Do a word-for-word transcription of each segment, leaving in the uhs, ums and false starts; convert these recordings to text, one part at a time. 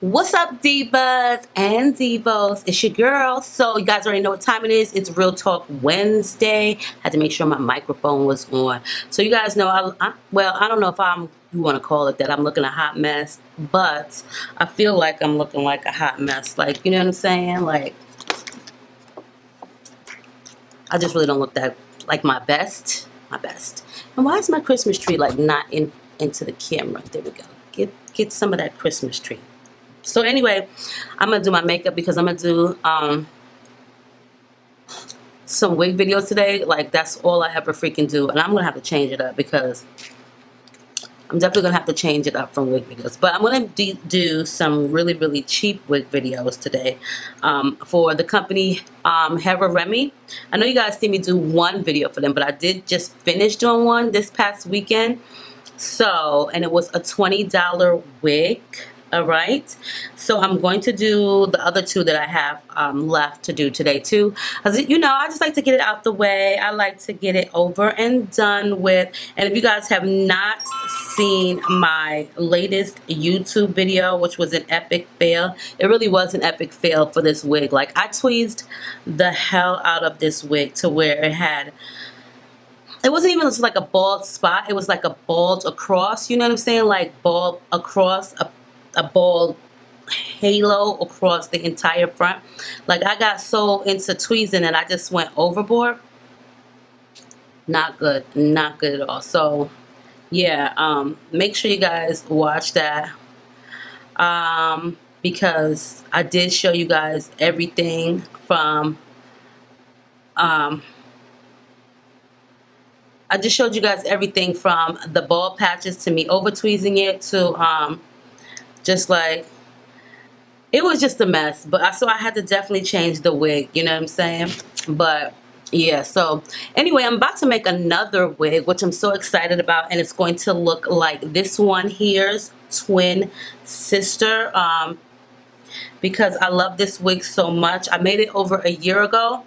What's up, divas and divos? It's your girl. So you guys already know what time it is. It's Real Talk Wednesday. I had to make sure my microphone was on. So you guys know, I, I well, I don't know if I'm, you want to call it that, I'm looking a hot mess, but I feel like I'm looking like a hot mess. Like, you know what I'm saying? Like, I just really don't look that, like my best, my best. And why is my Christmas tree like not in into the camera? There we go. Get, get some of that Christmas tree. So anyway, I'm going to do my makeup because I'm going to do um, some wig videos today. Like, that's all I ever freaking do. And I'm going to have to change it up because I'm definitely going to have to change it up from wig videos. But I'm going to do some really, really cheap wig videos today um, for the company um, Hera Remy. I know you guys see me do one video for them, but I did just finish doing one this past weekend. So, and it was a twenty dollar wig. All right, so I'm going to do the other two that I have um, left to do today too. As you know, I just like to get it out the way. I like to get it over and done with. And if you guys have not seen my latest YouTube video, which was an epic fail, it really was an epic fail for this wig. Like, I tweezed the hell out of this wig to where it had, it wasn't even just like a bald spot. It was like a bald across, you know what I'm saying? Like bald across a a bald halo across the entire front. Like, I got so into tweezing and I just went overboard. Not good, not good at all. So yeah, um make sure you guys watch that um because I did show you guys everything from um I just showed you guys everything from the bald patches to me over tweezing it to um just like, it was just a mess. But I, so I had to definitely change the wig, you know what I'm saying? But yeah, so anyway, I'm about to make another wig, which I'm so excited about. And it's going to look like this one here's twin sister. Um, because I love this wig so much. I made it over a year ago.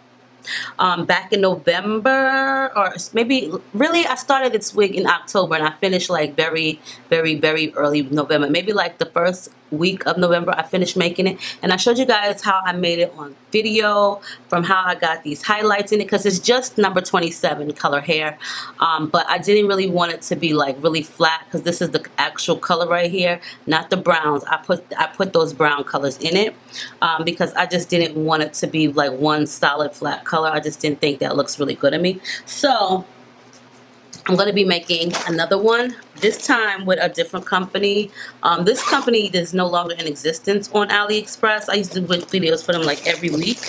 Um, back in November, or maybe really I started this wig in October and I finished like very very very early November, maybe like the first week of November I finished making it. And I showed you guys how I made it on video, from how I got these highlights in it, because it's just number twenty-seven color hair. Um, but I didn't really want it to be like really flat, because this is the actual color right here, not the browns. I put I put those brown colors in it um, because I just didn't want it to be like one solid flat color. I just didn't think that looks really good on me. So I'm going to be making another one, this time with a different company. Um, this company is no longer in existence on AliExpress. I used to do videos for them like every week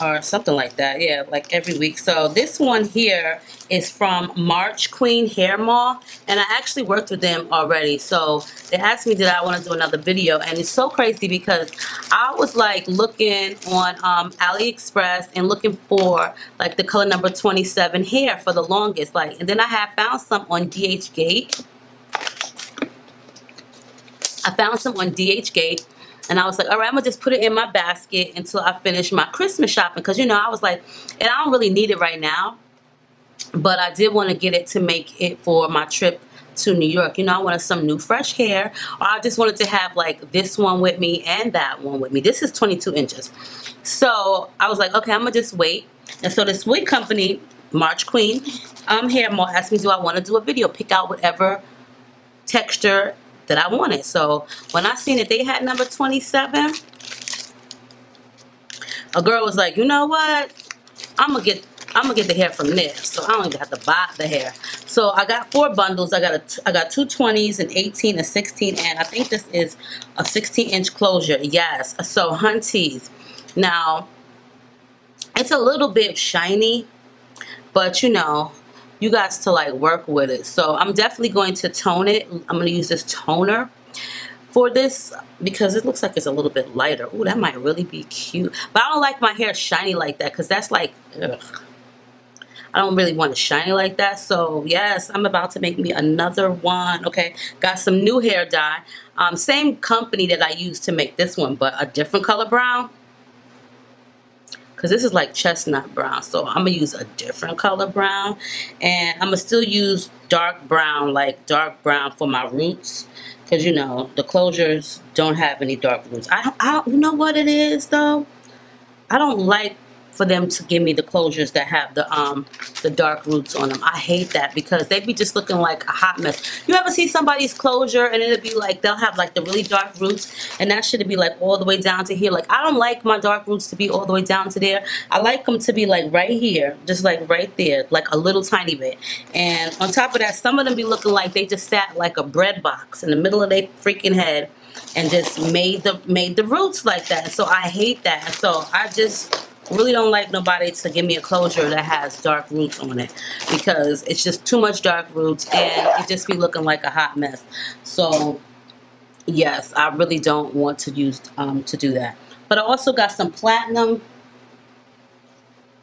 or something like that. Yeah, like every week. So this one here is from March Queen Hair Mall. And I actually worked with them already. So they asked me, did I want to do another video? And it's so crazy because I was like looking on um, AliExpress and looking for like the color number twenty-seven hair for the longest. Like, and then I had found some on DHgate. I found some on DHgate. And I was like, all right, I'm going to just put it in my basket until I finish my Christmas shopping. Because, you know, I was like, and I don't really need it right now. But I did want to get it to make it for my trip to New York. You know, I wanted some new fresh hair. Or I just wanted to have like this one with me and that one with me. This is twenty-two inches. So I was like, okay, I'm going to just wait. And so this wig company, March Queen um, Hair Mall, asked me, do I want to do a video? Pick out whatever texture that I wanted. So when I seen it, they had number twenty-seven. A girl was like, you know what? I'm going to get I'm gonna get the hair from there, so I don't even have to buy the hair. So I got four bundles. I got a, I got two twenties, an eighteen, a sixteen, and I think this is a sixteen inch closure. Yes. So hunties. Now it's a little bit shiny, but you know, you guys to like work with it. So I'm definitely going to tone it. I'm gonna use this toner for this because it looks like it's a little bit lighter. Oh, that might really be cute. But I don't like my hair shiny like that because that's like, ugh. I don't really want it shiny like that. So yes, I'm about to make me another one. Okay, got some new hair dye. Um, same company that I used to make this one, but a different color brown. Because this is like chestnut brown. So I'm going to use a different color brown. And I'm going to still use dark brown, like dark brown for my roots. Because, you know, the closures don't have any dark rooms. I, I, you know what it is, though? I don't like for them to give me the closures that have the um the dark roots on them. I hate that because they be just looking like a hot mess. You ever see somebody's closure and it'll be like they'll have like the really dark roots and that should be like all the way down to here. Like, I don't like my dark roots to be all the way down to there. I like them to be like right here, just like right there, like a little tiny bit. And on top of that, some of them be looking like they just sat like a bread box in the middle of their freaking head and just made the made the roots like that. So I hate that. So I just really don't like nobody to give me a closure that has dark roots on it because it's just too much dark roots and it just be looking like a hot mess. So yes, I really don't want to use um to do that. But I also got some platinum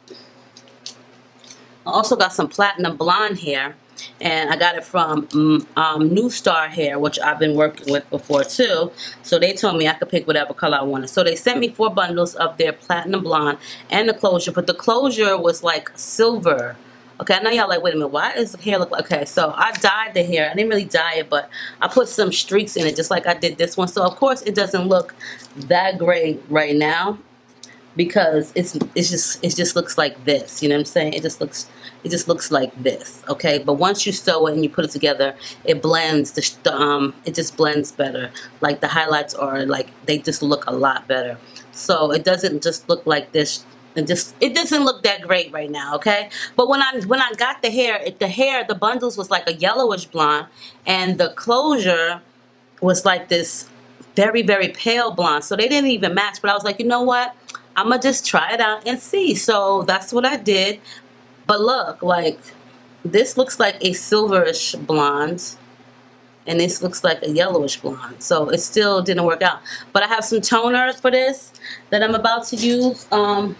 I also got some platinum blonde hair, and I got it from um, New Star Hair, which I've been working with before too. So they told me I could pick whatever color I wanted. So they sent me four bundles of their platinum blonde and the closure, but the closure was like silver. Okay, I know y'all like, wait a minute, why does the hair look like? Okay, so I dyed the hair. I didn't really dye it, but I put some streaks in it just like I did this one. So of course it doesn't look that great right now, because it's it's just it just looks like this, you know what I'm saying? It just looks it just looks like this, okay? But once you sew it and you put it together, it blends. The um, it just blends better. Like the highlights are like they just look a lot better. So it doesn't just look like this. It just it doesn't look that great right now, okay? But when I when I got the hair, it, the hair the bundles was like a yellowish blonde, and the closure was like this very very pale blonde. So they didn't even match. But I was like, you know what? I'm going to just try it out and see. So that's what I did. But look, like, this looks like a silverish blonde. And this looks like a yellowish blonde. So it still didn't work out. But I have some toners for this that I'm about to use. Um,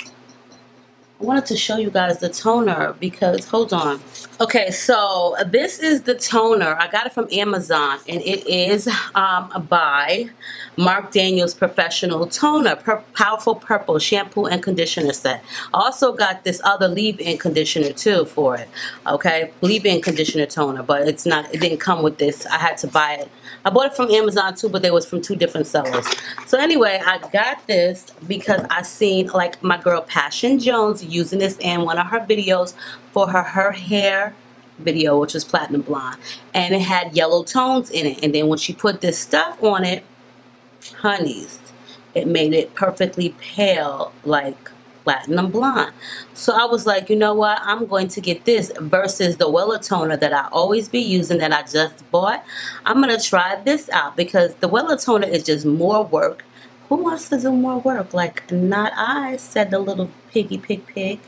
I wanted to show you guys the toner because, hold on. Okay, so this is the toner. I got it from Amazon, and it is um, by Mark Daniels Professional Toner, per Powerful Purple Shampoo and Conditioner Set. I also got this other leave-in conditioner, too, for it, okay? Leave-in conditioner toner, but it's not. It didn't come with this. I had to buy it. I bought it from Amazon, too, but they was from two different sellers. So, anyway, I got this because I seen, like, my girl Passion Jones using this in one of her videos for her her hair video, which was platinum blonde, and it had yellow tones in it. And then when she put this stuff on it, honeys, it made it perfectly pale, like platinum blonde. So I was like, you know what, I'm going to get this versus the Wella toner that I always be using that I just bought. I'm gonna try this out because the Wella toner is just more work. Who wants to do more work? Like, not I, said the little piggy pig pig.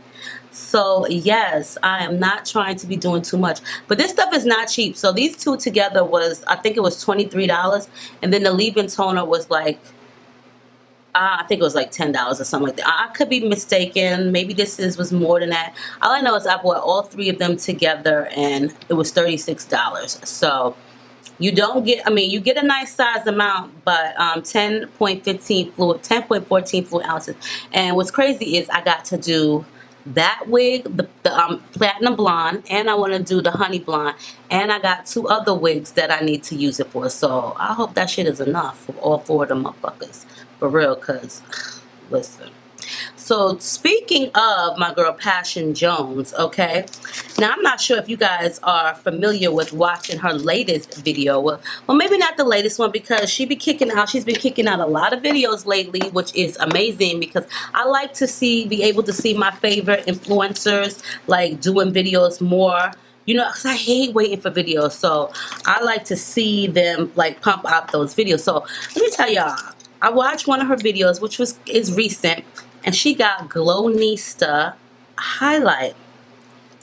So, yes, I am not trying to be doing too much. But this stuff is not cheap. So, these two together was, I think it was twenty-three dollars. And then the leave-in toner was like, uh, I think it was like ten dollars or something like that. I, I could be mistaken. Maybe this is was more than that. All I know is I bought all three of them together, and it was thirty-six dollars. So, you don't get, I mean, you get a nice size amount, but um, ten point one five fluid, ten point one four fluid ounces. And what's crazy is I got to do that wig, the, the um, platinum blonde, and I want to do the honey blonde. And I got two other wigs that I need to use it for. So I hope that shit is enough for all four of them motherfuckers. For real, because, listen. So, speaking of my girl Passion Jones, okay, now I'm not sure if you guys are familiar with watching her latest video. Well, well, maybe not the latest one because she be kicking out. She's been kicking out a lot of videos lately, which is amazing because I like to see, be able to see my favorite influencers, like, doing videos more. You know, because I hate waiting for videos, so I like to see them, like, pump out those videos. So, let me tell y'all, I watched one of her videos, which was is recent, and she got Glownista highlight,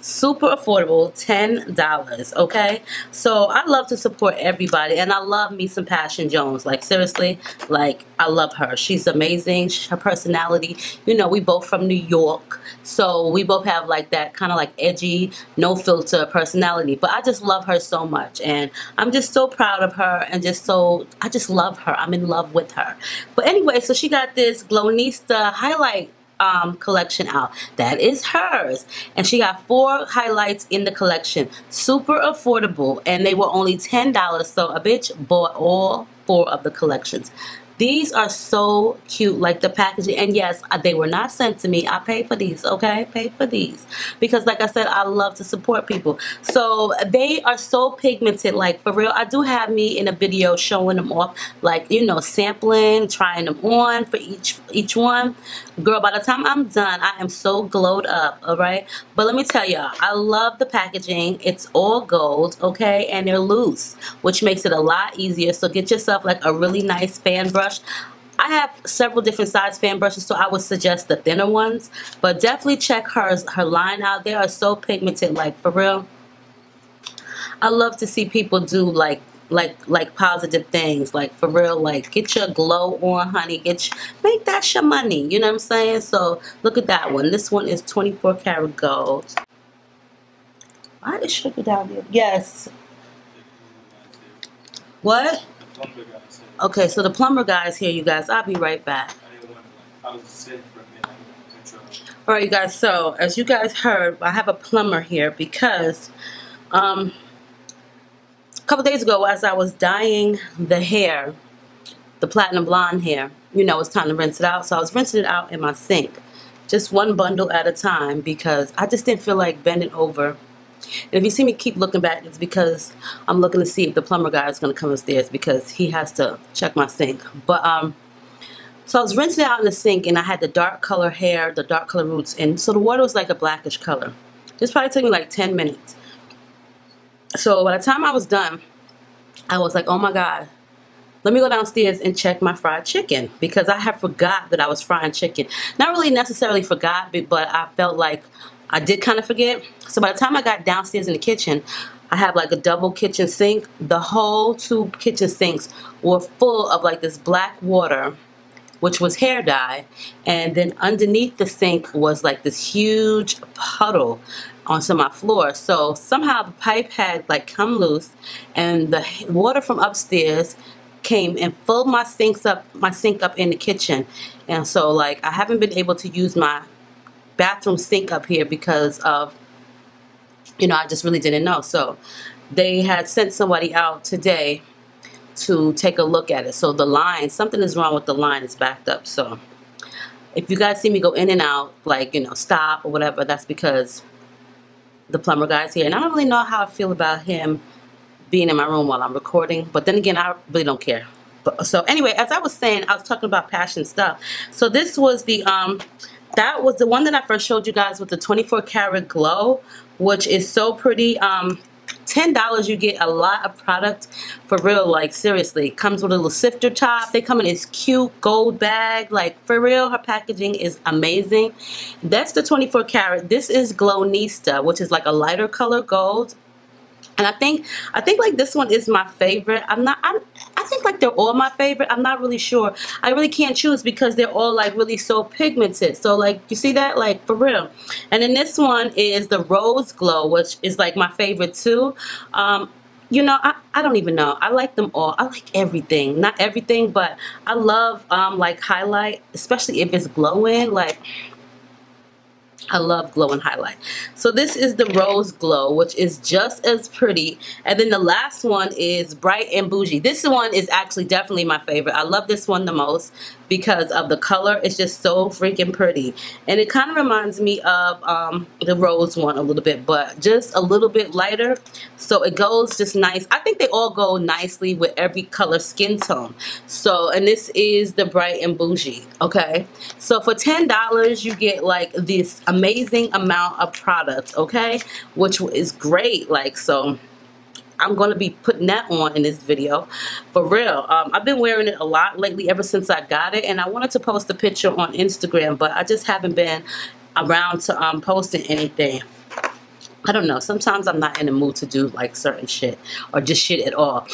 super affordable, ten dollars, okay? So I love to support everybody, and I love me some Passion Jones. Like, seriously, like, I love her. She's amazing, her personality. You know, we both from New York, so we both have, like, that kind of, like, edgy, no-filter personality. But I just love her so much, and I'm just so proud of her, and just so, I just love her. I'm in love with her. But anyway, so she got this Glownista highlight um, collection out. That is hers. And she got four highlights in the collection. Super affordable. And they were only ten dollars. So a bitch bought all four of the collections. These are so cute, like the packaging. And yes, they were not sent to me. I paid for these, okay? Paid for these. Because like I said, I love to support people. So they are so pigmented, like for real. I do have me in a video showing them off, like, you know, sampling, trying them on for each each one. Girl, by the time I'm done, I am so glowed up, all right? But let me tell y'all, I love the packaging. It's all gold, okay? And they're loose, which makes it a lot easier. So get yourself like a really nice fan brush. I have several different size fan brushes, so I would suggest the thinner ones, but definitely check hers, her line out. They are so pigmented, like for real. I love to see people do like like like positive things, like for real. Like, get your glow on, honey. Get your, make that your money, you know what I'm saying? So look at that one. This one is twenty-four karat gold. Why is sugar down here? Yes, what? Okay, so the plumber guy is here, you guys. I'll be right back. All right, you guys. So, as you guys heard, I have a plumber here because um, a couple days ago, as I was dyeing the hair, the platinum blonde hair, you know, it's time to rinse it out. So I was rinsing it out in my sink, just one bundle at a time, because I just didn't feel like bending over. And if you see me keep looking back, it's because I'm looking to see if the plumber guy is going to come upstairs, because he has to check my sink. But, um, so I was rinsing it out in the sink, and I had the dark color hair, the dark color roots, and so the water was like a blackish color. This probably took me like ten minutes. So by the time I was done, I was like, oh my God, let me go downstairs and check my fried chicken, because I had forgot that I was frying chicken. Not really necessarily forgot, but I felt like I did kind of forget. So by the time I got downstairs in the kitchen, I have like a double kitchen sink. The whole two kitchen sinks were full of like this black water, which was hair dye. And then underneath the sink was like this huge puddle onto my floor. So somehow the pipe had like come loose, and the water from upstairs came and filled my sinks up, my sink up in the kitchen. And so like I haven't been able to use my bathroom sink up here because of, you know, I just really didn't know. So they had sent somebody out today to take a look at it. So the line, something is wrong with the line, it's backed up. So if you guys see me go in and out, like, you know, stop or whatever, that's because the plumber guy's here. And I don't really know how I feel about him being in my room while I'm recording, but then again, I really don't care. But so anyway, as I was saying, I was talking about passion stuff. So this was the um that was the one that I first showed you guys with the twenty-four karat glow, which is so pretty. Um, ten dollars, you get a lot of product, for real, like seriously. Comes with a little sifter top. They come in this cute gold bag, like for real. Her packaging is amazing. That's the twenty-four karat. This is Glownista, which is like a lighter color gold. And I think, I think like this one is my favorite. I'm not, I'm, I think like they're all my favorite. I'm not really sure. I really can't choose because they're all like really so pigmented. So like, you see that? Like for real. And then this one is the Rose Glow, which is like my favorite too. Um, you know, I, I don't even know. I like them all. I like everything. Not everything, but I love um, like highlight, especially if it's glowing. Like, I love glow and highlight. So this is the Rose Glow, which is just as pretty. And then the last one is Bright and Bougie. This one is actually definitely my favorite. I love this one the most because of the color. It's just so freaking pretty. And it kind of reminds me of um, the Rose one a little bit, but just a little bit lighter. So it goes just nice. I think they all go nicely with every color skin tone. So, and this is the Bright and Bougie, okay? So for ten dollars, you get like this amazing amount of product, okay, which is great. Like, so I'm gonna be putting that on in this video for real. um, I've been wearing it a lot lately ever since I got it, and I wanted to post a picture on Instagram, but I just haven't been around to um, posting anything. I don't know, sometimes I'm not in the mood to do like certain shit or just shit at all.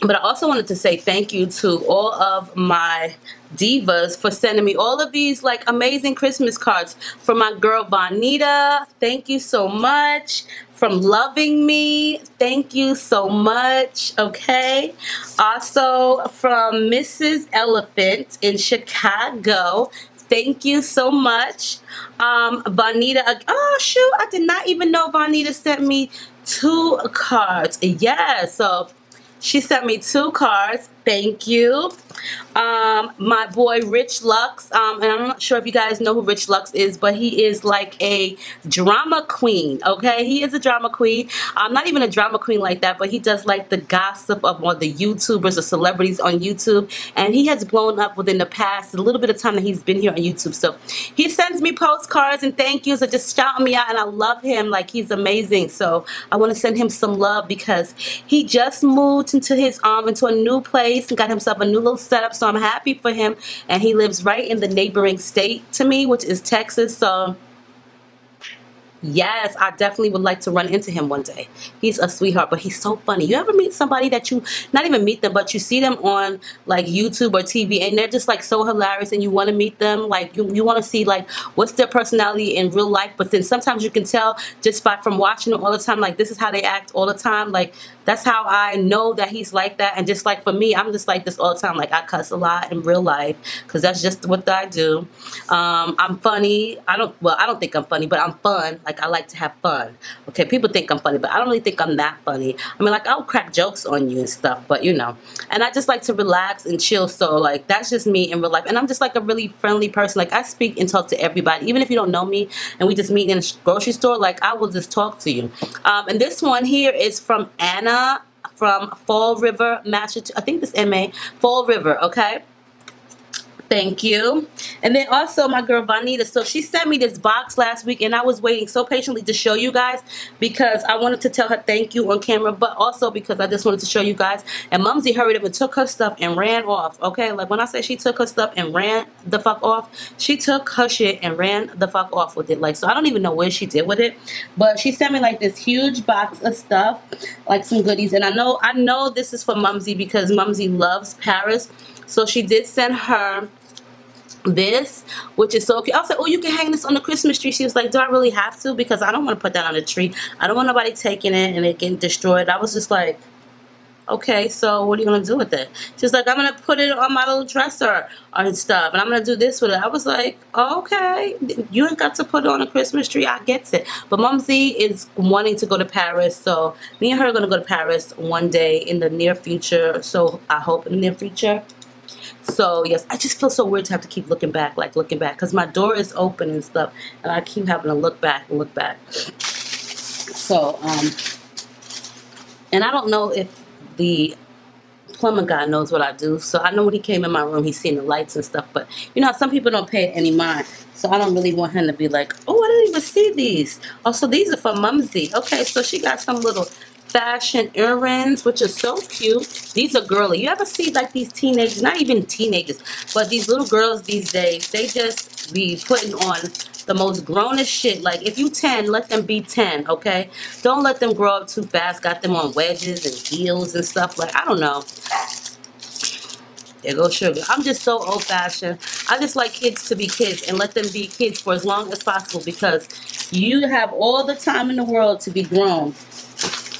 But I also wanted to say thank you to all of my divas for sending me all of these like amazing Christmas cards. From my girl Vonita, thank you so much. From Loving Me, thank you so much, okay? Also from Missus Elephant in Chicago, Thank you so much. Um, Vonita, oh shoot, I did not even know Vonita sent me two cards. Yeah, so she sent me two cards. Thank you. Um, my boy Rich Lux, um, and I'm not sure if you guys know who Rich Lux is, but he is like a drama queen, okay? He is a drama queen. Um, not even a drama queen like that, but he does like the gossip of all the YouTubers or celebrities on YouTube, and he has blown up within the past a little bit of time that he's been here on YouTube. So he sends me postcards and thank yous, so just shout me out, and I love him. Like, he's amazing. So I want to send him some love because he just moved into his um into a new place and got himself a new little setup, so I'm happy for him. And he lives right in the neighboring state to me, which is Texas. So yes, I definitely would like to run into him one day. He's a sweetheart, but he's so funny. You ever meet somebody that you, not even meet them, but you see them on like YouTube or T V and they're just like so hilarious and you want to meet them, like you, you want to see like what's their personality in real life, but then sometimes you can tell just by from watching them all the time, like this is how they act all the time. Like, that's how I know that he's like that. And just like for me, I'm just like this all the time. Like, I cuss a lot in real life because that's just what I do. Um, I'm funny. I don't, well, I don't think I'm funny, but I'm fun. Like, I like to have fun. Okay, people think I'm funny, but I don't really think I'm that funny. I mean, like, I'll crack jokes on you and stuff, but you know. And I just like to relax and chill. So, like, that's just me in real life. And I'm just like a really friendly person. Like, I speak and talk to everybody. Even if you don't know me and we just meet in a grocery store, like, I will just talk to you. Um, and this one here is from Anna. From Fall River, Massachusetts. I think this M A Fall River, okay? Thank you. And then also my girl Vonita. So she sent me this box last week and I was waiting so patiently to show you guys because I wanted to tell her thank you on camera, but also because I just wanted to show you guys. And Mumsy hurried up and took her stuff and ran off, okay? Like, when I say she took her stuff and ran the fuck off, she took her shit and ran the fuck off with it. Like, so I don't even know what she did with it, but she sent me like this huge box of stuff, like some goodies. And I know, I know this is for Mumsy because Mumsy loves Paris. So she did send her this, which is so cute. I was like, oh, you can hang this on the Christmas tree. She was like, do I really have to? Because I don't want to put that on the tree. I don't want nobody taking it and it getting destroyed. I was just like, okay, so what are you going to do with it? She's like, I'm going to put it on my little dresser and stuff, and I'm going to do this with it. I was like, okay, you ain't got to put it on a Christmas tree. I get it. But Mumsy is wanting to go to Paris, so me and her are going to go to Paris one day in the near future. So I hope in the near future. So, yes, I just feel so weird to have to keep looking back, like looking back, because my door is open and stuff, and I keep having to look back and look back. So, um, and I don't know if the plumber guy knows what I do. So, I know when he came in my room, he's seen the lights and stuff, but you know, some people don't pay any mind. So, I don't really want him to be like, oh, I didn't even see these. Oh, so these are for Mumsy. Okay, so she got some little fashion earrings, which are so cute. These are girly. You ever see like these teenagers, not even teenagers, but these little girls these days, they just be putting on the most grown-ish shit. Like, if you ten, let them be ten, okay? Don't let them grow up too fast. Got them on wedges and heels and stuff. Like, I don't know. There goes sugar. I'm just so old-fashioned. I just like kids to be kids and let them be kids for as long as possible because you have all the time in the world to be grown.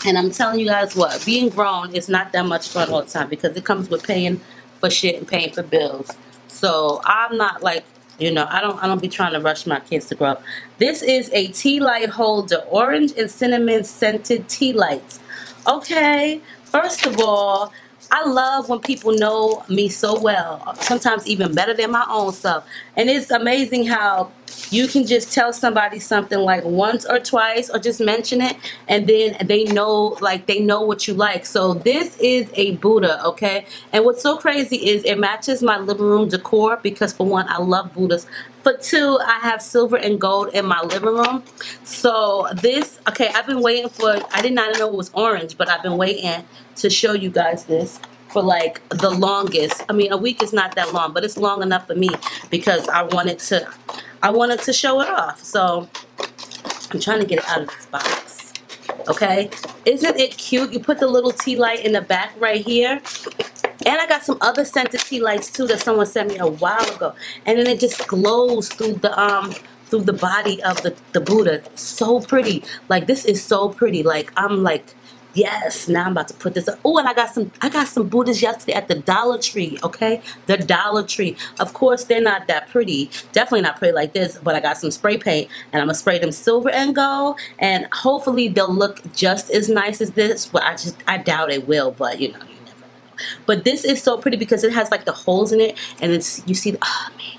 And I'm telling you guys what, being grown is not that much fun all the time because it comes with paying for shit and paying for bills. So I'm not like, you know, I don't I don't be trying to rush my kids to grow up. This is a tea light holder, orange and cinnamon scented tea lights. Okay, first of all, I love when people know me so well, sometimes even better than my own self. And it's amazing how you can just tell somebody something like once or twice or just mention it, and then they know, like, they know what you like. So this is a Buddha, okay? And what's so crazy is it matches my living room decor because, for one, I love Buddhas. For two, I have silver and gold in my living room. So this, okay, I've been waiting for, I did not know it was orange, but I've been waiting to show you guys this for like the longest. I mean, a week is not that long, but it's long enough for me because I wanted to, I wanted to show it off. So I'm trying to get it out of this box, okay? Isn't it cute? You put the little tea light in the back right here. And I got some other scented tea lights too that someone sent me a while ago. And then it just glows through the um through the body of the, the Buddha. So pretty. Like, this is so pretty. Like, I'm like Yes, now I'm about to put this up. Oh, and I got some I got some Buddhas yesterday at the Dollar Tree, okay? The Dollar Tree. Of course, they're not that pretty. Definitely not pretty like this, but I got some spray paint, and I'm going to spray them silver and gold, and hopefully they'll look just as nice as this. But I just, I doubt it will, but, you know, you never know. But this is so pretty because it has, like, the holes in it, and it's, you see, the, oh, man.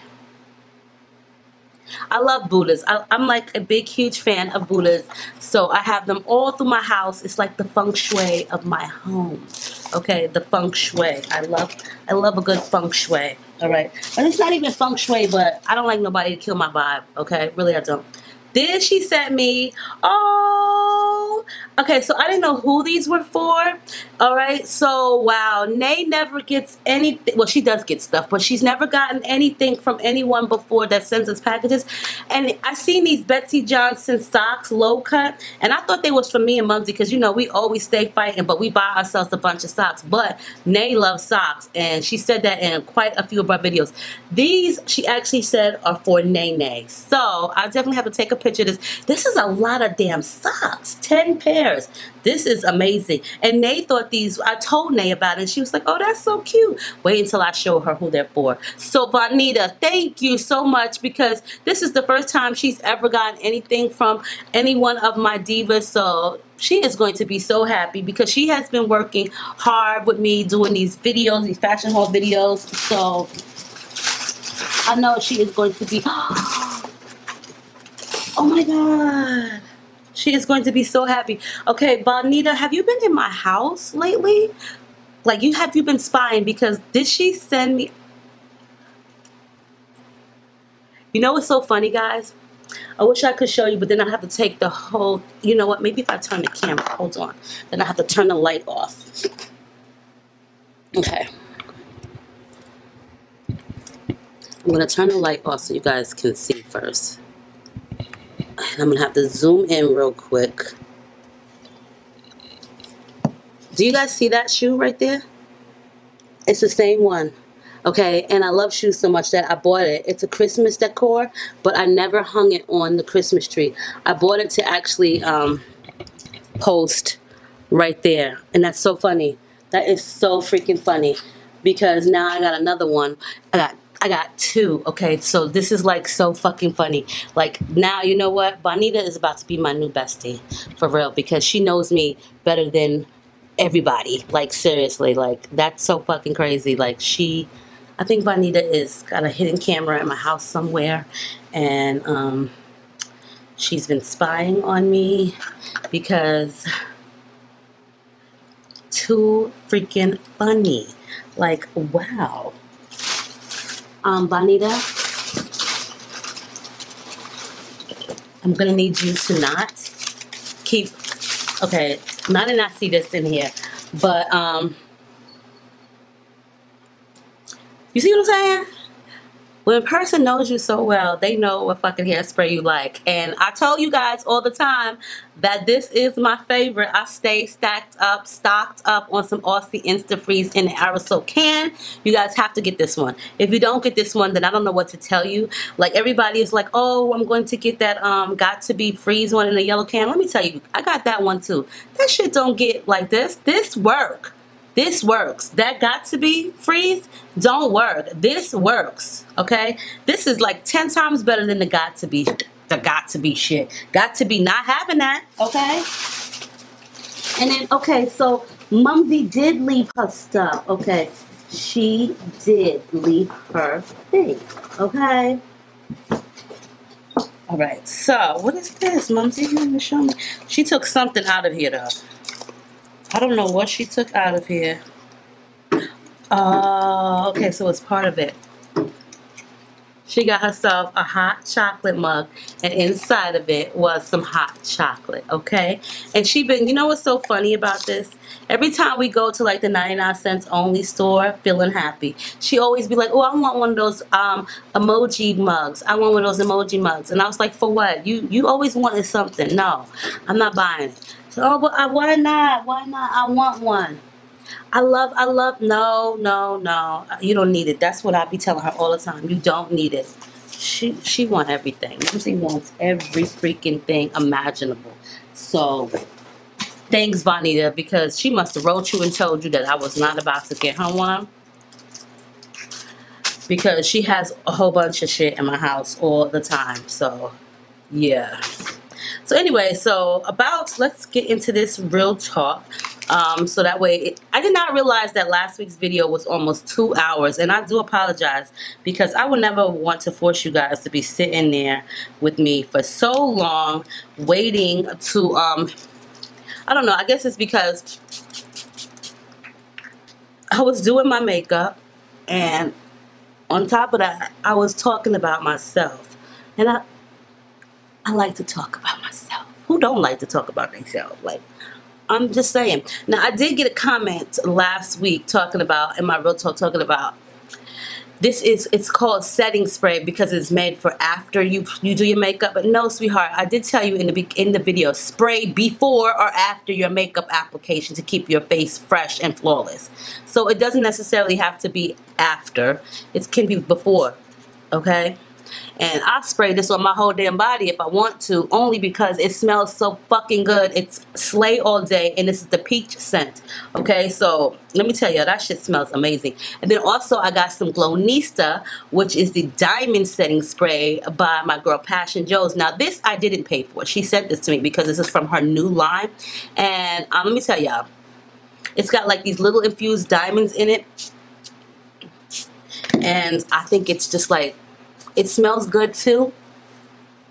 I love Buddhas. I, I'm like a big, huge fan of Buddhas. So I have them all through my house. It's like the feng shui of my home. Okay, the feng shui. I love I love a good feng shui. All right. And it's not even feng shui, but I don't like nobody to kill my vibe. Okay, really I don't. Then she sent me, oh, okay, so I didn't know who these were for. All right, so, wow, Nay never gets anything. Well, she does get stuff, but she's never gotten anything from anyone before that sends us packages. And I seen these Betsy Johnson socks, low cut, and I thought they was for me and Mumsy because, you know, we always stay fighting, but we buy ourselves a bunch of socks. But Nay loves socks, and she said that in quite a few of our videos. These, she actually said, are for Nay Nay. So I definitely have to take a picture of this. This is a lot of damn socks. ten pairs. This is amazing. And Nay thought these, I told Nay about it, and she was like, oh, that's so cute. Wait until I show her who they're for. So, Vonita, thank you so much because this is the first time she's ever gotten anything from any one of my divas. So, she is going to be so happy because she has been working hard with me doing these videos, these fashion haul videos. So, I know she is going to be... Oh my God. She is going to be so happy. Okay, Vonita, have you been in my house lately? Like, you have you been spying? Because did she send me... You know what's so funny, guys? I wish I could show you, but then I have to take the whole... You know what? Maybe if I turn the camera. Hold on. Then I have to turn the light off. Okay. I'm going to turn the light off so you guys can see first. And I'm going to have to zoom in real quick. Do you guys see that shoe right there? It's the same one. Okay, and I love shoes so much that I bought it. It's a Christmas decor, but I never hung it on the Christmas tree. I bought it to actually um, post right there. And that's so funny. That is so freaking funny because now I got another one. I got I got two, okay? So this is like so fucking funny. Like now, you know what? Vonita is about to be my new bestie, for real, because she knows me better than everybody. Like seriously, like that's so fucking crazy. Like she, I think Vonita is got a hidden camera in my house somewhere and um, she's been spying on me because too freaking funny. Like, wow. Um, Vonita, I'm gonna need you to not keep, okay, not and I see this in here, but, um, you see what I'm saying? When a person knows you so well, they know what fucking hairspray you like. And I told you guys all the time that this is my favorite. I stay stacked up, stocked up on some Aussie Insta Freeze in the aerosol can. You guys have to get this one. If you don't get this one, then I don't know what to tell you. Like everybody is like, oh, I'm going to get that um, got to be freeze one in the yellow can. Let me tell you, I got that one too. That shit don't get like this. This work. This works. That got to be freeze don't work. This works. Okay? This is like ten times better than the got to be the got to be shit. Got to be not having that. Okay? And then okay, so Mumsy did leave her stuff. Okay. She did leave her thing. Okay. All right. So what is this? Mumsy, you want to show me? She took something out of here though. I don't know what she took out of here. Oh, uh, okay, so it's part of it. She got herself a hot chocolate mug, and inside of it was some hot chocolate, okay? And she been, you know what's so funny about this? Every time we go to, like, the ninety-nine cents only store, feeling happy, she always be like, oh, I want one of those um, emoji mugs. I want one of those emoji mugs. And I was like, for what? You, you always wanted something. No, I'm not buying it. Oh, but I, why not? Why not? I want one. I love, I love, no, no, no. You don't need it. That's what I be telling her all the time. You don't need it. She she wants everything. She wants every freaking thing imaginable. So, Thanks, Vonita, because she must have wrote you and told you that I was not about to get her one. Because she has a whole bunch of shit in my house all the time. So, yeah. So, anyway, so about, let's get into this real talk. Um, so that way, it, I did not realize that last week's video was almost two hours. And I do apologize because I would never want to force you guys to be sitting there with me for so long waiting to, um, I don't know, I guess it's because I was doing my makeup and on top of that, I was talking about myself. And I, I like to talk about myself. Who don't like to talk about themselves? Like, I'm just saying. Now, I did get a comment last week talking about, in my real talk, talking about this is, it's called setting spray because it's made for after you, you do your makeup. But no, sweetheart, I did tell you in the, in the video, spray before or after your makeup application to keep your face fresh and flawless. So it doesn't necessarily have to be after. It can be before, okay? And I spray this on my whole damn body if I want to, only because it smells so fucking good. It's slay all day, and this is the peach scent. Okay, so let me tell you, that shit smells amazing. And then also I got some Glownista, which is the diamond setting spray by my girl Passion Jones. Now this I didn't pay for. She sent this to me because this is from her new line. And um, let me tell y'all, it's got like these little infused diamonds in it. And I think it's just like, it smells good too,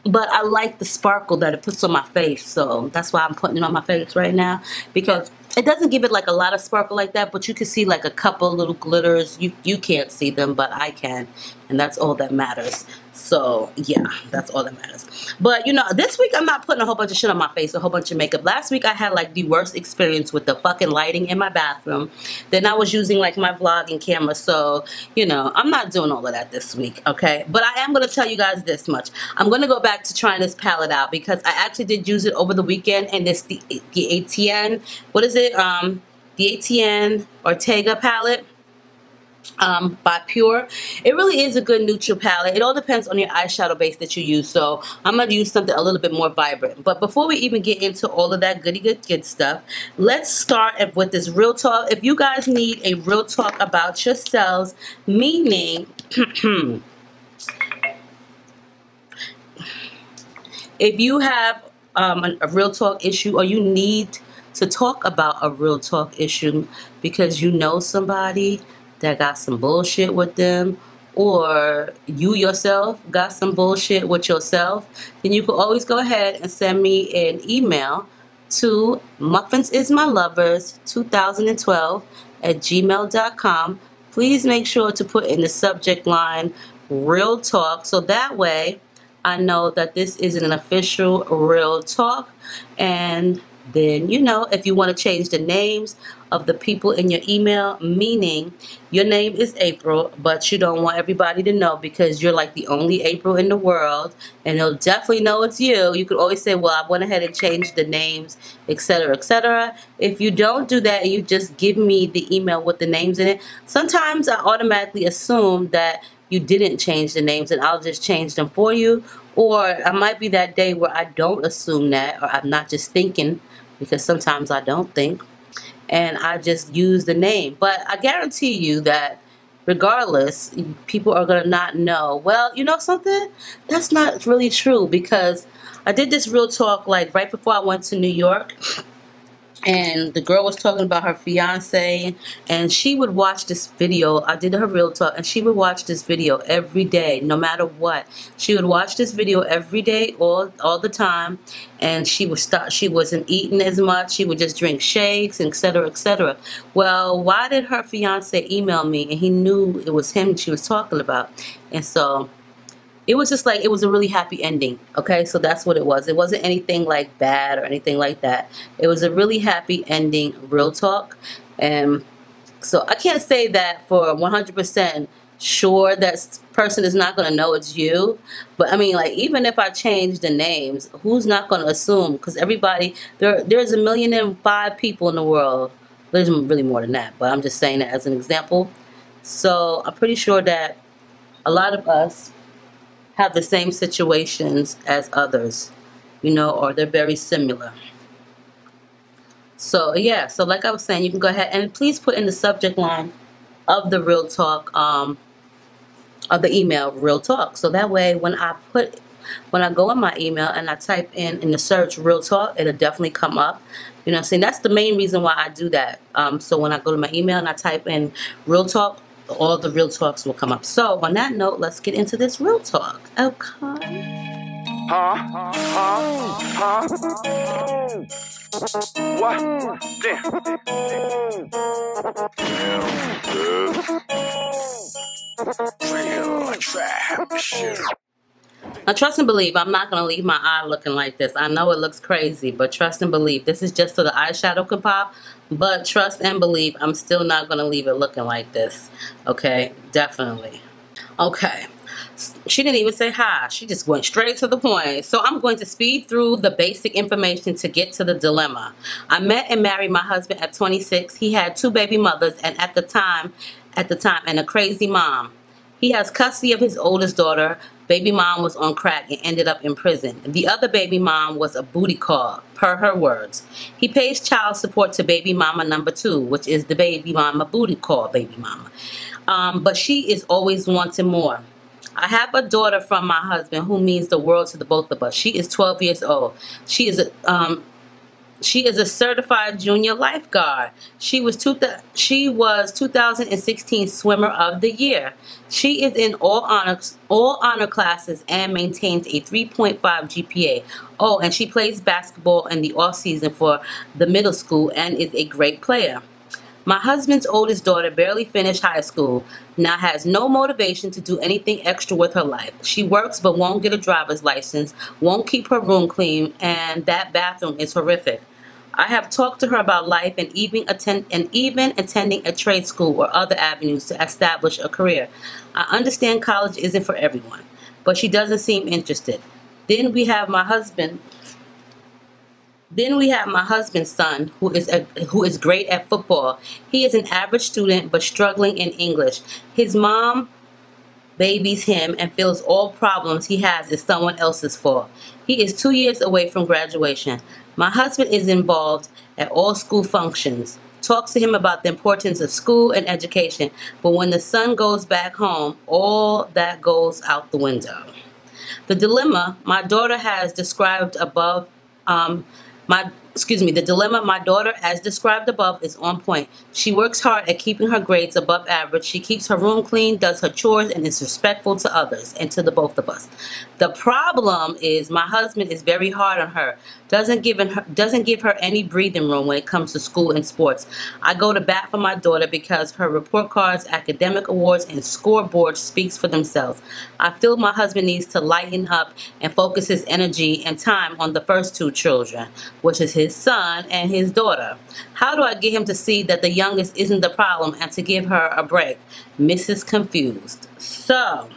but I like the sparkle that it puts on my face, so that's why I'm putting it on my face right now, because it doesn't give it like a lot of sparkle like that, but you can see like a couple little glitters. You, you can't see them, but I can, and that's all that matters. So, yeah, that's all that matters. But, you know, this week I'm not putting a whole bunch of shit on my face, a whole bunch of makeup. Last week I had, like, the worst experience with the fucking lighting in my bathroom. Then I was using, like, my vlogging camera. So, you know, I'm not doing all of that this week, okay? But I am going to tell you guys this much. I'm going to go back to trying this palette out because I actually did use it over the weekend. And it's the, the A T N, what is it? Um, the A T N Ortega palette. Um, by Pure. It really is a good neutral palette. It all depends on your eyeshadow base that you use, so I'm going to use something a little bit more vibrant. But before we even get into all of that goody good good stuff, let's start with this real talk. If you guys need a real talk about yourselves, meaning if you have um, a, a real talk issue, or you need to talk about a real talk issue because you know somebody that got some bullshit with them, or you yourself got some bullshit with yourself, then you can always go ahead and send me an email to muffinsismylovers two thousand twelve at gmail dot com. Please make sure to put in the subject line, real talk, so that way I know that this is an official real talk. And then, you know, if you want to change the names of the people in your email, meaning your name is April, but you don't want everybody to know because you're like the only April in the world, and they'll definitely know it's you. You could always say, well, I went ahead and changed the names, et cetera, et cetera. If you don't do that and you just give me the email with the names in it, sometimes I automatically assume that you didn't change the names and I'll just change them for you. Or I might be that day where I don't assume that, or I'm not just thinking, because sometimes I don't think, and I just use the name. But I guarantee you that regardless, people are going to not know. Well, you know something? That's not really true, because I did this real talk like right before I went to New York. And the girl was talking about her fiance, and she would watch this video. I did her real talk, and she would watch this video every day, no matter what. She would watch this video every day, all all the time, and she would stop. She wasn't eating as much. She would just drink shakes, et cetera, et cetera. Well, why did her fiance email me? And he knew it was him she was talking about, and so it was just like, it was a really happy ending, okay? So that's what it was. It wasn't anything like bad or anything like that. It was a really happy ending real talk. And so I can't say that for one hundred percent sure that person is not going to know it's you. But I mean, like, even if I change the names, who's not going to assume? Because everybody, there, there's a million and five people in the world. There's really more than that, but I'm just saying that as an example. So I'm pretty sure that a lot of us have the same situations as others, you know, or they're very similar. So yeah, so like I was saying, you can go ahead and please put in the subject line of the Real Talk, um, of the email, Real Talk. So that way when I put, when I go in my email and I type in, in the search Real Talk, it'll definitely come up. You know what I'm saying? That's the main reason why I do that. Um, so when I go to my email and I type in Real Talk, all the Real Talks will come up. So on that note, let's get into this Real Talk. Okay. Huh? Huh? Huh? What? Now trust and believe, I'm not going to leave my eye looking like this. I know it looks crazy, but trust and believe. This is just so the eyeshadow can pop, but trust and believe, I'm still not going to leave it looking like this. Okay? Definitely. Okay. She didn't even say hi. She just went straight to the point. So I'm going to speed through the basic information to get to the dilemma. I met and married my husband at twenty-six. He had two baby mothers and at the time, at the time, and a crazy mom. He has custody of his oldest daughter. Baby mom was on crack and ended up in prison. The other baby mom was a booty call, per her words. He pays child support to baby mama number two, which is the baby mama booty call baby mama. Um, but she is always wanting more. I have a daughter from my husband who means the world to the both of us. She is twelve years old. She is a, um, she is a certified junior lifeguard. She was two th she was two thousand sixteen Swimmer of the Year. She is in all honors, all honor classes and maintains a three point five G P A. Oh, and she plays basketball in the off season for the middle school and is a great player. My husband's oldest daughter barely finished high school, now has no motivation to do anything extra with her life. She works but won't get a driver's license, won't keep her room clean, and that bathroom is horrific. I have talked to her about life and even, attend, and even attending a trade school or other avenues to establish a career. I understand college isn't for everyone, but she doesn't seem interested. Then we have my husband... Then we have my husband's son, who is a, who is great at football. He is an average student, but struggling in English. His mom babies him and feels all problems he has is someone else's fault. He is two years away from graduation. My husband is involved at all school functions. Talks to him about the importance of school and education. But when the son goes back home, all that goes out the window. The dilemma my daughter has described above... Um, My, excuse me, the dilemma my daughter, as described above, is on point. She works hard at keeping her grades above average. She keeps her room clean, does her chores, and is respectful to others and to the both of us. The problem is my husband is very hard on her. Doesn't give her, doesn't give her any breathing room when it comes to school and sports. I go to bat for my daughter because her report cards, academic awards, and scoreboard speaks for themselves. I feel my husband needs to lighten up and focus his energy and time on the first two children, which is his son and his daughter. How do I get him to see that the youngest isn't the problem and to give her a break? Missus Confused. So,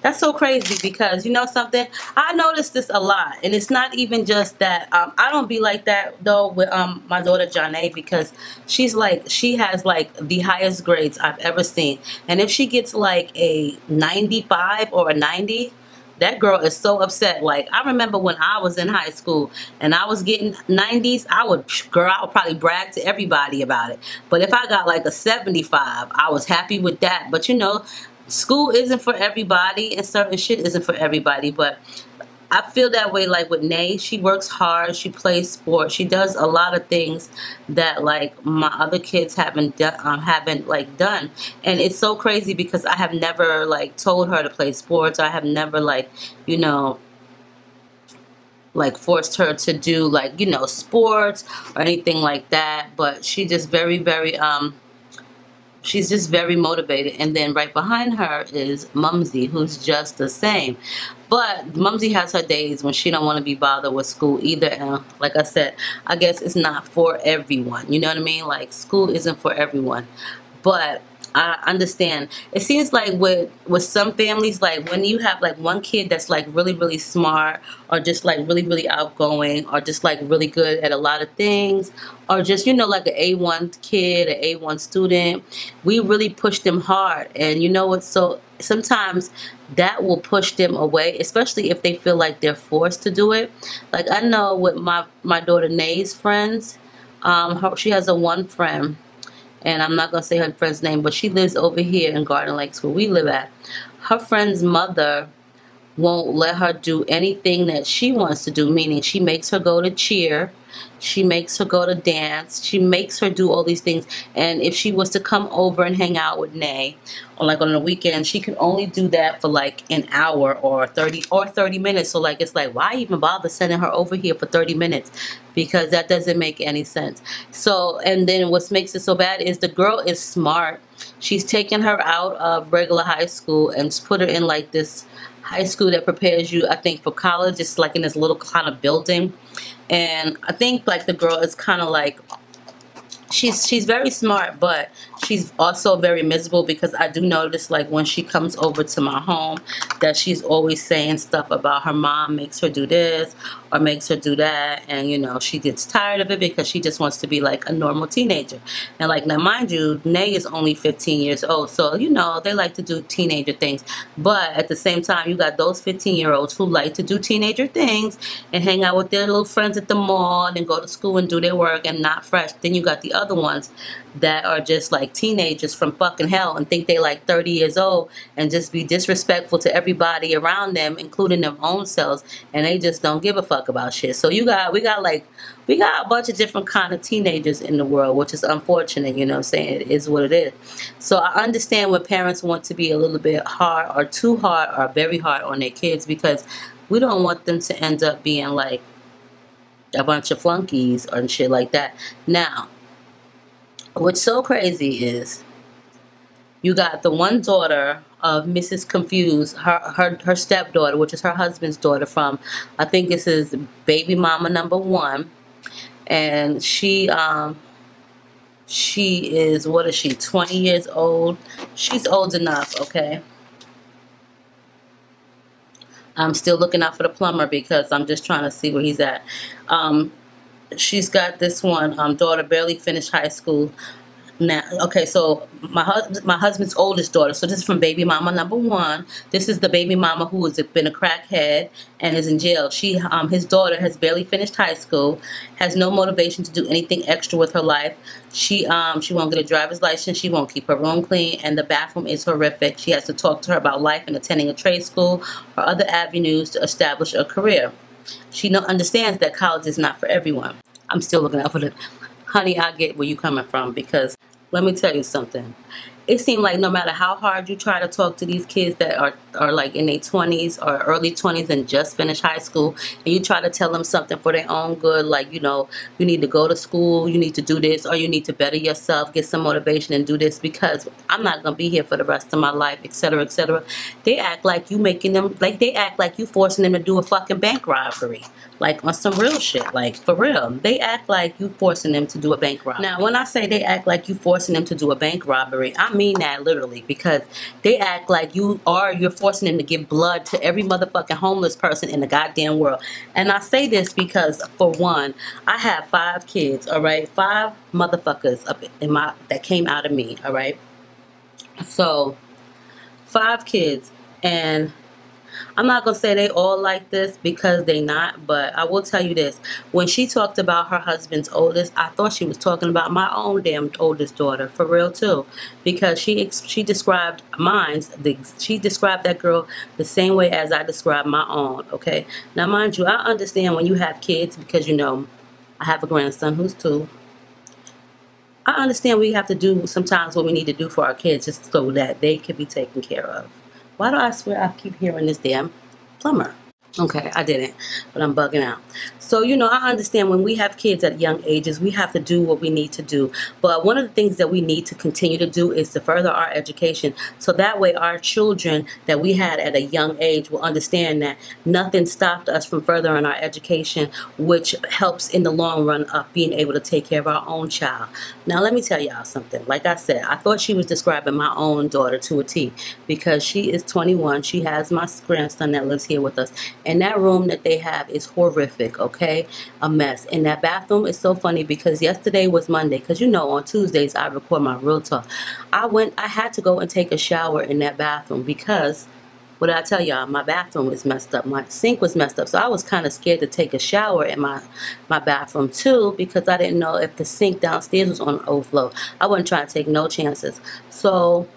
that's so crazy because, you know something? I notice this a lot. And it's not even just that. Um, I don't be like that, though, with um, my daughter, Janae, because she's like, she has, like, the highest grades I've ever seen. And if she gets, like, a ninety-five or a ninety, that girl is so upset. Like, I remember when I was in high school and I was getting nineties, I would, girl, I would probably brag to everybody about it. But if I got like a seventy-five, I was happy with that. But you know, school isn't for everybody and certain shit isn't for everybody. But I feel that way like with Nay. She works hard. She plays sports. She does a lot of things that like my other kids haven't done, um, haven't like done. And it's so crazy because I have never like told her to play sports. I have never like, you know, like forced her to do like, you know, sports or anything like that. But she just very, very, um, she's just very motivated. And then right behind her is Mumsy, who's just the same. But Mumsy has her days when she don't want to be bothered with school either. And like I said, I guess it's not for everyone. You know what I mean? Like school isn't for everyone. But I understand. It seems like with, with some families, like when you have like one kid that's like really, really smart or just like really, really outgoing or just like really good at a lot of things or just, you know, like an A one kid, an A one student, we really push them hard. And you know what's so, sometimes that will push them away, especially if they feel like they're forced to do it. Like I know with my, my daughter Nay's friends, Um, her, she has a one friend, and I'm not going to say her friend's name, but she lives over here in Garden Lakes where we live at. Her friend's mother won't let her do anything that she wants to do, meaning she makes her go to cheer, she makes her go to dance, she makes her do all these things. And if she was to come over and hang out with Nay, or like on the weekend, she can only do that for like an hour or thirty or thirty minutes. So like, it's like, why even bother sending her over here for thirty minutes? Because that doesn't make any sense. So, and then what makes it so bad is the girl is smart. She's taken her out of regular high school and put her in like this high school that prepares you, I think, for college. It's like in this little kind of building, and I think like the girl is kind of like, she's she's very smart, but she's also very miserable, because I do notice like when she comes over to my home that she's always saying stuff about her mom makes her do this or makes her do that, and you know, she gets tired of it because she just wants to be like a normal teenager. And like, now mind you, Nay is only fifteen years old, so you know, they like to do teenager things, but at the same time you got those fifteen year olds who like to do teenager things and hang out with their little friends at the mall and go to school and do their work and not fresh. Then you got the other the ones that are just like teenagers from fucking hell and think they like thirty years old and just be disrespectful to everybody around them, including their own selves, and they just don't give a fuck about shit. So you got, we got like, we got a bunch of different kind of teenagers in the world, which is unfortunate, you know what I'm saying? It is what it is. So I understand when parents want to be a little bit hard or too hard or very hard on their kids, because we don't want them to end up being like a bunch of flunkies or shit like that. Now, what's so crazy is you got the one daughter of Missus Confused, her, her her stepdaughter, which is her husband's daughter from, I think this is baby mama number one. And she, um, she is, what is she, twenty years old? She's old enough, okay? I'm still looking out for the plumber because I'm just trying to see where he's at. Um... She's got this one um, daughter, barely finished high school. Now, okay, so my husband, my husband's oldest daughter. So this is from baby mama number one. This is the baby mama who has been a crackhead and is in jail. She, um, his daughter has barely finished high school, has no motivation to do anything extra with her life. She, um, she won't get a driver's license. She won't keep her room clean, and the bathroom is horrific. She has to talk to her about life and attending a trade school or other avenues to establish a career. She no understands that college is not for everyone. I'm still looking out for the, honey, I get where you coming from, because let me tell you something. It seemed like no matter how hard you try to talk to these kids that are, are like in their twenties or early twenties and just finished high school, and you try to tell them something for their own good, like, you know, you need to go to school, you need to do this, or you need to better yourself, get some motivation and do this because I'm not going to be here for the rest of my life, et cetera, et cetera. They act like you making them, like they act like you forcing them to do a fucking bank robbery, like on some real shit, like for real. They act like you forcing them to do a bank robbery. Now, when I say they act like you forcing them to do a bank robbery, I'm mean that literally, because they act like you are, you're forcing them to give blood to every motherfucking homeless person in the goddamn world. And I say this because, for one, I have five kids, all right? Five motherfuckers up in my, that came out of me, all right? So, five kids, and I'm not going to say they all like this because they not, but I will tell you this. When she talked about her husband's oldest, I thought she was talking about my own damn oldest daughter, for real too. Because she she described mine, she described that girl the same way as I described my own, okay? Now mind you, I understand when you have kids because, you know, I have a grandson who's two. I understand we have to do sometimes what we need to do for our kids just so that they can be taken care of. Why do I swear I keep hearing this damn plumber? Okay, I didn't, but I'm bugging out. So, you know, I understand when we have kids at young ages, we have to do what we need to do. But one of the things that we need to continue to do is to further our education. So that way our children that we had at a young age will understand that nothing stopped us from furthering our education, which helps in the long run of being able to take care of our own child. Now, let me tell y'all something. Like I said, I thought she was describing my own daughter to a T because she is twenty-one. She has my grandson that lives here with us. And that room that they have is horrific, okay? A mess. And that bathroom is so funny because yesterday was Monday. Because, you know, on Tuesdays, I record my real talk. I went, I had to go and take a shower in that bathroom because What did I tell y'all? My bathroom was messed up. My sink was messed up. So I was kind of scared to take a shower in my, my bathroom too, because I didn't know if the sink downstairs was on overflow. I wasn't trying to take no chances. So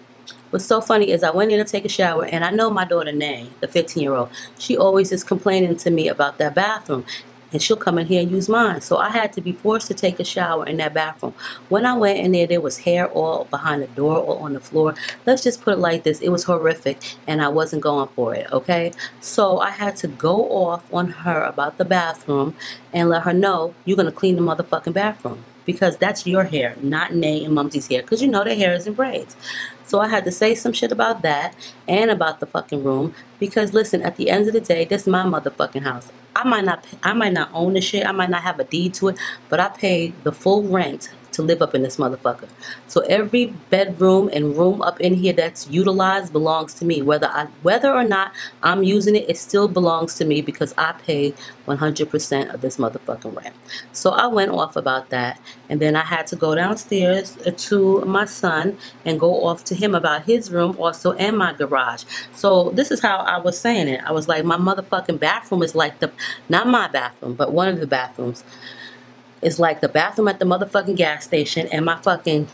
what's so funny is I went in to take a shower, and I know my daughter, Nay, the fifteen-year-old, she always is complaining to me about that bathroom. And she'll come in here and use mine. So I had to be forced to take a shower in that bathroom. When I went in there, there was hair all behind the door or on the floor. Let's just put it like this. It was horrific, and I wasn't going for it, okay? So I had to go off on her about the bathroom and let her know, you're going to clean the motherfucking bathroom. Because that's your hair, not Nay and Mumsy's hair. Because you know their hair is in braids. So I had to say some shit about that and about the fucking room. Because listen, at the end of the day, this is my motherfucking house. I might not, I might not own the shit. I might not have a deed to it. But I paid the full rent to live up in this motherfucker. So every bedroom and room up in here that's utilized belongs to me. Whether I, whether or not I'm using it, it still belongs to me because I paid one hundred percent of this motherfucking rent. So I went off about that. And then I had to go downstairs to my son and go off to him about his room also and my garage. So this is how I was saying it. I was like, my motherfucking bathroom is like the, not my bathroom, but one of the bathrooms. It's like the bathroom at the motherfucking gas station, and my fucking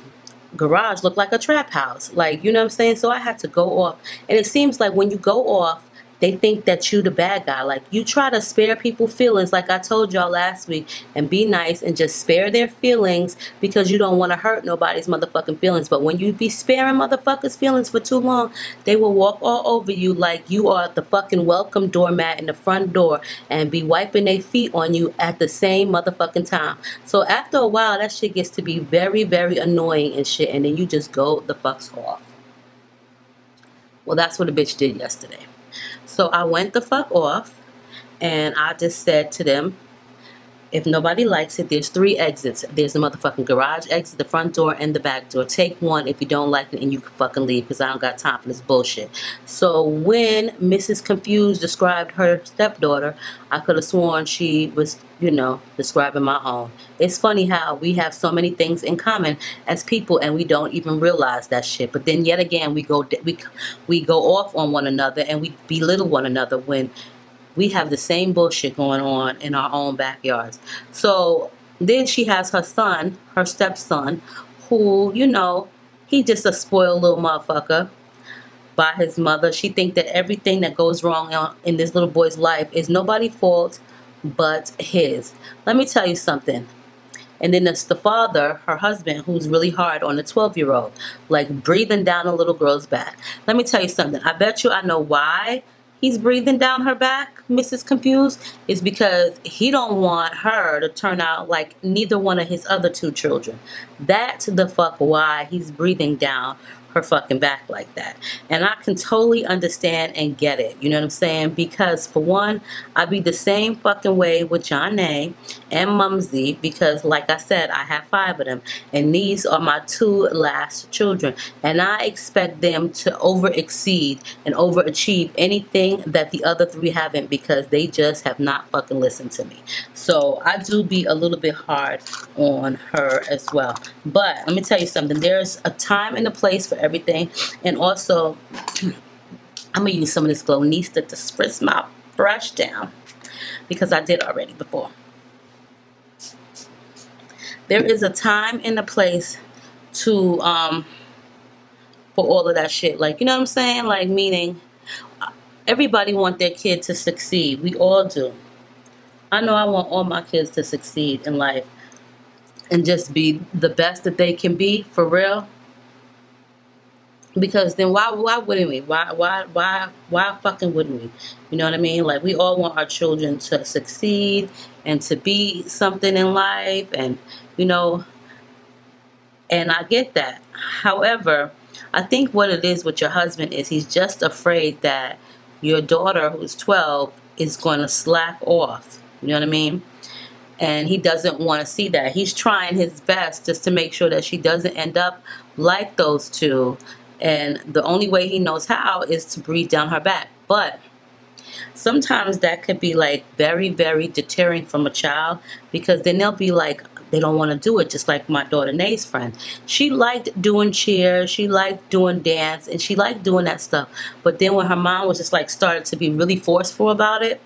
garage looked like a trap house. Like, you know what I'm saying? So I had to go off. And it seems like when you go off, they think that you the bad guy. Like, you try to spare people feelings, like I told y'all last week, and be nice and just spare their feelings because you don't want to hurt nobody's motherfucking feelings. But when you be sparing motherfuckers' feelings for too long, they will walk all over you like you are the fucking welcome doormat in the front door and be wiping their feet on you at the same motherfucking time. So after a while, that shit gets to be very, very annoying and shit, and then you just go the fucks off. Well, that's what a bitch did yesterday. So I went the fuck off, and I just said to them, if nobody likes it, there's three exits. There's the motherfucking garage exit, the front door, and the back door. Take one if you don't like it, and you can fucking leave because I don't got time for this bullshit. So when Missus Confused described her stepdaughter, I could have sworn she was, you know, describing my own. It's funny how we have so many things in common as people, and we don't even realize that shit. But then yet again, we go we we go off on one another, and we belittle one another when we have the same bullshit going on in our own backyards. So then she has her son, her stepson, who, you know, he just a spoiled little motherfucker by his mother. She think that everything that goes wrong in this little boy's life is nobody's fault but his. Let me tell you something. And then it's the father, her husband, who's really hard on the twelve-year-old, like breathing down a little girl's back. Let me tell you something. I bet you I know why he's breathing down her back, Missus Confused, is because he don't want her to turn out like neither one of his other two children. That's the fuck why he's breathing down her fucking back like that. And I can totally understand and get it. You know what I'm saying? Because for one, I be the same fucking way with John A and Mumsy because, like I said, I have five of them. And these are my two last children. And I expect them to over exceed and overachieve anything that the other three haven't because they just have not fucking listened to me. So I do be a little bit hard on her as well. But let me tell you something. There's a time and a place for everything. And also, I'm gonna use some of this Glownista to spritz my brush down because I did already before. There is a time and a place to um for all of that shit. Like, you know what I'm saying? Like, meaning everybody want their kid to succeed. We all do. I know I want all my kids to succeed in life and just be the best that they can be, for real. Because then why why wouldn't we? Why why why why fucking wouldn't we? You know what I mean? Like, we all want our children to succeed and to be something in life, and you know, and I get that. However, I think what it is with your husband is he's just afraid that your daughter, who's twelve, is gonna slack off. You know what I mean? And he doesn't want to see that. He's trying his best just to make sure that she doesn't end up like those two. And the only way he knows how is to breathe down her back. But sometimes that could be like very, very deterring from a child, because then they'll be like, They don't want to do it, just like my daughter Nay's friend. She liked doing cheer, she liked doing dance, and she liked doing that stuff. But then when her mom was just like started to be really forceful about it,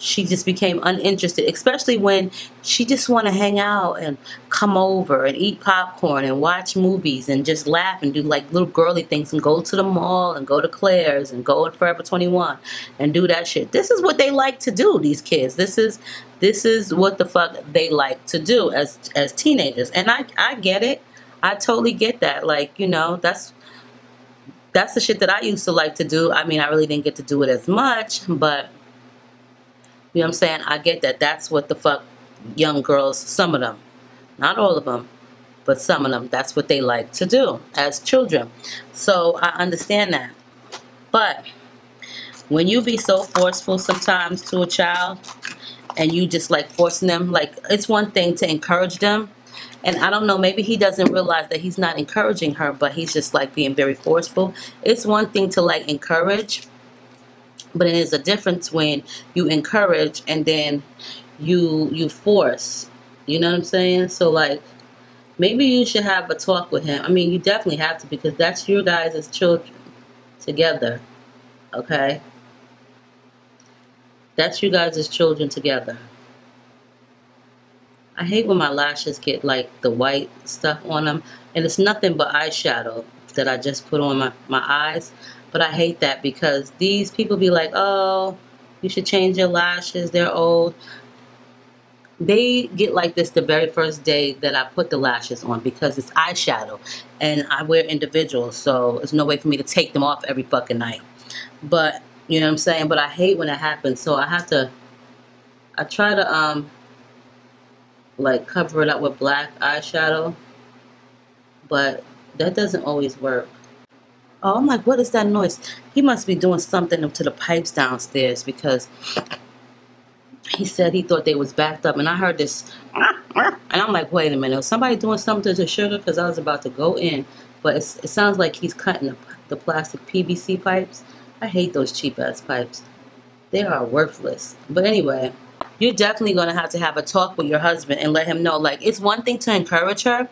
she just became uninterested, especially when she just want to hang out and come over and eat popcorn and watch movies and just laugh and do like little girly things and go to the mall and go to Claire's and go to Forever twenty-one and do that shit. This is what they like to do, these kids. This is this is what the fuck they like to do as as teenagers. And I, I get it. I totally get that. Like, you know, that's that's the shit that I used to like to do. I mean, I really didn't get to do it as much, but you know what I'm saying? I get that. That's what the fuck young girls, some of them, not all of them, but some of them, that's what they like to do as children. So I understand that. But when you be so forceful sometimes to a child and you just like forcing them, like it's one thing to encourage them. And I don't know, maybe he doesn't realize that he's not encouraging her, but he's just like being very forceful. It's one thing to like encourage, but it is a difference when you encourage and then you you force. You know what I'm saying? So, like, maybe you should have a talk with him. I mean, you definitely have to, because that's your guys as children together. Okay? That's you guys as children together. I hate when my lashes get, like, the white stuff on them. And it's nothing but eyeshadow that I just put on my, my eyes. But I hate that, because these people be like, oh, you should change your lashes, they're old. They get like this the very first day that I put the lashes on, because it's eyeshadow and I wear individuals, so there's no way for me to take them off every fucking night. But, you know what I'm saying? But I hate when that happens, so I have to, I try to, um, like, cover it up with black eyeshadow, but that doesn't always work. Oh, I'm like, what is that noise? He must be doing something to the pipes downstairs, because he said he thought they was backed up. And I heard this, and I'm like, wait a minute. Was somebody doing something to sugar? Because I was about to go in. But it's, it sounds like he's cutting the, the plastic P V C pipes. I hate those cheap-ass pipes. They are worthless. But anyway, you're definitely going to have to have a talk with your husband and let him know. Like, it's one thing to encourage her,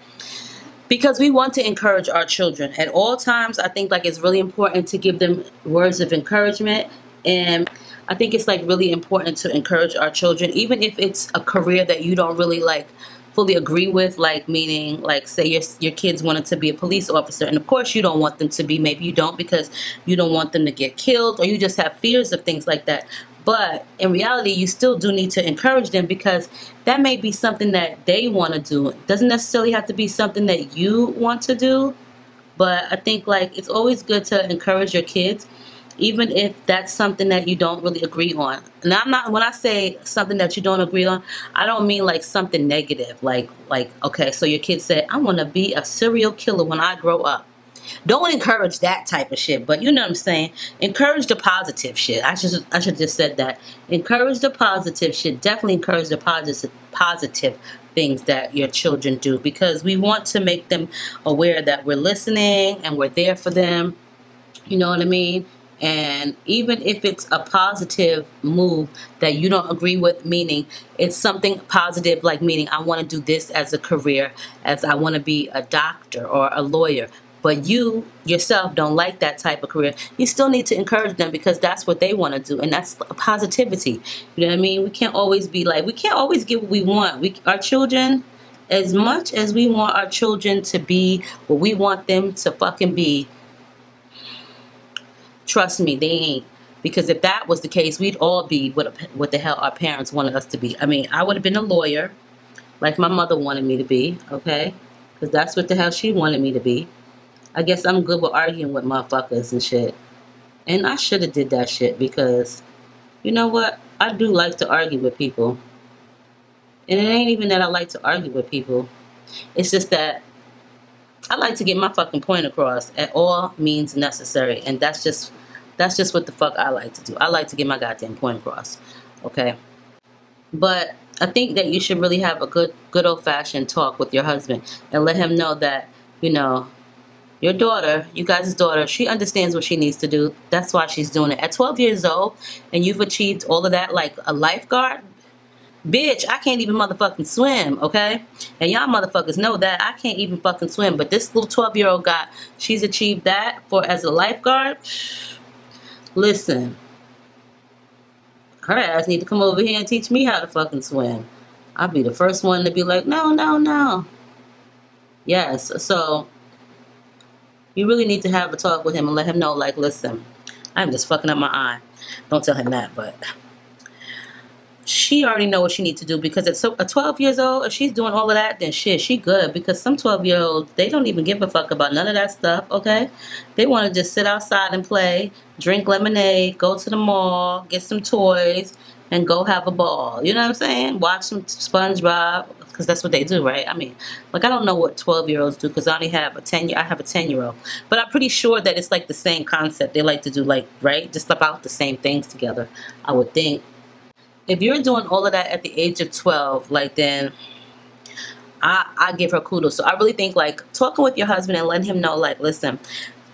because we want to encourage our children at all times. I think like it's really important to give them words of encouragement. And I think it's like really important to encourage our children, even if it's a career that you don't really like fully agree with, like meaning like say your, your kids wanted to be a police officer. And of course you don't want them to be, maybe you don't, because you don't want them to get killed, or you just have fears of things like that. But in reality, you still do need to encourage them, because that may be something that they want to do. It doesn't necessarily have to be something that you want to do. But I think like it's always good to encourage your kids, even if that's something that you don't really agree on. And I'm not, when I say something that you don't agree on, I don't mean like something negative. Like, like okay, so your kid said, I want to be a serial killer when I grow up. Don't encourage that type of shit, but you know what I'm saying? Encourage the positive shit. I should I should just said that. Encourage the positive shit. Definitely encourage the positive positive things that your children do, because we want to make them aware that we're listening and we're there for them. You know what I mean? And even if it's a positive move that you don't agree with, meaning it's something positive, like meaning I want to do this as a career, as I want to be a doctor or a lawyer. But you yourself don't like that type of career, you still need to encourage them, because that's what they want to do. And that's positivity. You know what I mean? We can't always be like, we can't always get what we want. We, our children, as much as we want our children to be what we want them to fucking be, trust me, they ain't. Because if that was the case, we'd all be what, what the hell our parents wanted us to be. I mean, I would have been a lawyer, like my mother wanted me to be, okay? Because that's what the hell she wanted me to be. I guess I'm good with arguing with motherfuckers and shit. And I should have did that shit, because, you know what? I do like to argue with people. And it ain't even that I like to argue with people. It's just that I like to get my fucking point across at all means necessary. And that's just, that's just what the fuck I like to do. I like to get my goddamn point across. Okay? But I think that you should really have a good, good old-fashioned talk with your husband. And let him know that, you know, your daughter, you guys' daughter, she understands what she needs to do. That's why she's doing it. At twelve years old, and you've achieved all of that, like a lifeguard, Bitch, I can't even motherfucking swim, okay? And y'all motherfuckers know that. I can't even fucking swim. But this little twelve-year-old got, she's achieved that for as a lifeguard. Listen. Her ass need to come over here and teach me how to fucking swim. I'll be the first one to be like, no, no, no. Yes, so you really need to have a talk with him and let him know, like, listen, I'm just fucking up my eye. Don't tell him that, but... she already know what she needs to do, because at so, at twelve years old, if she's doing all of that, then shit, she good. Because some twelve-year-olds, they don't even give a fuck about none of that stuff, okay? They want to just sit outside and play, drink lemonade, go to the mall, get some toys, and go have a ball. You know what I'm saying? Watch some SpongeBob, because that's what they do, right? I mean, like, I don't know what twelve-year-olds do, because I only have a ten-year, I have a ten-year-old. But I'm pretty sure that it's, like, the same concept. They like to do, like, right? Just about the same things together, I would think. If you're doing all of that at the age of twelve, like, then I, I give her kudos. So I really think, like, talking with your husband and letting him know, like, listen,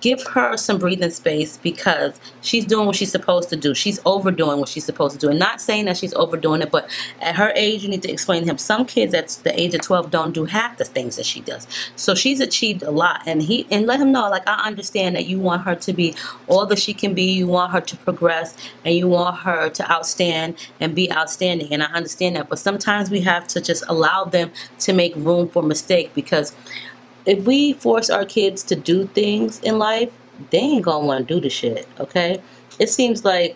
give her some breathing space, because she's doing what she's supposed to do. She's overdoing what she's supposed to do. And not saying that she's overdoing it, but at her age, you need to explain to him. Some kids at the age of twelve don't do half the things that she does. So she's achieved a lot. And he and let him know, like, I understand that you want her to be all that she can be. You want her to progress, and you want her to outstand and be outstanding. And I understand that. But sometimes we have to just allow them to make room for mistake, because if we force our kids to do things in life, they ain't gonna want to do the shit, okay? It seems like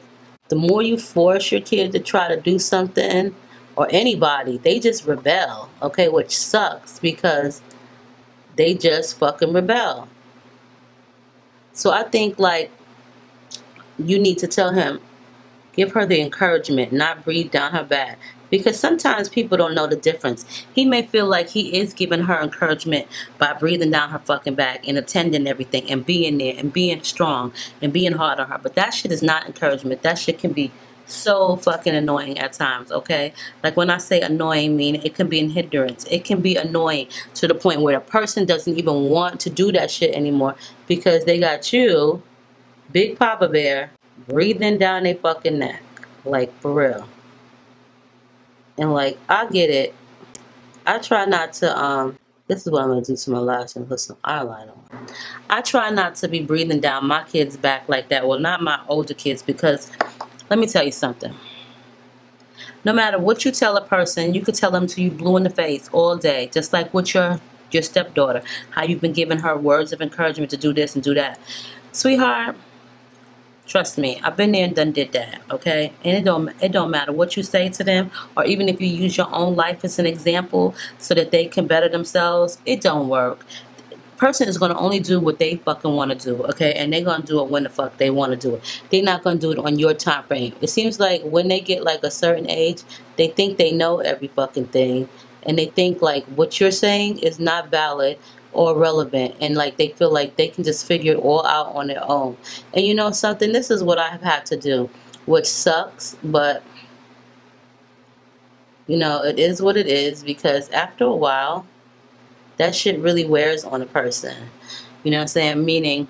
the more you force your kid to try to do something, or anybody, they just rebel, okay? Which sucks, because they just fucking rebel. So I think, like, you need to tell him, give her the encouragement, not breathe down her back. Because sometimes people don't know the difference. He may feel like he is giving her encouragement by breathing down her fucking back and attending everything and being there and being strong and being hard on her. But that shit is not encouragement. That shit can be so fucking annoying at times, okay? Like, when I say annoying, I mean it can be an hindrance. It can be annoying to the point where a person doesn't even want to do that shit anymore, because they got you, Big Papa Bear, breathing down their fucking neck. Like, for real. And, like, I get it. I try not to, um, this is what I'm going to do to my lash and put some eyeliner on. I try not to be breathing down my kids' back like that. Well, not my older kids, because let me tell you something. No matter what you tell a person, you could tell them till you blue in the face all day. Just like with your, your stepdaughter, how you've been giving her words of encouragement to do this and do that. Sweetheart, trust me, I've been there and done did that, okay? And it don't, it don't matter what you say to them, or even if you use your own life as an example so that they can better themselves, it don't work. Person is going to only do what they fucking want to do, okay? And they're going to do it when the fuck they want to do it. They're not going to do it on your time frame. It seems like when they get, like, a certain age, they think they know every fucking thing. And they think, like, what you're saying is not valid or relevant, and, like, they feel like they can just figure it all out on their own. And you know something, this is what I have had to do, which sucks, but you know, it is what it is, because after a while that shit really wears on a person. You know what I'm saying? Meaning,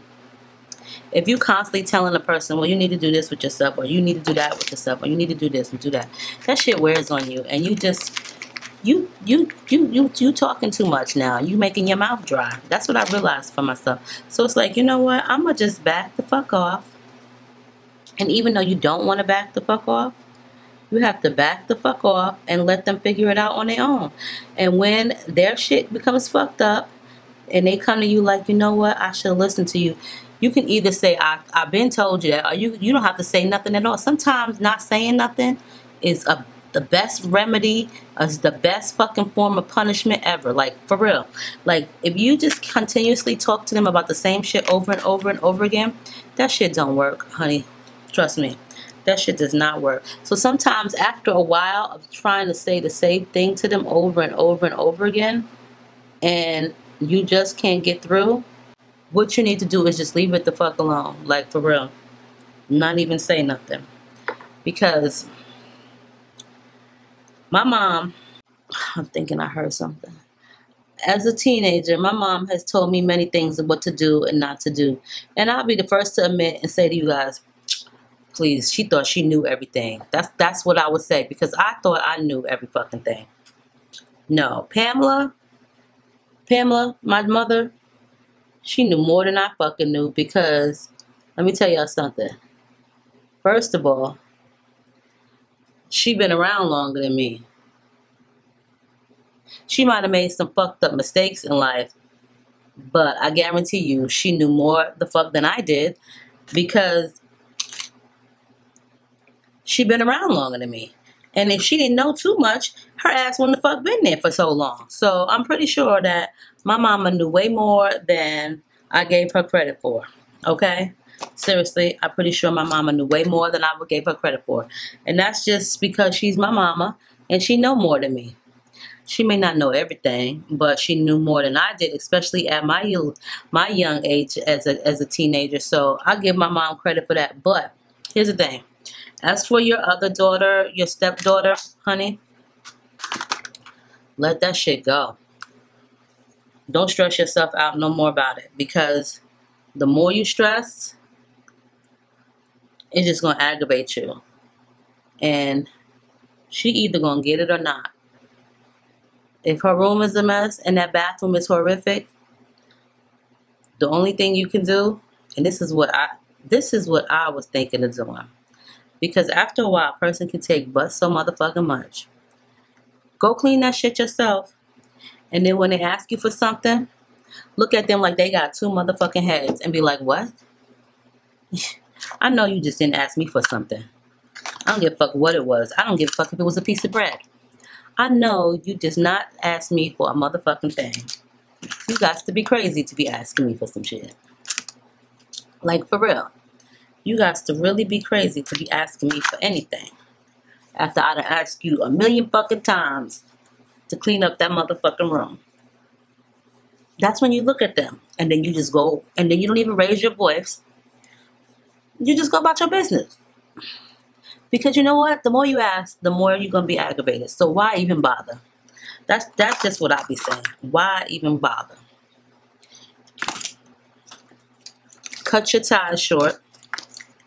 if you constantly telling a person, well, you need to do this with yourself, or you need to do that with yourself, or you need to do this and do that, that shit wears on you, and you just You, you, you, you, you talking too much now. You making your mouth dry. That's what I realized for myself. So it's like, you know what? I'm going to just back the fuck off. And even though you don't want to back the fuck off, you have to back the fuck off and let them figure it out on their own. And when their shit becomes fucked up and they come to you like, you know what? I should listen to you. You can either say, I, I've been told you that, or you, you don't have to say nothing at all. Sometimes not saying nothing is a the best remedy, is the best fucking form of punishment ever. Like, for real. Like, if you just continuously talk to them about the same shit over and over and over again, that shit don't work, honey. Trust me. That shit does not work. So sometimes after a while of trying to say the same thing to them over and over and over again, and you just can't get through, what you need to do is just leave it the fuck alone. Like, for real. Not even say nothing. Because my mom, I'm thinking I heard something. As a teenager, my mom has told me many things of what to do and not to do. And I'll be the first to admit and say to you guys, please. She thought she knew everything. That's that's what I would say, because I thought I knew every fucking thing. No, Pamela, Pamela, my mother, she knew more than I fucking knew, because let me tell y'all something. First of all, she been around longer than me. She might have made some fucked up mistakes in life, but I guarantee you she knew more the fuck than I did, because she been around longer than me. And if she didn't know too much, her ass wouldn't the fuck been there for so long. So I'm pretty sure that my mama knew way more than I gave her credit for, okay? Seriously, I'm pretty sure my mama knew way more than I gave her credit for. And that's just because she's my mama and she know more than me. She may not know everything, but she knew more than I did, especially at my my young age as a, as a teenager. So I give my mom credit for that. But here's the thing. As for your other daughter, your stepdaughter, honey, let that shit go. Don't stress yourself out no more about it, because the more you stress, it's just going to aggravate you. And she either going to get it or not. If her room is a mess and that bathroom is horrific, the only thing you can do, and this is what I, this is what I was thinking of doing, because after a while, a person can take but so motherfucking much. Go clean that shit yourself, and then when they ask you for something, look at them like they got two motherfucking heads and be like, "What? I know you just didn't ask me for something. I don't give a fuck what it was. I don't give a fuck if it was a piece of bread. I know you just not ask me for a motherfucking thing. You got to be crazy to be asking me for some shit. Like, for real. You got to really be crazy to be asking me for anything. After I done asked you a million fucking times to clean up that motherfucking room. That's when you look at them. And then you just go, and then you don't even raise your voice. You just go about your business. Because you know what? The more you ask, the more you're going to be aggravated. So why even bother? That's that's just what I be saying. Why even bother? Cut your ties short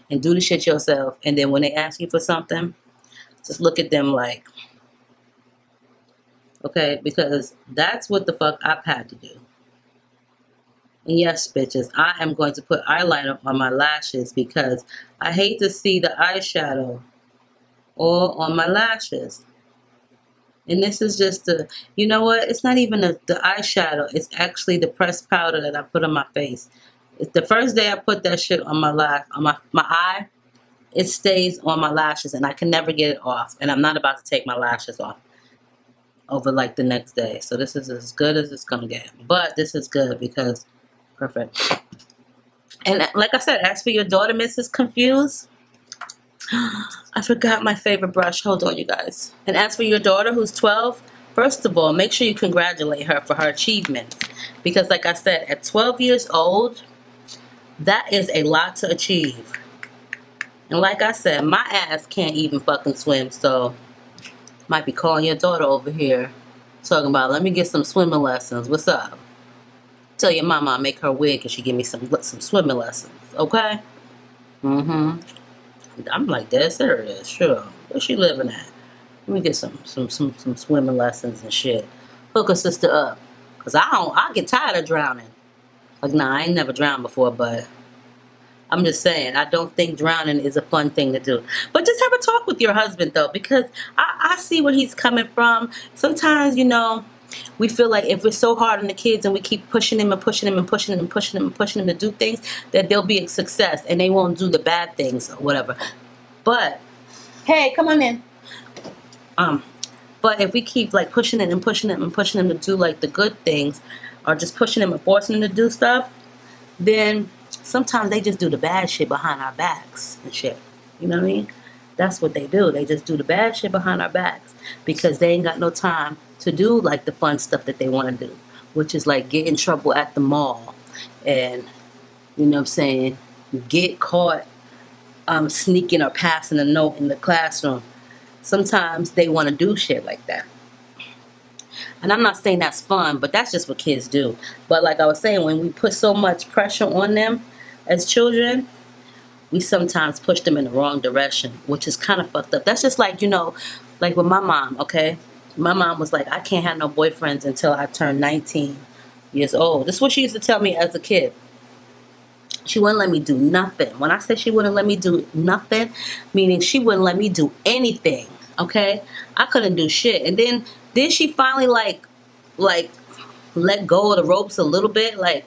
and do the shit yourself. And then when they ask you for something, just look at them like, okay, because that's what the fuck I've had to do. And yes, bitches, I am going to put eyeliner on my lashes, because I hate to see the eyeshadow all on my lashes. And this is just the, you know what? It's not even a, the eyeshadow. It's actually the pressed powder that I put on my face. It's the first day I put that shit on my lash, on my, my eye, it stays on my lashes, and I can never get it off. And I'm not about to take my lashes off over like the next day. So this is as good as it's going to get. But this is good because... perfect. And like I said, as for your daughter, Missus Confused, I forgot my favorite brush. Hold on, you guys. And as for your daughter, who's twelve, first of all, make sure you congratulate her for her achievements. Because like I said, at twelve years old, that is a lot to achieve. And like I said, my ass can't even fucking swim, so might be calling your daughter over here, talking about, let me get some swimming lessons. What's up? Tell your mama I'll make her wig and she give me some some swimming lessons, okay? Mm-hmm. I'm like, that's serious, sure. Where she living at? Let me get some some some some swimming lessons and shit. Hook her sister up, cause I don't I get tired of drowning. Like, nah, I ain't never drowned before, but I'm just saying, I don't think drowning is a fun thing to do. But just have a talk with your husband though, because I I see where he's coming from. Sometimes, you know, we feel like if we're so hard on the kids and we keep pushing them and pushing them and pushing them and pushing them and pushing them to do things, that they'll be a success and they won't do the bad things or whatever. But, hey, come on in. Um, but if we keep like pushing it and pushing them and pushing them to do like the good things, or just pushing them and forcing them to do stuff, then sometimes they just do the bad shit behind our backs and shit. You know what I mean? That's what they do. They just do the bad shit behind our backs because they ain't got no time to do like the fun stuff that they want to do, which is like get in trouble at the mall and, you know what I'm saying, get caught um, sneaking or passing a note in the classroom. Sometimes they want to do shit like that. And I'm not saying that's fun, but that's just what kids do. But like I was saying, when we put so much pressure on them as children, we sometimes push them in the wrong direction, which is kind of fucked up. That's just like, you know, like with my mom, okay? My mom was like, I can't have no boyfriends until I turn nineteen years old. This is what she used to tell me as a kid. She wouldn't let me do nothing. When I said she wouldn't let me do nothing, meaning she wouldn't let me do anything, okay? I couldn't do shit. And then, then she finally, like, like, let go of the ropes a little bit. Like,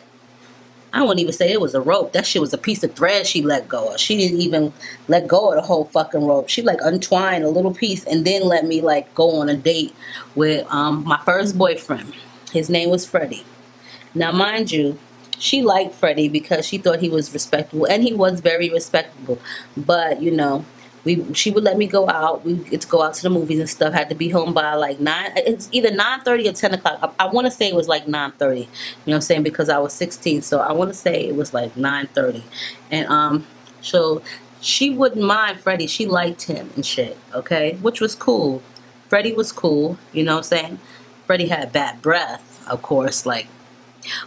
I wouldn't even say it was a rope. That shit was a piece of thread she let go of. She didn't even let go of the whole fucking rope. She, like, untwined a little piece and then let me, like, go on a date with um, my first boyfriend. His name was Freddie. Now, mind you, she liked Freddie because she thought he was respectable. And he was very respectable. But, you know, we she would let me go out. We get to go out to the movies and stuff. Had to be home by, like, nine. It's either nine thirty or ten o'clock. I, I want to say it was, like, nine thirty. You know what I'm saying? Because I was sixteen. So I want to say it was, like, nine thirty. And um, so she wouldn't mind Freddie. She liked him and shit, okay? Which was cool. Freddie was cool. You know what I'm saying? Freddie had bad breath, of course, like.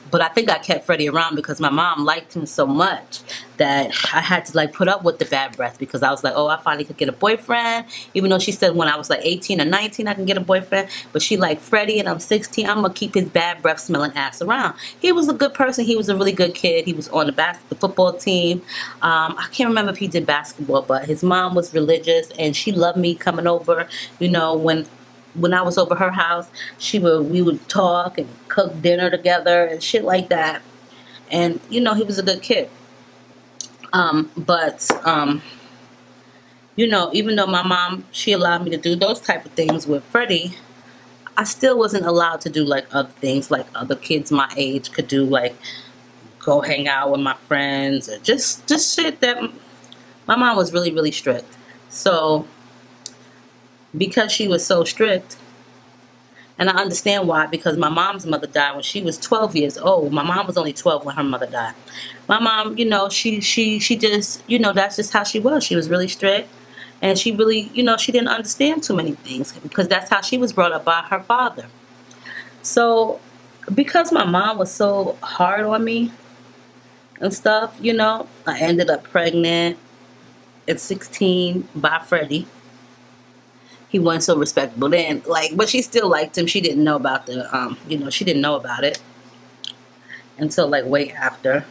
But I think I kept Freddie around because my mom liked him so much that I had to, like, put up with the bad breath because I was like, oh, I finally could get a boyfriend. Even though she said when I was, like, eighteen or nineteen, I can get a boyfriend. But she liked Freddie, and I'm sixteen. I'm going to keep his bad breath smelling ass around. He was a good person. He was a really good kid. He was on the, bas the football team. Um, I can't remember if he did basketball, but his mom was religious, and she loved me coming over, you know, when... When I was over her house, she would we would talk and cook dinner together and shit like that. And, you know, he was a good kid. Um, but, um, you know, even though my mom, she allowed me to do those type of things with Freddie, I still wasn't allowed to do, like, other things like other kids my age could do, like go hang out with my friends or just, just shit that my mom was really, really strict. So... Because she was so strict, and I understand why, because my mom's mother died when she was twelve years old. My mom was only twelve when her mother died. My mom, you know, she, she, she just, you know, that's just how she was. She was really strict, and she really, you know, she didn't understand too many things because that's how she was brought up by her father. So because my mom was so hard on me and stuff, you know, I ended up pregnant at sixteen by Freddie. He wasn't so respectable then, like, but she still liked him. She didn't know about the, um, you know, she didn't know about it until, like, way after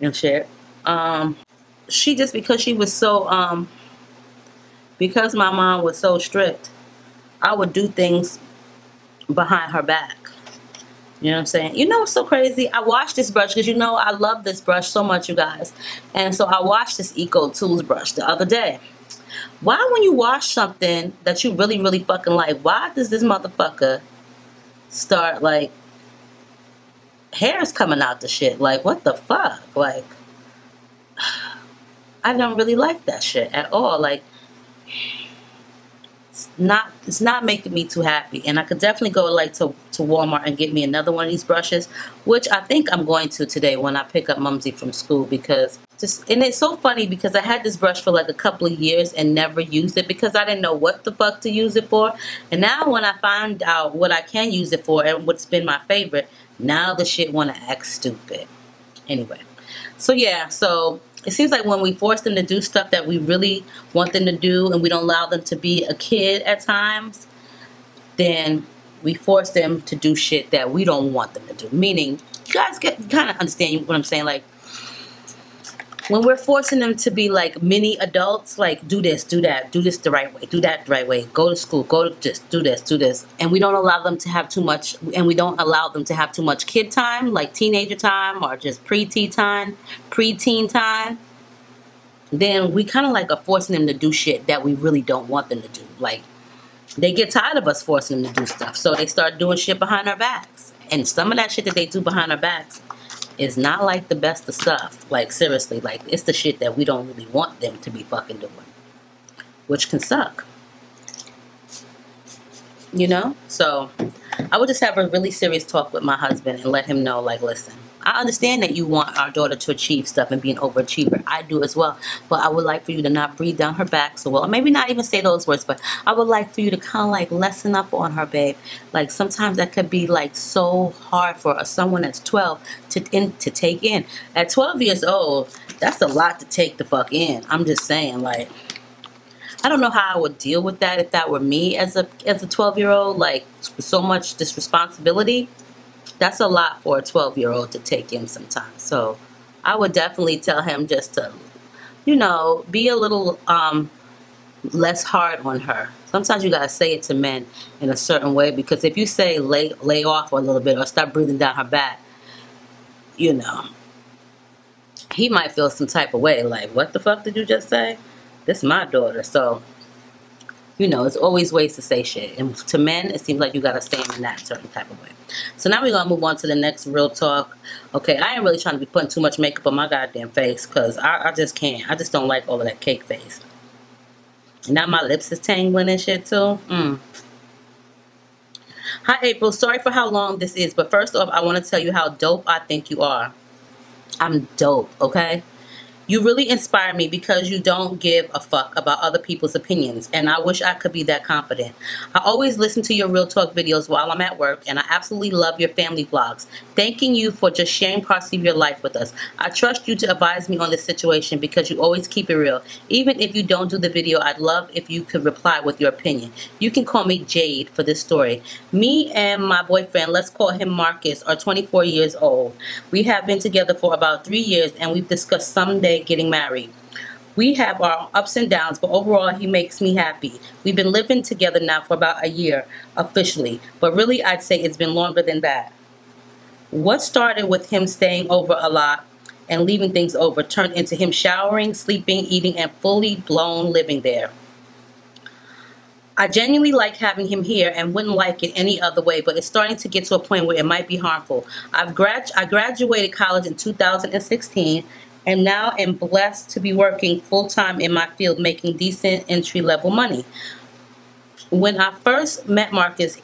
and shit. Um, she just, because she was so, um, because my mom was so strict, I would do things behind her back. You know what I'm saying? You know what's so crazy? I washed this brush because, you know, I love this brush so much, you guys. And so I washed this Eco Tools brush the other day. Why, when you wash something that you really, really fucking like, why does this motherfucker start, like, hairs coming out the shit? Like, what the fuck? Like, I don't really like that shit at all. Like, it's not, it's not making me too happy. And I could definitely go, like, to, to Walmart and get me another one of these brushes, which I think I'm going to today when I pick up Mumsy from school because... Just, and it's so funny because I had this brush for like a couple of years and never used it because I didn't know what the fuck to use it for. And now when I find out what I can use it for and what's been my favorite, now the shit want to act stupid. Anyway, so yeah, so it seems like when we force them to do stuff that we really want them to do and we don't allow them to be a kid at times, then we force them to do shit that we don't want them to do. Meaning, you guys get, kind of understand what I'm saying, like, when we're forcing them to be like mini adults, like do this, do that, do this the right way, do that the right way, go to school, go to this, do this, do this. And we don't allow them to have too much, and we don't allow them to have too much kid time, like teenager time or just pre-teen time, pre-teen time. Then we kind of like are forcing them to do shit that we really don't want them to do. Like they get tired of us forcing them to do stuff. So they start doing shit behind our backs. And some of that shit that they do behind our backs is not like the best of stuff. Like seriously, like it's the shit that we don't really want them to be fucking doing, which can suck, you know? So I would just have a really serious talk with my husband and let him know, like, listen, I understand that you want our daughter to achieve stuff and be an overachiever. I do as well. But I would like for you to not breathe down her back so well. Or maybe not even say those words, but I would like for you to kind of like lessen up on her, babe. Like sometimes that could be like so hard for someone that's twelve to, in, to take in. At twelve years old, that's a lot to take the fuck in. I'm just saying, like, I don't know how I would deal with that if that were me as a as a twelve year old. Like, so much this responsibility, that's a lot for a twelve year old to take in sometimes. So I would definitely tell him just to, you know, be a little um less hard on her. Sometimes you gotta say it to men in a certain way, because if you say lay lay off a little bit or stop breathing down her back, you know, he might feel some type of way, like, what the fuck did you just say? This is my daughter. So, you know, it's always ways to say shit. And to men, it seems like you gotta say them in that certain type of way. So now we're gonna move on to the next real talk. Okay, I ain't really trying to be putting too much makeup on my goddamn face, because I, I just can't. I just don't like all of that cake face. Now my lips is tangling and shit too. Mm. Hi, April. Sorry for how long this is, but first off, I want to tell you how dope I think you are. I'm dope, okay? You really inspire me because you don't give a fuck about other people's opinions, and I wish I could be that confident. I always listen to your Real Talk videos while I'm at work, and I absolutely love your family vlogs. Thanking you for just sharing parts of your life with us. I trust you to advise me on this situation because you always keep it real. Even if you don't do the video, I'd love if you could reply with your opinion. You can call me Jade for this story. Me and my boyfriend, let's call him Marcus, are twenty-four years old. We have been together for about three years, and we've discussed someday getting married. We have our ups and downs, but overall he makes me happy. We've been living together now for about a year officially, but really I'd say it's been longer than that. What started with him staying over a lot and leaving things over turned into him showering, sleeping, eating, and fully blown living there. I genuinely like having him here and wouldn't like it any other way, but it's starting to get to a point where it might be harmful. I've grad I graduated college in two thousand sixteen, and now I'm blessed to be working full-time in my field, making decent entry-level money. When I first met Marcus,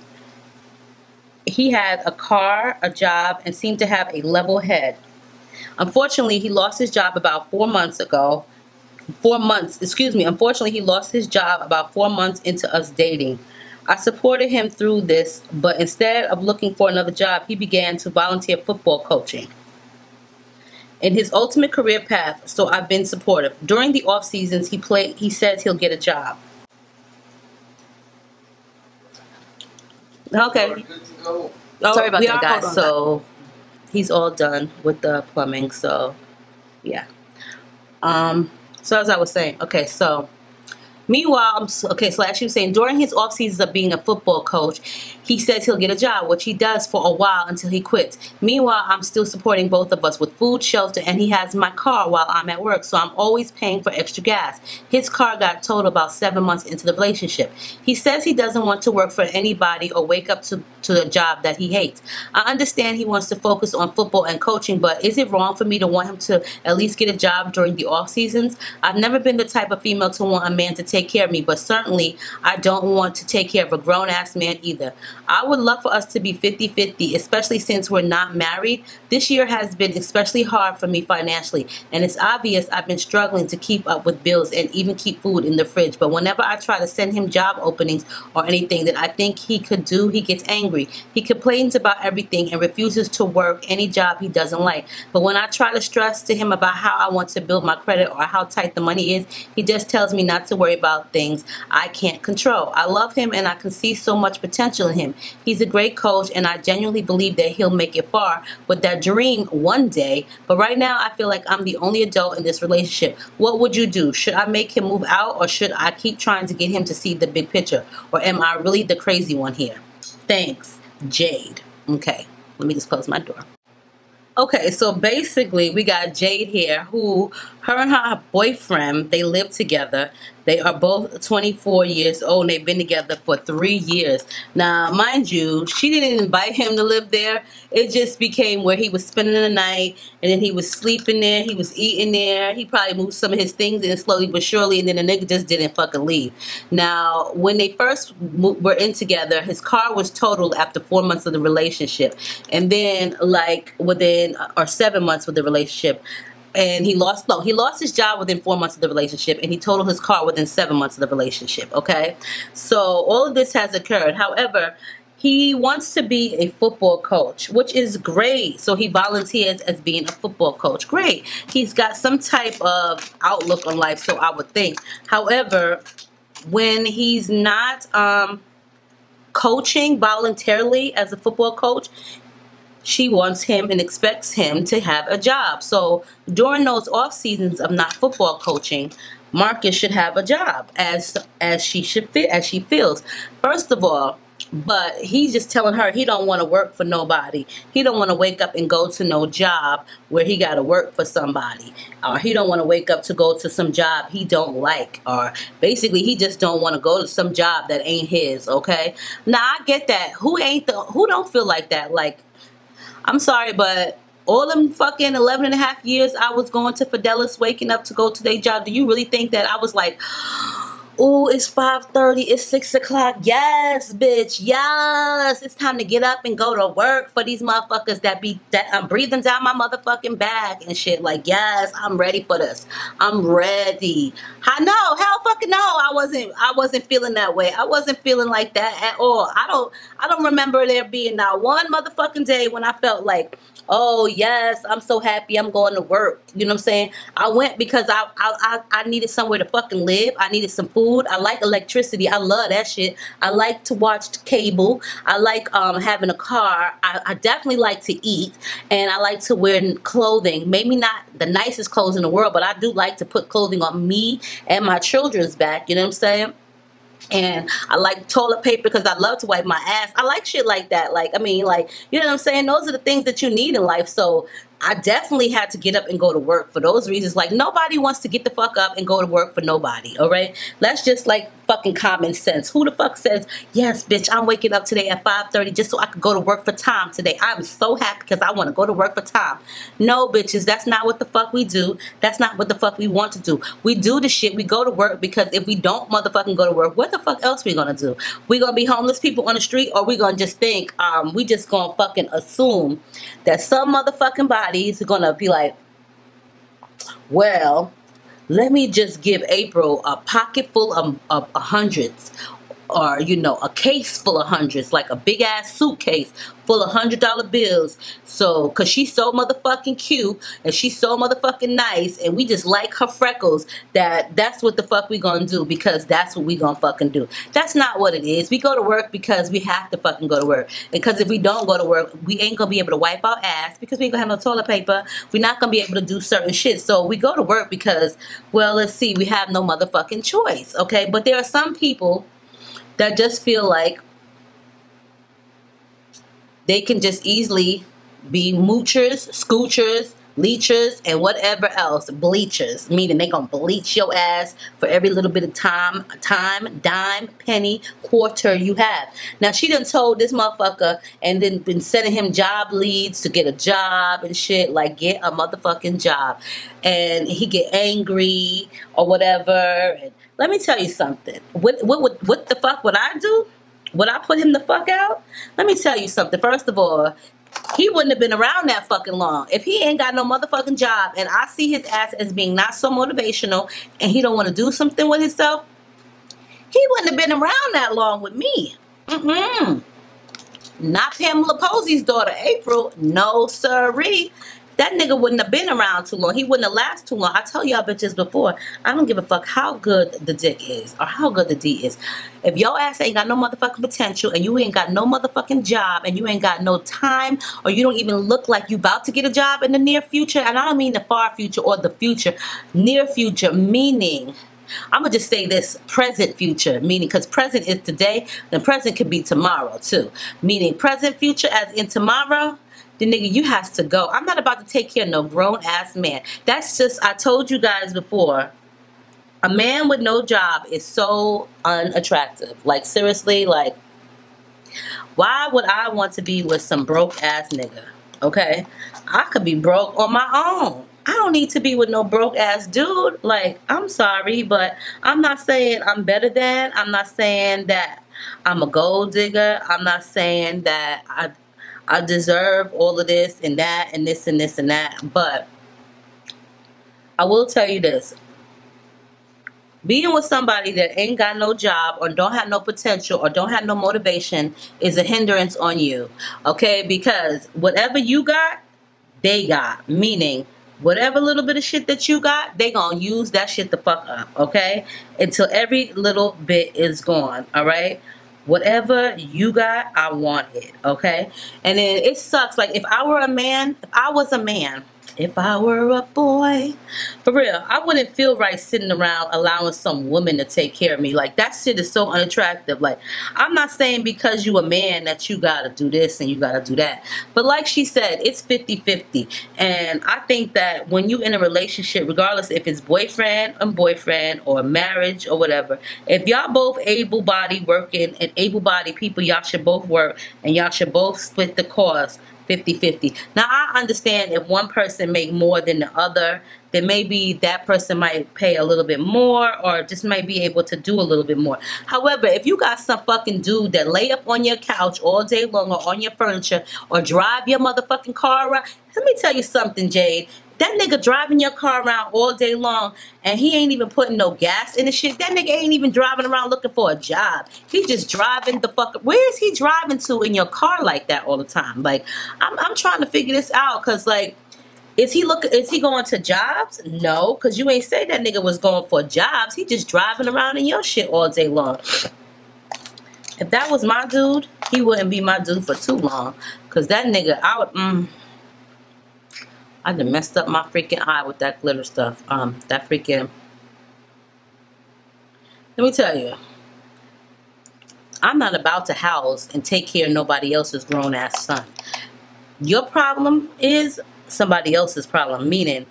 he had a car, a job, and seemed to have a level head. Unfortunately, he lost his job about four months ago. Four months, excuse me. Unfortunately, he lost his job about four months into us dating. I supported him through this, but instead of looking for another job, he began to volunteer football coaching in his ultimate career path, so I've been supportive. During the off seasons, he played, he says he'll get a job. Okay. Oh, sorry about that, guys. So he's all done with the plumbing. So yeah. Um. So as I was saying, okay. So meanwhile, I'm so, okay. So as she was saying, during his off seasons of being a football coach, he says he'll get a job, which he does for a while until he quits. Meanwhile, I'm still supporting both of us with food, shelter, and he has my car while I'm at work, so I'm always paying for extra gas. His car got towed about seven months into the relationship. He says he doesn't want to work for anybody or wake up to, to a job that he hates. I understand he wants to focus on football and coaching, but is it wrong for me to want him to at least get a job during the off seasons? I've never been the type of female to want a man to take care of me, but certainly I don't want to take care of a grown-ass man either. I would love for us to be fifty fifty, especially since we're not married. This year has been especially hard for me financially, and it's obvious I've been struggling to keep up with bills and even keep food in the fridge. But whenever I try to send him job openings or anything that I think he could do, he gets angry. He complains about everything and refuses to work any job he doesn't like. But when I try to stress to him about how I want to build my credit or how tight the money is, he just tells me not to worry about things I can't control. I love him, and I can see so much potential in him. He's a great coach, and I genuinely believe that he'll make it far with that dream one day, but right now I feel like I'm the only adult in this relationship. What would you do? Should I make him move out, or should I keep trying to get him to see the big picture, or am I really the crazy one here? Thanks, Jade. Okay, let me just close my door. Okay, so basically we got Jade here, who, her and her boyfriend, they live together. They are both twenty-four years old, and they've been together for three years. Now, mind you, she didn't invite him to live there. It just became where he was spending the night, and then he was sleeping there, he was eating there. He probably moved some of his things in slowly but surely, and then the nigga just didn't fucking leave. Now, when they first were in together, his car was totaled after four months of the relationship. And then, like, within or seven months with the relationship, and he lost no, he lost his job within four months of the relationship, and he totaled his car within seven months of the relationship. Okay, so all of this has occurred. However, He wants to be a football coach, which is great. So he volunteers as being a football coach. Great. He's got some type of outlook on life, so I would think. However, when he's not um, coaching voluntarily as a football coach, she wants him and expects him to have a job. So during those off seasons of not football coaching, Marcus should have a job as as she should fit as she feels. First of all, but he's just telling her he don't want to work for nobody. He don't want to wake up and go to no job where he got to work for somebody. Or he don't want to wake up to go to some job he don't like. Or basically he just don't want to go to some job that ain't his, okay? Now, I get that. Who ain't the, who don't feel like that? Like, I'm sorry, but all them fucking eleven and a half years I was going to Fidelis, waking up to go to their job, do you really think that I was like, oh, it's five thirty, it's six o'clock. Yes, bitch, yes. It's time to get up and go to work for these motherfuckers that be that I'm breathing down my motherfucking back and shit. Like, yes, I'm ready for this. I'm ready. I know, hell fucking no. I wasn't I wasn't feeling that way. I wasn't feeling like that at all. I don't I don't remember there being not one motherfucking day when I felt like, oh yes, I'm so happy I'm going to work. You know what I'm saying? I went because I I I, I needed somewhere to fucking live. I needed some food. I like electricity. I love that shit. I like to watch cable. I like um, having a car. I, I definitely like to eat, and I like to wear clothing. Maybe not the nicest clothes in the world, but I do like to put clothing on me and my children's back. You know what I'm saying? And I like toilet paper because I love to wipe my ass. I like shit like that. Like, I mean, like, you know what I'm saying? Those are the things that you need in life. So I definitely had to get up and go to work for those reasons. Like, nobody wants to get the fuck up and go to work for nobody, all right? That's just, like, fucking common sense. Who the fuck says, yes, bitch, I'm waking up today at five thirty just so I could go to work for time today. I'm so happy because I want to go to work for time. No, bitches, that's not what the fuck we do. That's not what the fuck we want to do. We do the shit. We go to work because if we don't motherfucking go to work, what the fuck else we going to do? We going to be homeless people on the street, or we going to just think, um, we just going to fucking assume that some motherfucking body is gonna be like, well, let me just give April a pocket full of, of hundreds, or, you know, a case full of hundreds, like a big ass suitcase full of hundred dollar bills. So, cause she's so motherfucking cute and she's so motherfucking nice, and we just like her freckles. That that's what the fuck we gonna do, because that's what we gonna fucking do. That's not what it is. We go to work because we have to fucking go to work. Because if we don't go to work, we ain't gonna be able to wipe our ass because we ain't gonna have no toilet paper. We're not gonna be able to do certain shit. So we go to work because, well, let's see, we have no motherfucking choice, okay? But there are some people that just feel like they can just easily be moochers, scoochers, leechers, and whatever else, bleachers, meaning they gonna bleach your ass for every little bit of time, time, dime, penny, quarter you have. Now, she done told this motherfucker and then been sending him job leads to get a job and shit, like, get a motherfucking job. And he get angry or whatever. And let me tell you something. What, what, what, what the fuck would I do? Would I put him the fuck out? Let me tell you something. First of all, he wouldn't have been around that fucking long. If he ain't got no motherfucking job and I see his ass as being not so motivational and he don't want to do something with himself, he wouldn't have been around that long with me. Mm-mm. Not Pamela Posey's daughter, April. No, sirree. That nigga wouldn't have been around too long. He wouldn't have lasted too long. I tell y'all bitches before, I don't give a fuck how good the dick is or how good the D is. If your ass ain't got no motherfucking potential and you ain't got no motherfucking job and you ain't got no time, or you don't even look like you about to get a job in the near future, and I don't mean the far future or the future, near future, meaning, I'm going to just say this, present future, meaning, because present is today, then present could be tomorrow too. Meaning present future as in tomorrow, then nigga, you has to go. I'm not about to take care of no grown-ass man. That's just, I told you guys before, a man with no job is so unattractive. Like, seriously, like, why would I want to be with some broke-ass nigga, okay? I could be broke on my own. I don't need to be with no broke-ass dude. Like, I'm sorry, but I'm not saying I'm better than. I'm not saying that I'm a gold digger. I'm not saying that I... I deserve all of this and that and this and this and that. But I will tell you this. being with somebody that ain't got no job or don't have no potential or don't have no motivation is a hindrance on you, okay? Because whatever you got, they got. Meaning, whatever little bit of shit that you got, they gonna use that shit the fuck up, okay? Until every little bit is gone, all right? Whatever you got, I want it, okay? And then it sucks. Like, if I were a man, if I was a man, if I were a boy, for real, I wouldn't feel right sitting around allowing some woman to take care of me. Like, that shit is so unattractive. Like, I'm not saying because you a man that you gotta do this and you gotta do that. But like she said, it's fifty fifty. And I think that when you in a relationship, regardless if it's boyfriend and boyfriend or marriage or whatever, if y'all both able-bodied working and able-bodied people, y'all should both work and y'all should both split the cost. fifty fifty. Now, I understand if one person make more than the other, then maybe that person might pay a little bit more or just might be able to do a little bit more. However, if you got some fucking dude that lay up on your couch all day long or on your furniture or drive your motherfucking car around, let me tell you something, Jade. That nigga driving your car around all day long and he ain't even putting no gas in the shit. That nigga ain't even driving around looking for a job. He just driving the fuck. Where is he driving to in your car like that all the time? Like, I'm, I'm trying to figure this out because, like, is he look? Is he going to jobs? No, because you ain't say that nigga was going for jobs. He just driving around in your shit all day long. If that was my dude, he wouldn't be my dude for too long because that nigga, I would... Mm, I done messed up my freaking eye with that glitter stuff. Um, that freaking... Let me tell you. I'm not about to house and take care of nobody else's grown-ass son. Your problem is somebody else's problem. Meaning,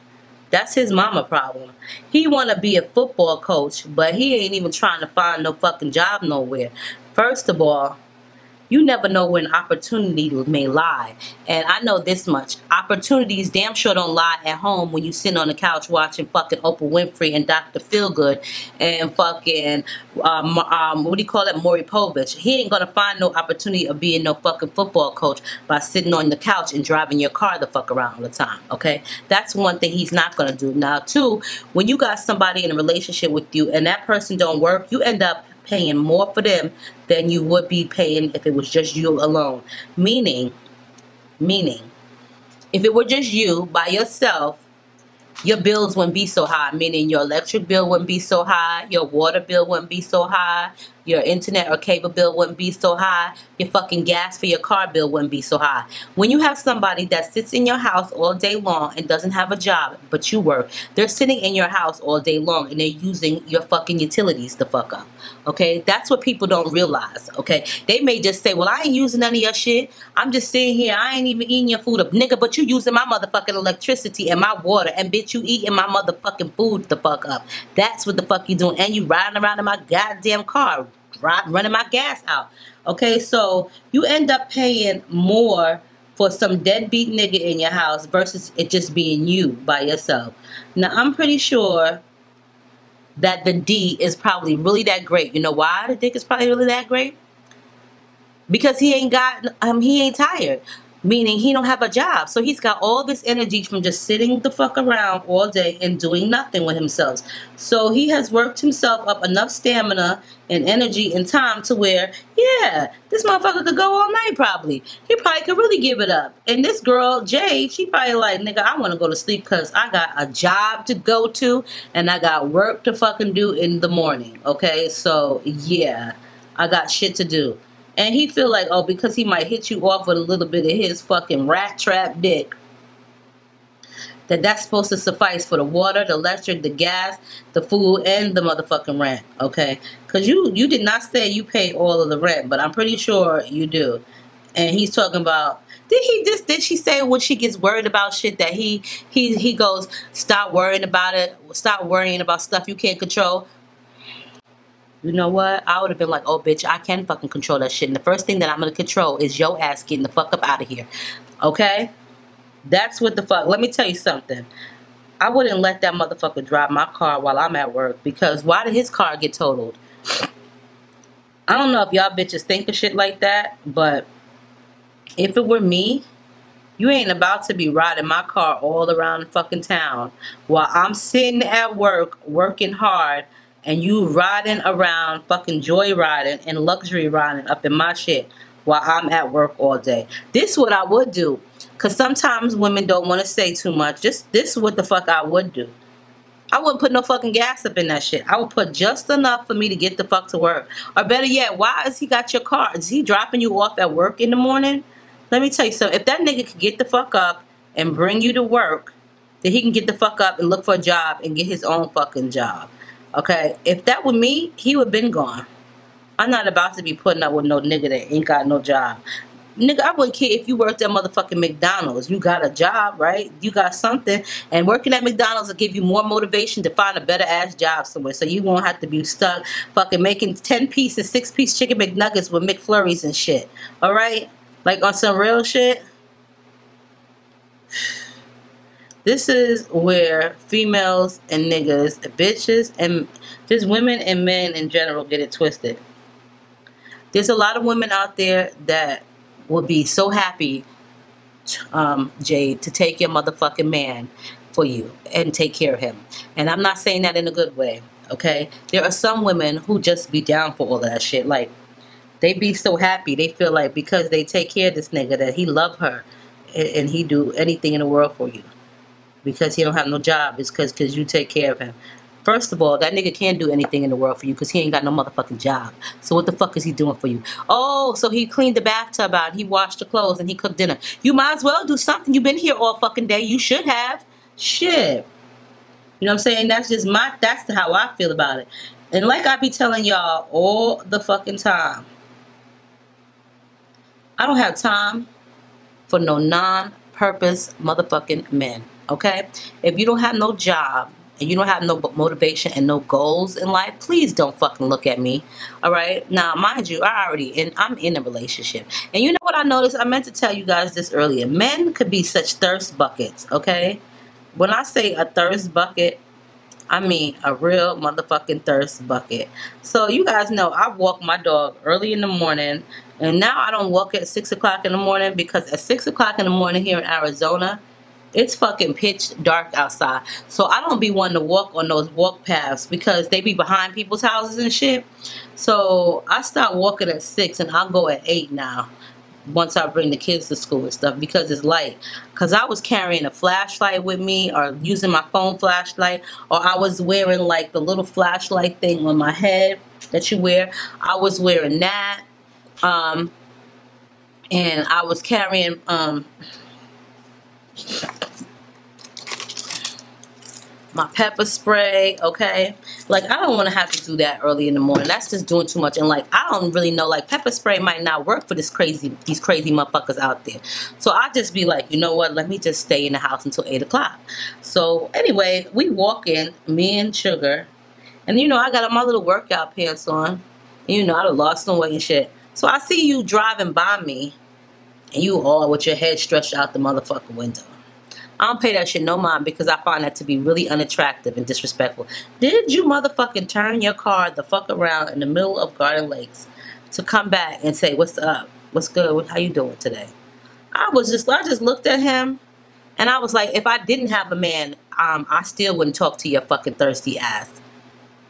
that's his mama problem. He want to be a football coach, but he ain't even trying to find no fucking job nowhere. First of all, you never know when opportunity may lie. And I know this much. Opportunities damn sure don't lie at home when you sitting on the couch watching fucking Oprah Winfrey and Doctor Feelgood and fucking, um, um, what do you call it, Maury Povich. He ain't going to find no opportunity of being no fucking football coach by sitting on the couch and driving your car the fuck around all the time, okay? That's one thing he's not going to do. Now, two, when you got somebody in a relationship with you and that person don't work, you end up paying more for them than you would be paying if it was just you alone. Meaning, meaning, if it were just you by yourself, your bills wouldn't be so high. Meaning your electric bill wouldn't be so high. Your water bill wouldn't be so high. Your internet or cable bill wouldn't be so high. Your fucking gas for your car bill wouldn't be so high. When you have somebody that sits in your house all day long and doesn't have a job, but you work, they're sitting in your house all day long and they're using your fucking utilities the fuck up. Okay? That's what people don't realize. Okay? They may just say, well, I ain't using none of your shit. I'm just sitting here. I ain't even eating your food up. Nigga, but you using my motherfucking electricity and my water. And bitch, you eating my motherfucking food the fuck up. That's what the fuck you doing. And you riding around in my goddamn car. Running my gas out. Okay, so you end up paying more for some deadbeat nigga in your house versus it just being you by yourself. Now, I'm pretty sure that the D is probably really that great. You know why the dick is probably really that great? Because he ain't got, um, he ain't tired. Meaning he don't have a job. So he's got all this energy from just sitting the fuck around all day and doing nothing with himself. So he has worked himself up enough stamina and energy and time to where, yeah, this motherfucker could go all night probably. He probably could really give it up. And this girl, Jade, she probably like, nigga, I want to go to sleep because I got a job to go to and I got work to fucking do in the morning. Okay, so yeah, I got shit to do. And he feel like, oh, because he might hit you off with a little bit of his fucking rat trap dick, that that's supposed to suffice for the water, the electric, the gas, the food, and the motherfucking rent, okay? Because you, you did not say you pay all of the rent, but I'm pretty sure you do. And he's talking about, did he just, did she say when she gets worried about shit that he, he, he goes, stop worrying about it, stop worrying about stuff you can't control? You know what? I would have been like, oh, bitch, I can fucking control that shit. And the first thing that I'm going to control is your ass getting the fuck up out of here. Okay? That's what the fuck. Let me tell you something. I wouldn't let that motherfucker drive my car while I'm at work. Because why did his car get totaled? I don't know if y'all bitches think of shit like that. But if it were me, you ain't about to be riding my car all around fucking town while I'm sitting at work, working hard, and you riding around fucking joyriding and luxury riding up in my shit while I'm at work all day. This is what I would do, because sometimes women don't want to say too much. Just this is what the fuck I would do. I wouldn't put no fucking gas up in that shit. I would put just enough for me to get the fuck to work. Or better yet, why has he got your car? Is he dropping you off at work in the morning? Let me tell you something. If that nigga could get the fuck up and bring you to work, then he can get the fuck up and look for a job and get his own fucking job. Okay? If that were me, he would have been gone. I'm not about to be putting up with no nigga that ain't got no job. Nigga, I wouldn't care if you worked at motherfucking McDonald's. You got a job, right? You got something. And working at McDonald's will give you more motivation to find a better-ass job somewhere. So you won't have to be stuck fucking making ten-piece and six-piece chicken McNuggets with McFlurries and shit. All right? Like, on some real shit. This is where females and niggas, bitches, and just women and men in general get it twisted. There's a lot of women out there that would be so happy, um, Jade, to take your motherfucking man for you and take care of him. And I'm not saying that in a good way, okay? There are some women who just be down for all that shit. Like, they be so happy. They feel like because they take care of this nigga that he love her and he do anything in the world for you. Because he don't have no job, it's because cause you take care of him. First of all, that nigga can't do anything in the world for you because he ain't got no motherfucking job. So what the fuck is he doing for you? Oh, so he cleaned the bathtub out, he washed the clothes, and he cooked dinner. You might as well do something. You've been here all fucking day. You should have. Shit. You know what I'm saying? That's just my, that's how I feel about it. And like I be telling y'all all the fucking time, I don't have time for no non-purpose motherfucking men, okay? If you don't have no job, and you don't have no motivation and no goals in life, please don't fucking look at me. All right? Now, mind you, I already, and I'm in a relationship. And you know what I noticed? I meant to tell you guys this earlier. Men could be such thirst buckets, okay? When I say a thirst bucket, I mean a real motherfucking thirst bucket. So you guys know I walk my dog early in the morning, and now I don't walk at six o'clock in the morning because at six o'clock in the morning here in Arizona, it's fucking pitch dark outside. So I don't be wanting to walk on those walk paths because they be behind people's houses and shit. So I start walking at six and I'll go at eight now once I bring the kids to school and stuff because it's light. Because I was carrying a flashlight with me or using my phone flashlight, or I was wearing like the little flashlight thing on my head that you wear. I was wearing that. Um, and I was carrying... Um, my pepper spray, okay? Like, I don't want to have to do that early in the morning. That's just doing too much. And, like, I don't really know. Like, pepper spray might not work for this crazy, these crazy motherfuckers out there. So I just be like, you know what? Let me just stay in the house until eight o'clock. So, anyway, we walk in, me and Sugar. And, you know, I got my little workout pants on. And, you know, I done lost some weight and shit. So I see you driving by me. And you all with your head stretched out the motherfucking window. I don't pay that shit no mind because I find that to be really unattractive and disrespectful. Did you motherfucking turn your car the fuck around in the middle of Garden Lakes to come back and say, what's up? What's good? How you doing today? I was just, I just looked at him and I was like, if I didn't have a man, um, I still wouldn't talk to your fucking thirsty ass.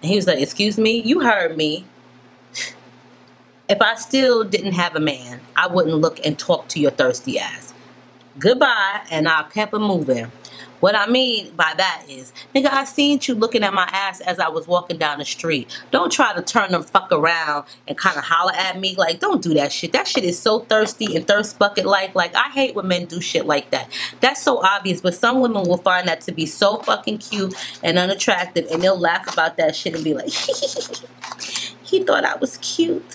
And he was like, excuse me? You heard me. If I still didn't have a man, I wouldn't look and talk to your thirsty ass. Goodbye, and I kept it moving. What I mean by that is, nigga, I seen you looking at my ass as I was walking down the street. Don't try to turn the fuck around and kind of holler at me. Like, don't do that shit. That shit is so thirsty and thirst bucket-like. Like, I hate when men do shit like that. That's so obvious, but some women will find that to be so fucking cute and unattractive, and they'll laugh about that shit and be like, he thought I was cute.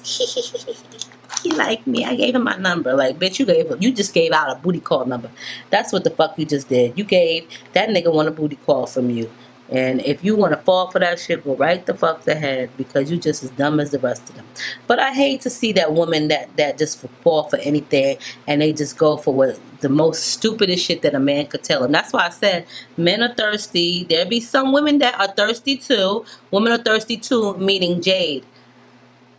He liked me. I gave him my number. Like, bitch, you gave him, you just gave out a booty call number. That's what the fuck you just did. You gave that nigga want a booty call from you. And if you want to fall for that shit, go right the fuck to head because you just as dumb as the rest of them. But I hate to see that woman that, that just fall for anything and they just go for what the most stupidest shit that a man could tell them. That's why I said men are thirsty. There be some women that are thirsty too. Women are thirsty too, meaning Jade.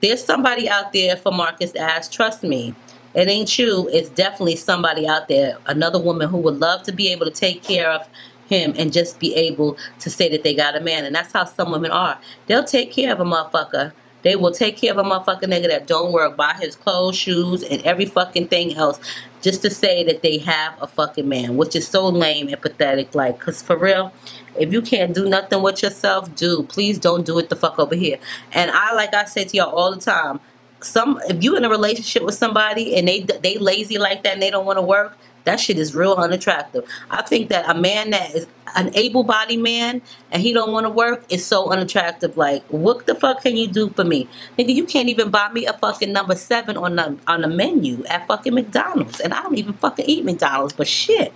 There's somebody out there for Marcus' ass. Trust me. It ain't you. It's definitely somebody out there. Another woman who would love to be able to take care of him and just be able to say that they got a man. And that's how some women are. They'll take care of a motherfucker. They will take care of a motherfucking nigga that don't work, buy his clothes, shoes, and every fucking thing else just to say that they have a fucking man, which is so lame and pathetic. Like, because for real, if you can't do nothing with yourself, do. Please don't do it the fuck over here. And I, like I say to y'all all the time, some if you in a relationship with somebody and they they lazy like that and they don't want to work, that shit is real unattractive. I think that a man that is an able-bodied man and he don't want to work is so unattractive. Like, what the fuck can you do for me? Nigga, you can't even buy me a fucking number seven on the, on the menu at fucking McDonald's. And I don't even fucking eat McDonald's, but shit,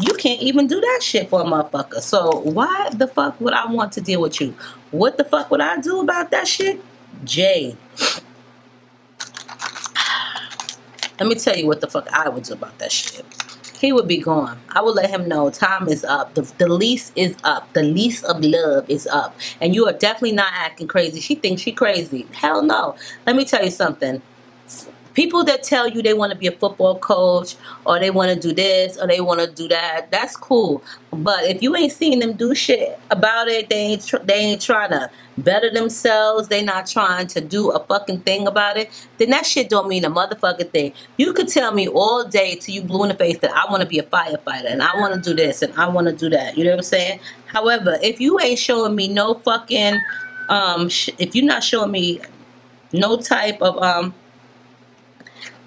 you can't even do that shit for a motherfucker. So why the fuck would I want to deal with you? What the fuck would I do about that shit? Jay. Let me tell you what the fuck I would do about that shit. He would be gone. I would let him know time is up. The, the lease is up. The lease of love is up. And you are definitely not acting crazy. She thinks she crazy. Hell no. Let me tell you something. People that tell you they want to be a football coach or they want to do this or they want to do that, that's cool. But if you ain't seen them do shit about it, they ain't, tr they ain't trying to better themselves, they not trying to do a fucking thing about it, then that shit don't mean a motherfucking thing. You could tell me all day till you blue in the face that I want to be a firefighter and I want to do this and I want to do that. You know what I'm saying? However, if you ain't showing me no fucking, um, sh if you're not showing me no type of, um,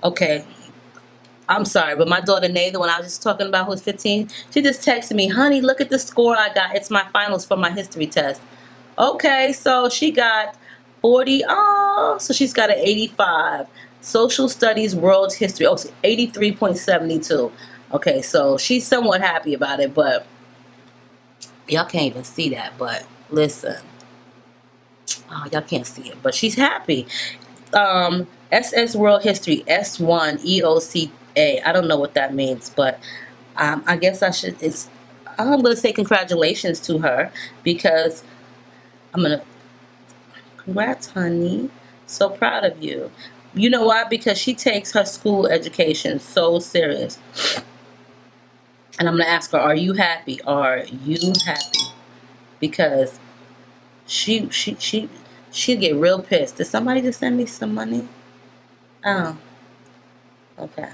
okay, I'm sorry, but my daughter Nathan, when I was just talking about who's fifteen, she just texted me, honey, look at the score I got. It's my finals for my history test. Okay, so she got forty, oh, so she's got an eighty-five. Social Studies World History, oh, so eighty-three point seven two. Okay, so she's somewhat happy about it, but y'all can't even see that, but listen. Oh, y'all can't see it, but she's happy. Um... S S World History, S one, E O C A. I don't know what that means, but um, I guess I should, it's, I'm going to say congratulations to her because I'm going to, congrats, honey. So proud of you. You know why? Because she takes her school education so serious. And I'm going to ask her, are you happy? Are you happy? Because she, she, she, she'd get real pissed. Did somebody just send me some money? Oh, okay.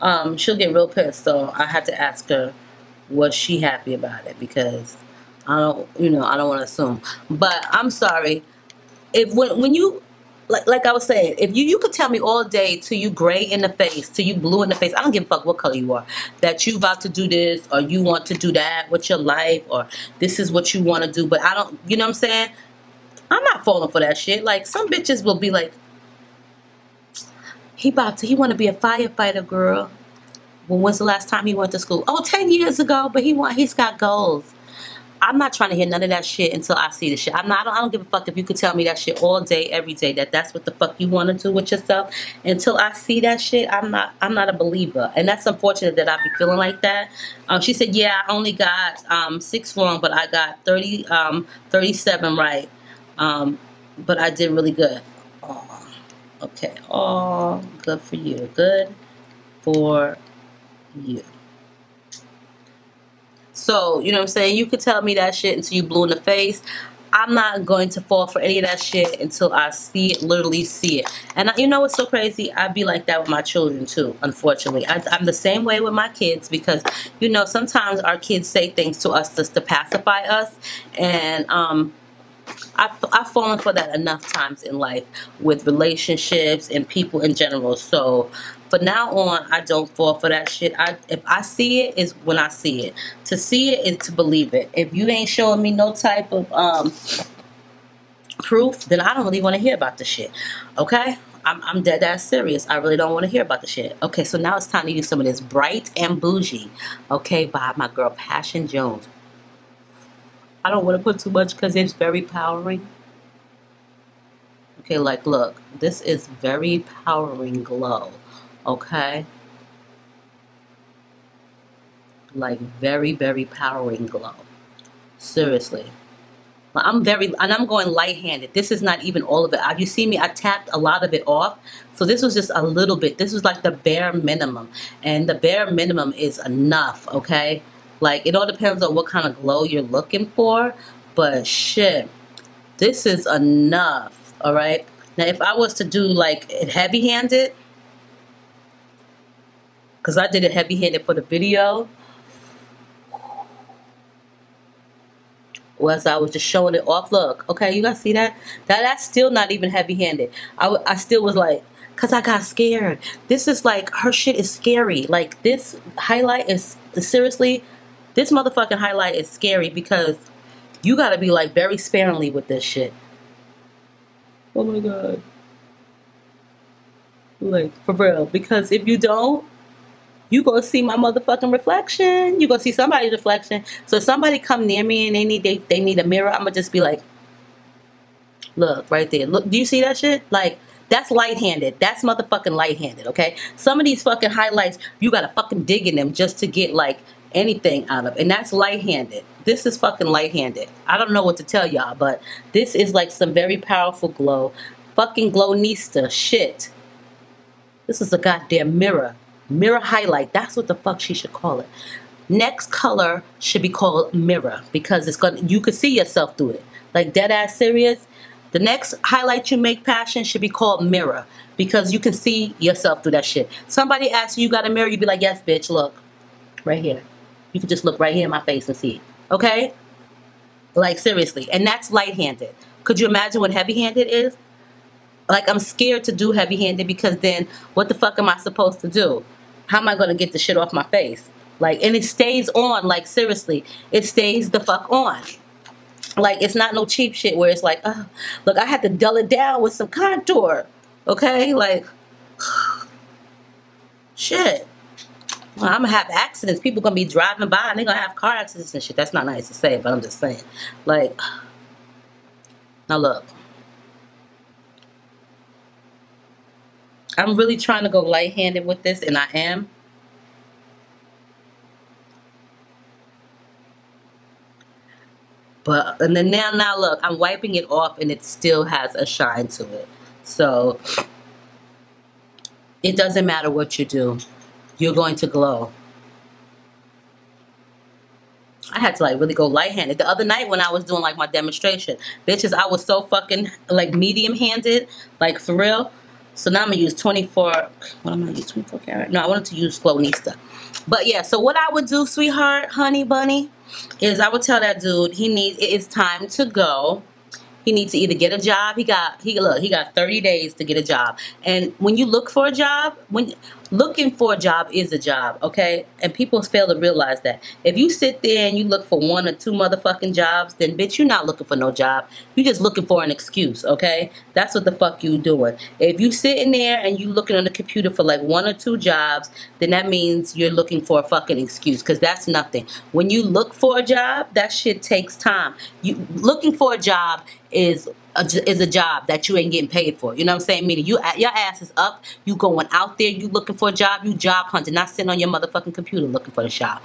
Um, she'll get real pissed, so I had to ask her, was she happy about it? Because I don't, you know, I don't want to assume. But I'm sorry, if when when you, like like I was saying, if you you could tell me all day till you gray in the face, till you blue in the face, I don't give a fuck what color you are, that you about to do this or you want to do that with your life or this is what you want to do. But I don't, you know what I'm saying? I'm not falling for that shit. Like some bitches will be like, He about to, he want to be a firefighter, girl. Well, when's the last time he went to school? Oh, ten years ago, but he want, he's got goals. I'm not trying to hear none of that shit until I see the shit. I'm not, I don't, I don't give a fuck if you could tell me that shit all day, every day, that that's what the fuck you want to do with yourself. Until I see that shit, I'm not, I'm not a believer. And that's unfortunate that I be feeling like that. Um, she said, yeah, I only got um, six wrong, but I got thirty, um, thirty-seven right. Um, but I did really good. Oh. Okay, oh, good for you. Good for you. So, you know what I'm saying? You could tell me that shit until you blew in the face. I'm not going to fall for any of that shit until I see it, literally see it. And I, you know what's so crazy? I be like that with my children too, unfortunately. I, I'm the same way with my kids because, you know, sometimes our kids say things to us just to pacify us. And, um... I've, I've fallen for that enough times in life with relationships and people in general. So, from now on, I don't fall for that shit. I, if I see it, is when I see it. To see it is to believe it. If you ain't showing me no type of um, proof, then I don't really want to hear about the shit. Okay? I'm, I'm dead ass serious. I really don't want to hear about the shit. Okay, so now it's time to use some of this Bright and Bougie. Okay, by my girl Passion Jones. I don't want to put too much because it's very powering. Okay, like, look. This is very powering glow. Okay? Like, very, very powering glow. Seriously. I'm very, and I'm going light-handed. This is not even all of it. You see me, I tapped a lot of it off. So this was just a little bit. This was like the bare minimum. And the bare minimum is enough, okay? Like, it all depends on what kind of glow you're looking for. But shit, this is enough, all right? Now, if I was to do, like, it heavy-handed, because I did it heavy-handed for the video, was I was just showing it off. Look, okay, you guys see that? That that's still not even heavy-handed. I, I still was like, because I got scared. This is like, her shit is scary. Like, this highlight is, seriously, this motherfucking highlight is scary because you got to be, like, very sparingly with this shit. Oh, my God. Like, for real. Because if you don't, you gonna see my motherfucking reflection. You gonna see somebody's reflection. So if somebody come near me and they need they, they need a mirror, I'm gonna just be like, look right there. Look, do you see that shit? Like, that's light-handed. That's motherfucking light-handed, okay? Some of these fucking highlights, you gotta fucking dig in them just to get, like, anything out of. And that's light-handed. This is fucking light-handed. I don't know what to tell y'all, but this is, like, some very powerful glow. Fucking Glownista shit. This is a goddamn mirror. Mirror highlight. That's what the fuck she should call it. Next color should be called mirror because it's gonna, you could see yourself through it. Like, dead ass serious. The next highlight you make, Passion, should be called mirror because you can see yourself through that shit. Somebody asks you, you got a mirror, you'd be like, yes, bitch, look. Right here. You can just look right here in my face and see it. Okay? Like, seriously. And that's light-handed. Could you imagine what heavy-handed is? Like, I'm scared to do heavy-handed because then what the fuck am I supposed to do? How am I going to get the shit off my face? Like, and it stays on. Like, seriously. It stays the fuck on. Like, it's not no cheap shit where it's like, oh, look, I had to dull it down with some contour. Okay? Like, shit. Well, I'm going to have accidents. People going to be driving by and they're going to have car accidents and shit. That's not nice to say, but I'm just saying. Like, now look. I'm really trying to go light-handed with this, and I am. But, and then now, now look, I'm wiping it off, and it still has a shine to it. So, it doesn't matter what you do. You're going to glow. I had to, like, really go light-handed. The other night when I was doing, like, my demonstration, bitches, I was so fucking, like, medium-handed, like, for real. So now I'm going to use twenty-four, what am I going to use, twenty-four karat? No, I wanted to use Glownista. But yeah, so what I would do, sweetheart, honey bunny, is I would tell that dude he needs, it is time to go. He needs to either get a job. He got, he look, he got thirty days to get a job. And when you look for a job, when looking for a job is a job, okay? And people fail to realize that. If you sit there and you look for one or two motherfucking jobs, then bitch, you're not looking for no job. You're just looking for an excuse, okay? That's what the fuck you doing. If you sitting there and you looking on the computer for like one or two jobs, then that means you're looking for a fucking excuse because that's nothing. When you look for a job, that shit takes time. You looking for a job is a, is a job that you ain't getting paid for. You know what I'm saying? Meaning you, your ass is up. You going out there. You looking for a job. You job hunting. Not sitting on your motherfucking computer looking for the job.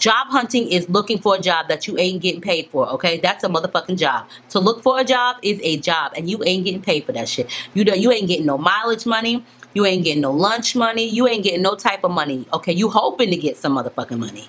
Job hunting is looking for a job that you ain't getting paid for. Okay? That's a motherfucking job. To look for a job is a job. And you ain't getting paid for that shit. You, don't, you ain't getting no mileage money. You ain't getting no lunch money. You ain't getting no type of money. Okay? You hoping to get some motherfucking money.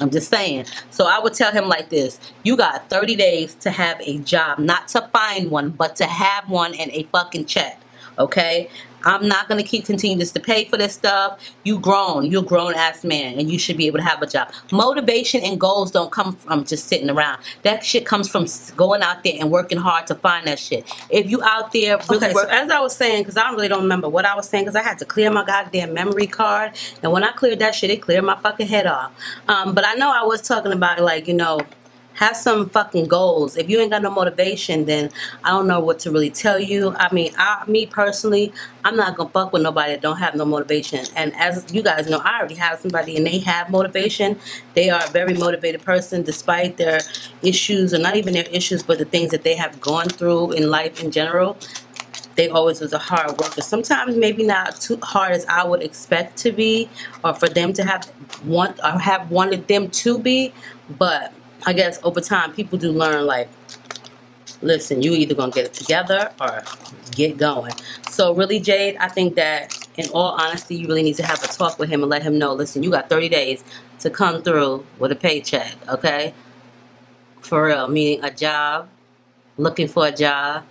I'm just saying. So I would tell him like this. You got thirty days to have a job. Not to find one, but to have one and a fucking check. Okay? I'm not going to keep continuing this to pay for this stuff. You grown. You're a grown-ass man. And you should be able to have a job. Motivation and goals don't come from just sitting around. That shit comes from going out there and working hard to find that shit. If you out there... Really okay, work so as I was saying, because I really don't remember what I was saying, because I had to clear my goddamn memory card. And when I cleared that shit, it cleared my fucking head off. Um, but I know I was talking about, like, you know... Have some fucking goals. If you ain't got no motivation, then I don't know what to really tell you. I mean, I, me personally, I'm not going to fuck with nobody that don't have no motivation. And as you guys know, I already have somebody and they have motivation. They are a very motivated person despite their issues, or not even their issues, but the things that they have gone through in life in general. They always was a hard worker. Sometimes maybe not too hard as I would expect to be or for them to have, want, or have wanted them to be, but... I guess over time, people do learn, like, listen, you either going to get it together or get going. So, really, Jade, I think that, in all honesty, you really need to have a talk with him and let him know, listen, you got thirty days. to come through with a paycheck, okay? For real, meaning a job, looking for a job.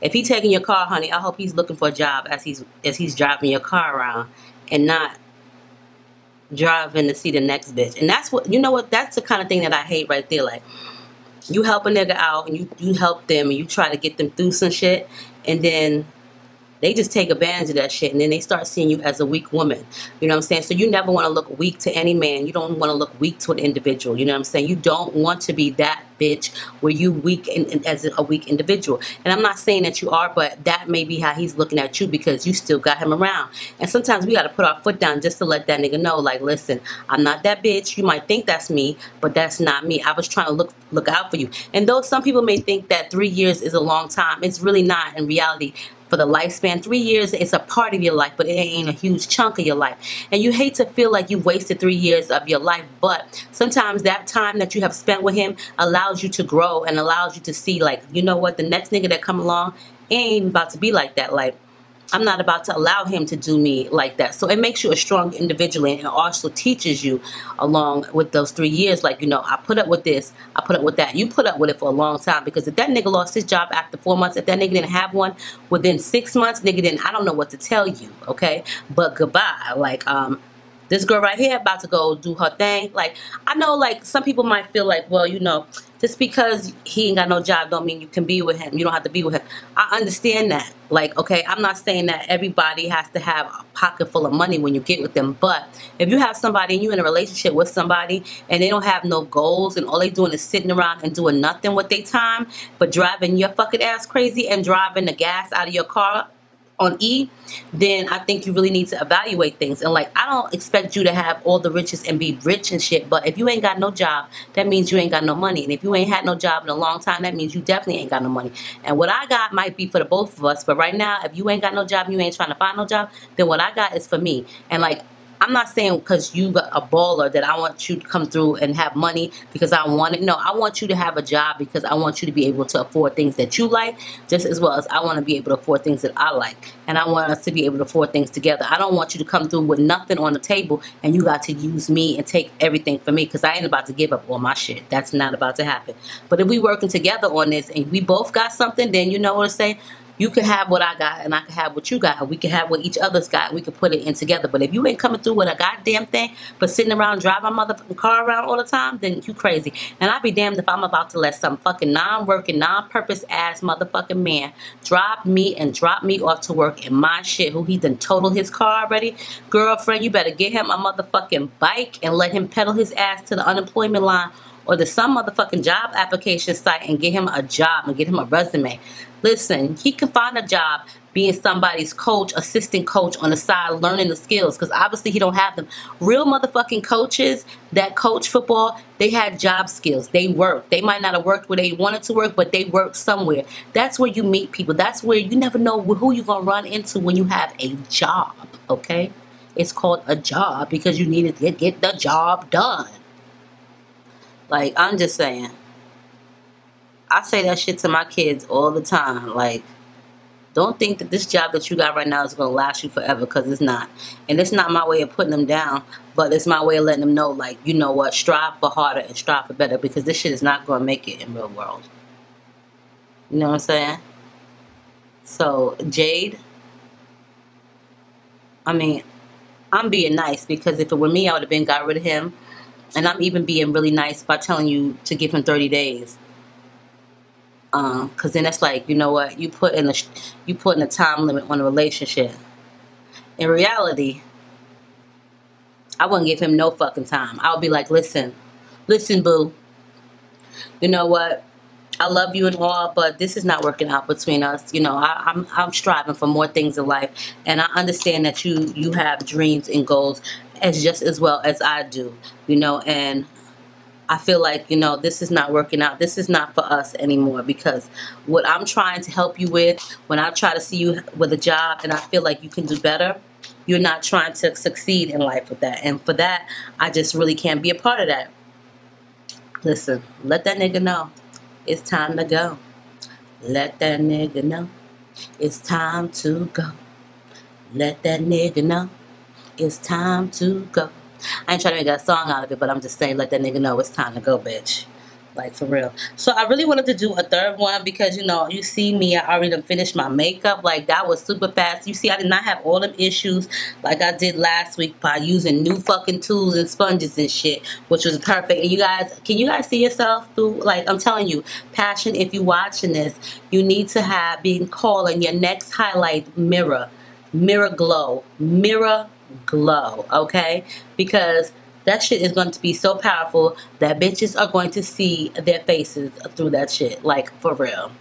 If he's taking your car, honey, I hope he's looking for a job as he's as he's driving your car around and not driving to see the next bitch. And that's what, you know what, that's the kind of thing that I hate right there. Like, you help a nigga out and you, you help them and you try to get them through some shit, and then they just take advantage of that shit, and then they start seeing you as a weak woman. You know what I'm saying? So you never want to look weak to any man. You don't want to look weak to an individual. You know what I'm saying? You don't want to be that bitch where you weak in, in, as a weak individual. And I'm not saying that you are, but that may be how he's looking at you because you still got him around. And sometimes we got to put our foot down just to let that nigga know, like, listen, I'm not that bitch. You might think that's me, but that's not me. I was trying to look look out for you. And though some people may think that three years is a long time, it's really not in reality. For the lifespan, three years it's a part of your life, but it ain't a huge chunk of your life. And you hate to feel like you've wasted three years of your life, but sometimes that time that you have spent with him allows you to grow and allows you to see, like, you know what, the next nigga that come along ain't about to be like that. Like, I'm not about to allow him to do me like that. So it makes you a strong individual, and it also teaches you along with those three years. Like, you know, I put up with this, I put up with that. You put up with it for a long time, because if that nigga lost his job after four months, if that nigga didn't have one within six months, nigga, then I don't know what to tell you, okay? But goodbye. Like, um, this girl right here about to go do her thing. Like, I know, like, some people might feel like, well, you know, just because he ain't got no job don't mean you can be with him. You don't have to be with him. I understand that. Like, okay, I'm not saying that everybody has to have a pocket full of money when you get with them. But if you have somebody and you're in a relationship with somebody and they don't have no goals and all they doing is sitting around and doing nothing with their time but driving your fucking ass crazy and driving the gas out of your car on E, then I think you really need to evaluate things. And, like, I don't expect you to have all the riches and be rich and shit, but if you ain't got no job, that means you ain't got no money. And if you ain't had no job in a long time, that means you definitely ain't got no money. And what I got might be for the both of us, but right now, if you ain't got no job and you ain't trying to find no job, then what I got is for me. And, like, I'm not saying because you got a baller that I want you to come through and have money because I want it. No, I want you to have a job because I want you to be able to afford things that you like just as well as I want to be able to afford things that I like. And I want us to be able to afford things together. I don't want you to come through with nothing on the table and you got to use me and take everything from me, because I ain't about to give up all my shit. That's not about to happen. But if we working together on this and we both got something, then you know what I'm saying? You can have what I got, and I can have what you got, and we can have what each other's got, and we can put it in together. But if you ain't coming through with a goddamn thing, but sitting around driving my motherfucking car around all the time, then you crazy. And I'd be damned if I'm about to let some fucking non-working, non-purpose ass motherfucking man drop me and drop me off to work in my shit, who he done totaled his car already. Girlfriend, you better get him a motherfucking bike and let him pedal his ass to the unemployment line or to some motherfucking job application site and get him a job and get him a resume. Listen, he can find a job being somebody's coach, assistant coach on the side, learning the skills, because obviously he don't have them. Real motherfucking coaches that coach football, they had job skills. They worked. They might not have worked where they wanted to work, but they worked somewhere. That's where you meet people. That's where you never know who you're going to run into when you have a job, okay? It's called a job because you needed to get the job done. Like, I'm just saying, I say that shit to my kids all the time. Like, don't think that this job that you got right now is going to last you forever, because it's not. And it's not my way of putting them down, but it's my way of letting them know, like, you know what, strive for harder and strive for better, because this shit is not going to make it in real world. You know what I'm saying? So, Jade, I mean, I'm being nice, because if it were me, I would have been got rid of him. And I'm even being really nice by telling you to give him thirty days. Um, Cause then that's like, you know what, you put in a you put in a time limit on a relationship. In reality, I wouldn't give him no fucking time. I would be like, listen, listen, boo. You know what? I love you and all, but this is not working out between us. You know, I, I'm I'm striving for more things in life, and I understand that you you have dreams and goals as just as well as I do. You know, and I feel like, you know, this is not working out. This is not for us anymore, because what I'm trying to help you with, when I try to see you with a job, and I feel like you can do better, you're not trying to succeed in life with that, and for that, I just really can't be a part of that. Listen, let that nigga know. It's time to go. Let that nigga know. It's time to go. Let that nigga know. It's time to go. I ain't trying to make a song out of it, but I'm just saying, let that nigga know it's time to go, bitch. Like, for real. So I really wanted to do a third one because, you know, you see me, I already done finished my makeup. Like, that was super fast. You see, I did not have all them issues like I did last week by using new fucking tools and sponges and shit, which was perfect. And you guys, can you guys see yourself through, like, I'm telling you, Passion, if you're watching this, you need to have, been calling your next highlight mirror, mirror glow, mirror glow, okay? Because that shit is going to be so powerful that bitches are going to see their faces through that shit. Like, for real.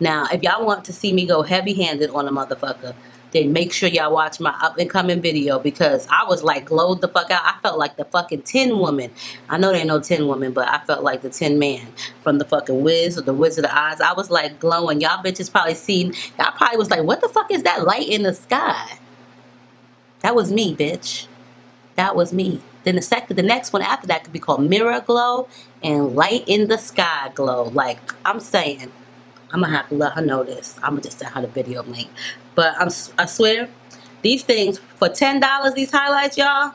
Now, if y'all want to see me go heavy-handed on a motherfucker, then make sure y'all watch my up-and-coming video because I was, like, glowed the fuck out. I felt like the fucking Tin Woman. I know there ain't no Tin Woman, but I felt like the Tin Man from the fucking Wiz or the Wizard of Oz. I was, like, glowing. Y'all bitches probably seen, y'all probably was like, what the fuck is that light in the sky? That was me, bitch. That was me. Then the second, the next one after that could be called Mirror Glow and Light in the Sky Glow. Like, I'm saying, I'm going to have to let her know this. I'm going to just send her the video link. But I'm, I swear, these things, for ten dollars, these highlights, y'all,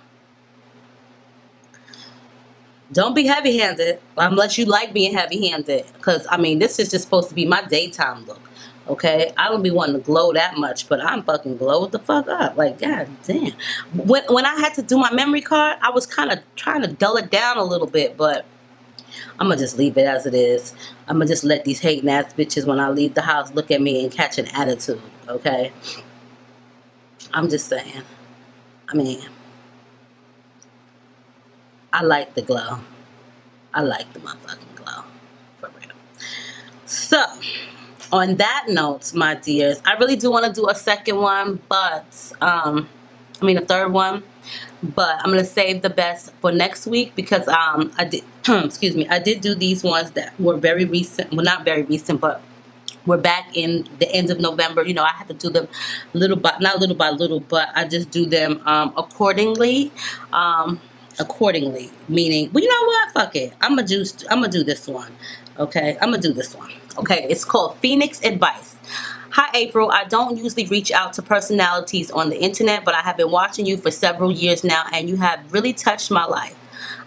don't be heavy-handed unless you like being heavy-handed. Because, I mean, this is just supposed to be my daytime look, okay? I don't be wanting to glow that much, but I'm fucking glowed the fuck up. Like, god damn. When, when I had to do my memory card, I was kind of trying to dull it down a little bit, but I'm going to just leave it as it is. I'm going to just let these hating ass bitches, when I leave the house, look at me and catch an attitude, okay? I'm just saying. I mean, I like the glow. I like the motherfucking glow. For real. So, on that note, my dears, I really do want to do a second one, but, um, I mean a third one, but I'm going to save the best for next week because, um, I did, excuse me, I did do these ones that were very recent, well, not very recent, but we're back in the end of November. You know, I have to do them little by, not little by little, but I just do them, um, accordingly, um, accordingly, meaning, well, you know what, fuck it, I'm going to do, I'm going to do this one, okay, I'm going to do this one. Okay, it's called Phoenix Advice. Hi, April. I don't usually reach out to personalities on the internet, but I have been watching you for several years now, and you have really touched my life.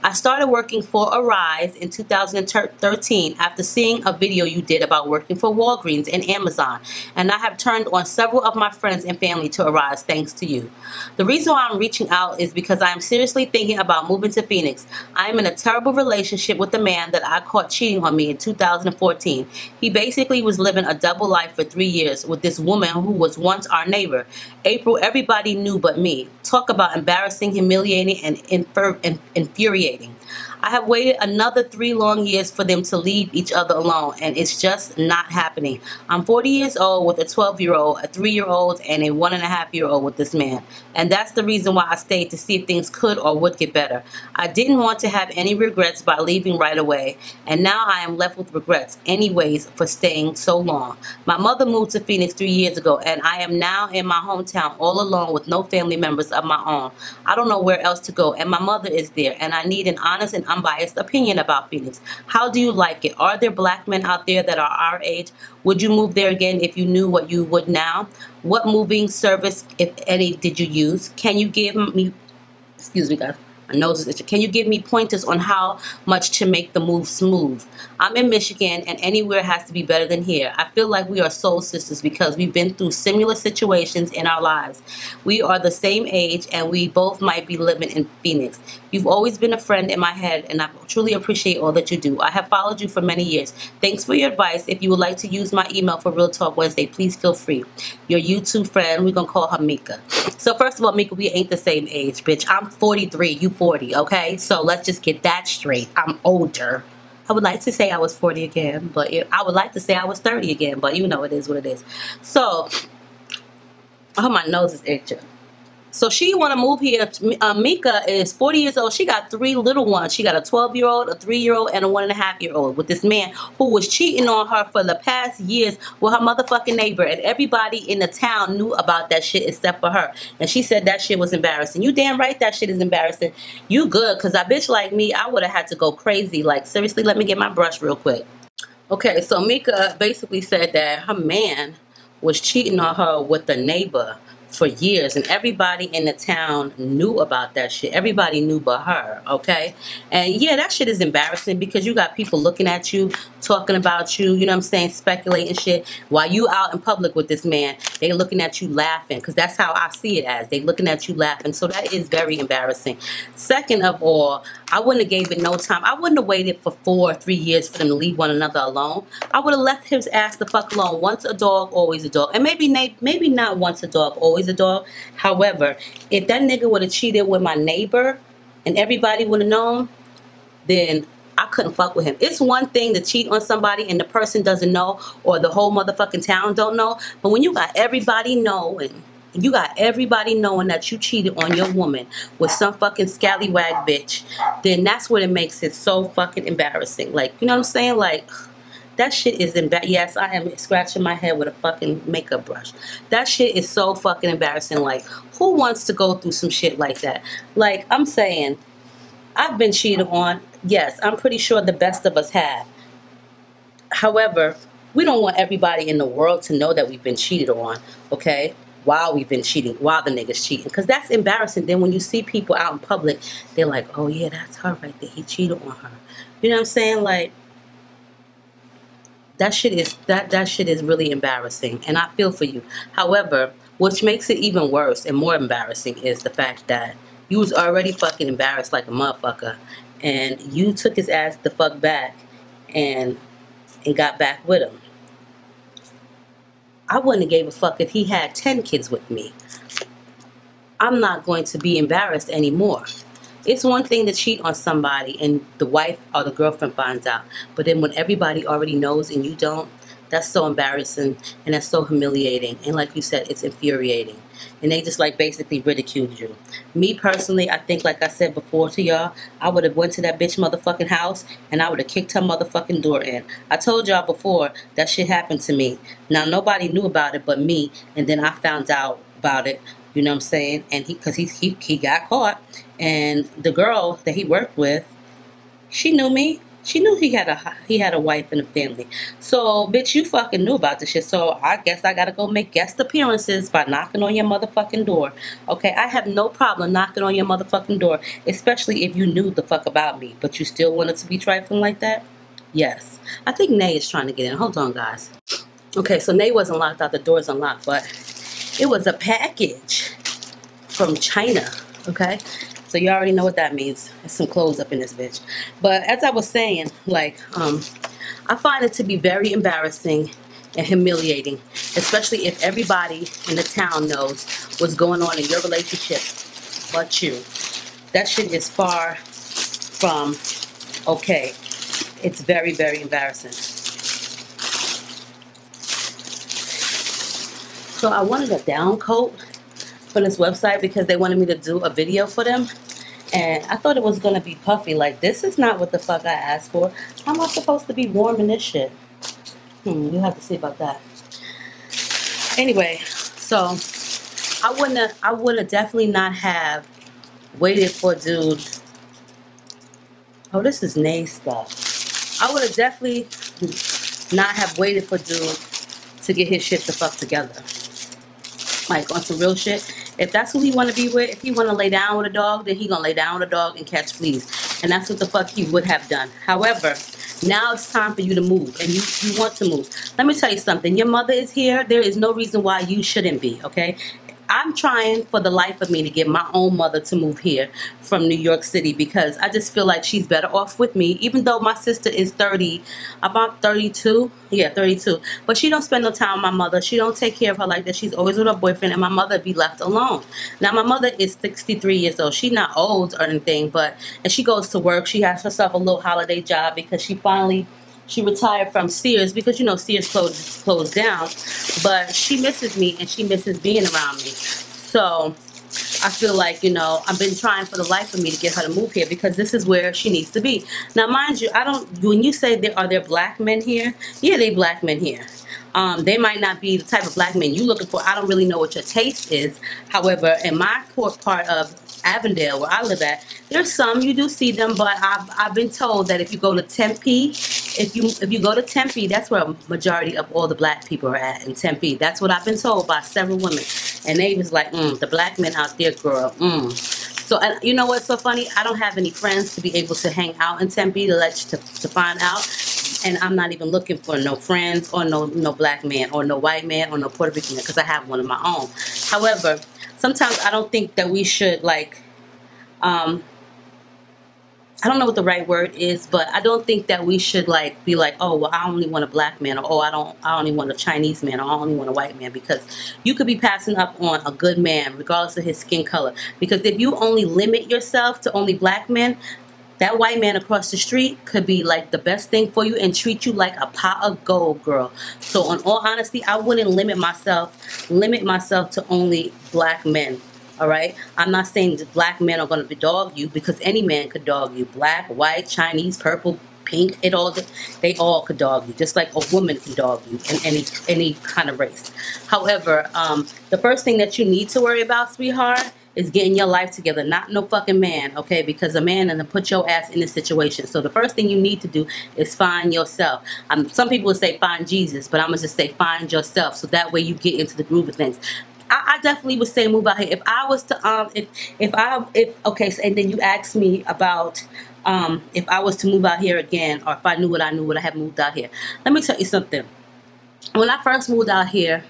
I started working for Arise in two thousand thirteen after seeing a video you did about working for Walgreens and Amazon, and I have turned on several of my friends and family to Arise thanks to you. The reason why I'm reaching out is because I am seriously thinking about moving to Phoenix. I am in a terrible relationship with the man that I caught cheating on me in two thousand fourteen. He basically was living a double life for three years with this woman who was once our neighbor. April, everybody knew but me. Talk about embarrassing, humiliating, and infer and infuriating. I have waited another three long years for them to leave each other alone, and it's just not happening. I'm forty years old with a twelve-year-old, a three-year-old, and a one-and-a-half-year-old with this man. And that's the reason why I stayed, to see if things could or would get better. I didn't want to have any regrets by leaving right away, and now I am left with regrets anyways for staying so long. My mother moved to Phoenix three years ago, and I am now in my hometown all alone with no family members of my own. I don't know where else to go, and my mother is there, and I need an honest and unbiased opinion about Phoenix. How do you like it? Are there black men out there that are our age? Would you move there again if you knew what you would now? What moving service, if any, did you use? Can you give me, excuse me guys, my nose is itching. Can you give me pointers on how much to make the move smooth? I'm in Michigan and anywhere has to be better than here. I feel like we are soul sisters because we've been through similar situations in our lives. We are the same age and we both might be living in Phoenix. You've always been a friend in my head and I truly appreciate all that you do. I have followed you for many years. Thanks for your advice. If you would like to use my email for Real Talk Wednesday, please feel free. Your YouTube friend, we're going to call her Mika. So first of all, Mika, we ain't the same age, bitch. I'm forty-three, you forty, okay? So let's just get that straight. I'm older. I would like to say I was forty again, but it, I would like to say I was thirty again, but you know it is what it is. So, oh, my nose is itching. So she want to move here. Uh, Mika is forty years old. She got three little ones. She got a twelve-year-old, a three-year-old, and a one-and-a-half-year-old with this man who was cheating on her for the past years with her motherfucking neighbor. And everybody in the town knew about that shit except for her. And she said that shit was embarrassing. You damn right that shit is embarrassing. You good, because a bitch like me, I would have had to go crazy. Like, seriously, let me get my brush real quick. Okay, so Mika basically said that her man was cheating on her with the neighbor for years, and everybody in the town knew about that shit. Everybody knew but her, okay? And yeah, that shit is embarrassing because you got people looking at you, talking about you, you know what I'm saying, speculating shit. While you out in public with this man, they looking at you laughing, because that's how I see it as. They looking at you laughing. So that is very embarrassing. Second of all, I wouldn't have gave it no time. I wouldn't have waited for four or three years for them to leave one another alone. I would have left his ass the fuck alone. Once a dog, always a dog. And maybe maybe not once a dog, always a dog. However, if that nigga would have cheated with my neighbor and everybody would have known, then I couldn't fuck with him. It's one thing to cheat on somebody and the person doesn't know, or the whole motherfucking town don't know. But when you got everybody knowing, you got everybody knowing that you cheated on your woman with some fucking scallywag bitch, then that's what it makes it so fucking embarrassing. Like, you know what I'm saying? Like, that shit is embarrassing. Yes, I am scratching my head with a fucking makeup brush. That shit is so fucking embarrassing. Like, who wants to go through some shit like that? Like, I'm saying, I've been cheated on. Yes, I'm pretty sure the best of us have. However, we don't want everybody in the world to know that we've been cheated on, okay? While we've been cheating, while the nigga's cheating. Because that's embarrassing. Then when you see people out in public, they're like, oh yeah, that's her right there. He cheated on her. You know what I'm saying? Like, that shit is that that shit is really embarrassing, and I feel for you. However, which makes it even worse and more embarrassing is the fact that you was already fucking embarrassed like a motherfucker, and you took his ass the fuck back and and got back with him. I wouldn't have gave a fuck if he had ten kids with me. I'm not going to be embarrassed anymore. It's one thing to cheat on somebody and the wife or the girlfriend finds out. But then when everybody already knows and you don't, that's so embarrassing and that's so humiliating. And like you said, it's infuriating. And they just like basically ridiculed you. Me personally, I think like I said before to y'all, I would have went to that bitch motherfucking house and I would have kicked her motherfucking door in. I told y'all before that shit happened to me. Now nobody knew about it but me, and then I found out about it. You know what I'm saying? And he, because he, he, he got caught. And the girl that he worked with, she knew me. She knew he had a he had a wife and a family. So, bitch, you fucking knew about this shit. So, I guess I got to go make guest appearances by knocking on your motherfucking door. Okay? I have no problem knocking on your motherfucking door, especially if you knew the fuck about me. But you still wanted to be trifling like that? Yes. I think Nay is trying to get in. Hold on, guys. Okay, so Nay wasn't locked out. The door's unlocked, but it was a package from China, okay? So you already know what that means. There's some clothes up in this bitch. But as I was saying, like, um, I find it to be very embarrassing and humiliating, especially if everybody in the town knows what's going on in your relationship but you. That shit is far from okay. It's very, very embarrassing. So I wanted a down coat for this website because they wanted me to do a video for them. And I thought it was going to be puffy. Like, this is not what the fuck I asked for. How am I supposed to be warm in this shit? Hmm, you'll have to see about that. Anyway, so I wouldn't have, I would have definitely not have waited for dude. Oh, this is Nay stuff. I would have definitely not have waited for dude to get his shit the fuck together. Like, on some real shit. If that's who he want to be with, if he want to lay down with a dog, then he going to lay down with a dog and catch fleas. And that's what the fuck he would have done. However, now it's time for you to move. And you, you want to move. Let me tell you something. Your mother is here. There is no reason why you shouldn't be, okay? I'm trying for the life of me to get my own mother to move here from New York City because I just feel like she's better off with me. Even though my sister is thirty, about thirty-two, yeah, thirty-two. But she don't spend no time with my mother. She don't take care of her like that. She's always with her boyfriend, and my mother be left alone. Now, my mother is sixty-three years old. She's not old or anything, but and she goes to work. She has herself a little holiday job because she finally... She retired from Sears because, you know, Sears closed, closed down. But she misses me and she misses being around me. So I feel like, you know, I've been trying for the life of me to get her to move here because this is where she needs to be. Now, mind you, I don't, when you say there, are there black men here? Yeah, they black men here. Um, they might not be the type of black men you're looking for. I don't really know what your taste is. However, in my core part of Avondale, where I live at, there's some, you do see them, but I've, I've been told that if you go to Tempe, if you if you go to Tempe, that's where a majority of all the black people are at, in Tempe. That's what I've been told by several women. And they was like, mm, the black men out there, girl, mm. So, and you know what's so funny? I don't have any friends to be able to hang out in Tempe to let you, to, to find out. And I'm not even looking for no friends or no, no black man or no white man or no Puerto Rican man, because I have one of my own. However, sometimes I don't think that we should, like, um, I don't know what the right word is, but I don't think that we should, like, be like, oh, well, I only want a black man, or oh, I don't, I only want a Chinese man, or I only want a white man, because you could be passing up on a good man regardless of his skin color. Because if you only limit yourself to only black men, that white man across the street could be like the best thing for you and treat you like a pot of gold, girl. So in all honesty, I wouldn't limit myself, limit myself to only black men. All right. I'm not saying that black men are going to dog you, because any man could dog you. Black, white, Chinese, purple, pink, it all, they all could dog you, just like a woman can dog you in any any kind of race. However, um, the first thing that you need to worry about, sweetheart, is getting your life together, not no fucking man, okay? Because a man doesn't put your ass in this situation. So the first thing you need to do is find yourself. Um, some people will say find Jesus, but I'm going to just say find yourself, so that way you get into the groove of things. I, I definitely would say move out here. If I was to, um, if, if I, if, okay, so, and then you asked me about, um, if I was to move out here again, or if I knew what I knew, would I have moved out here? Let me tell you something. When I first moved out here,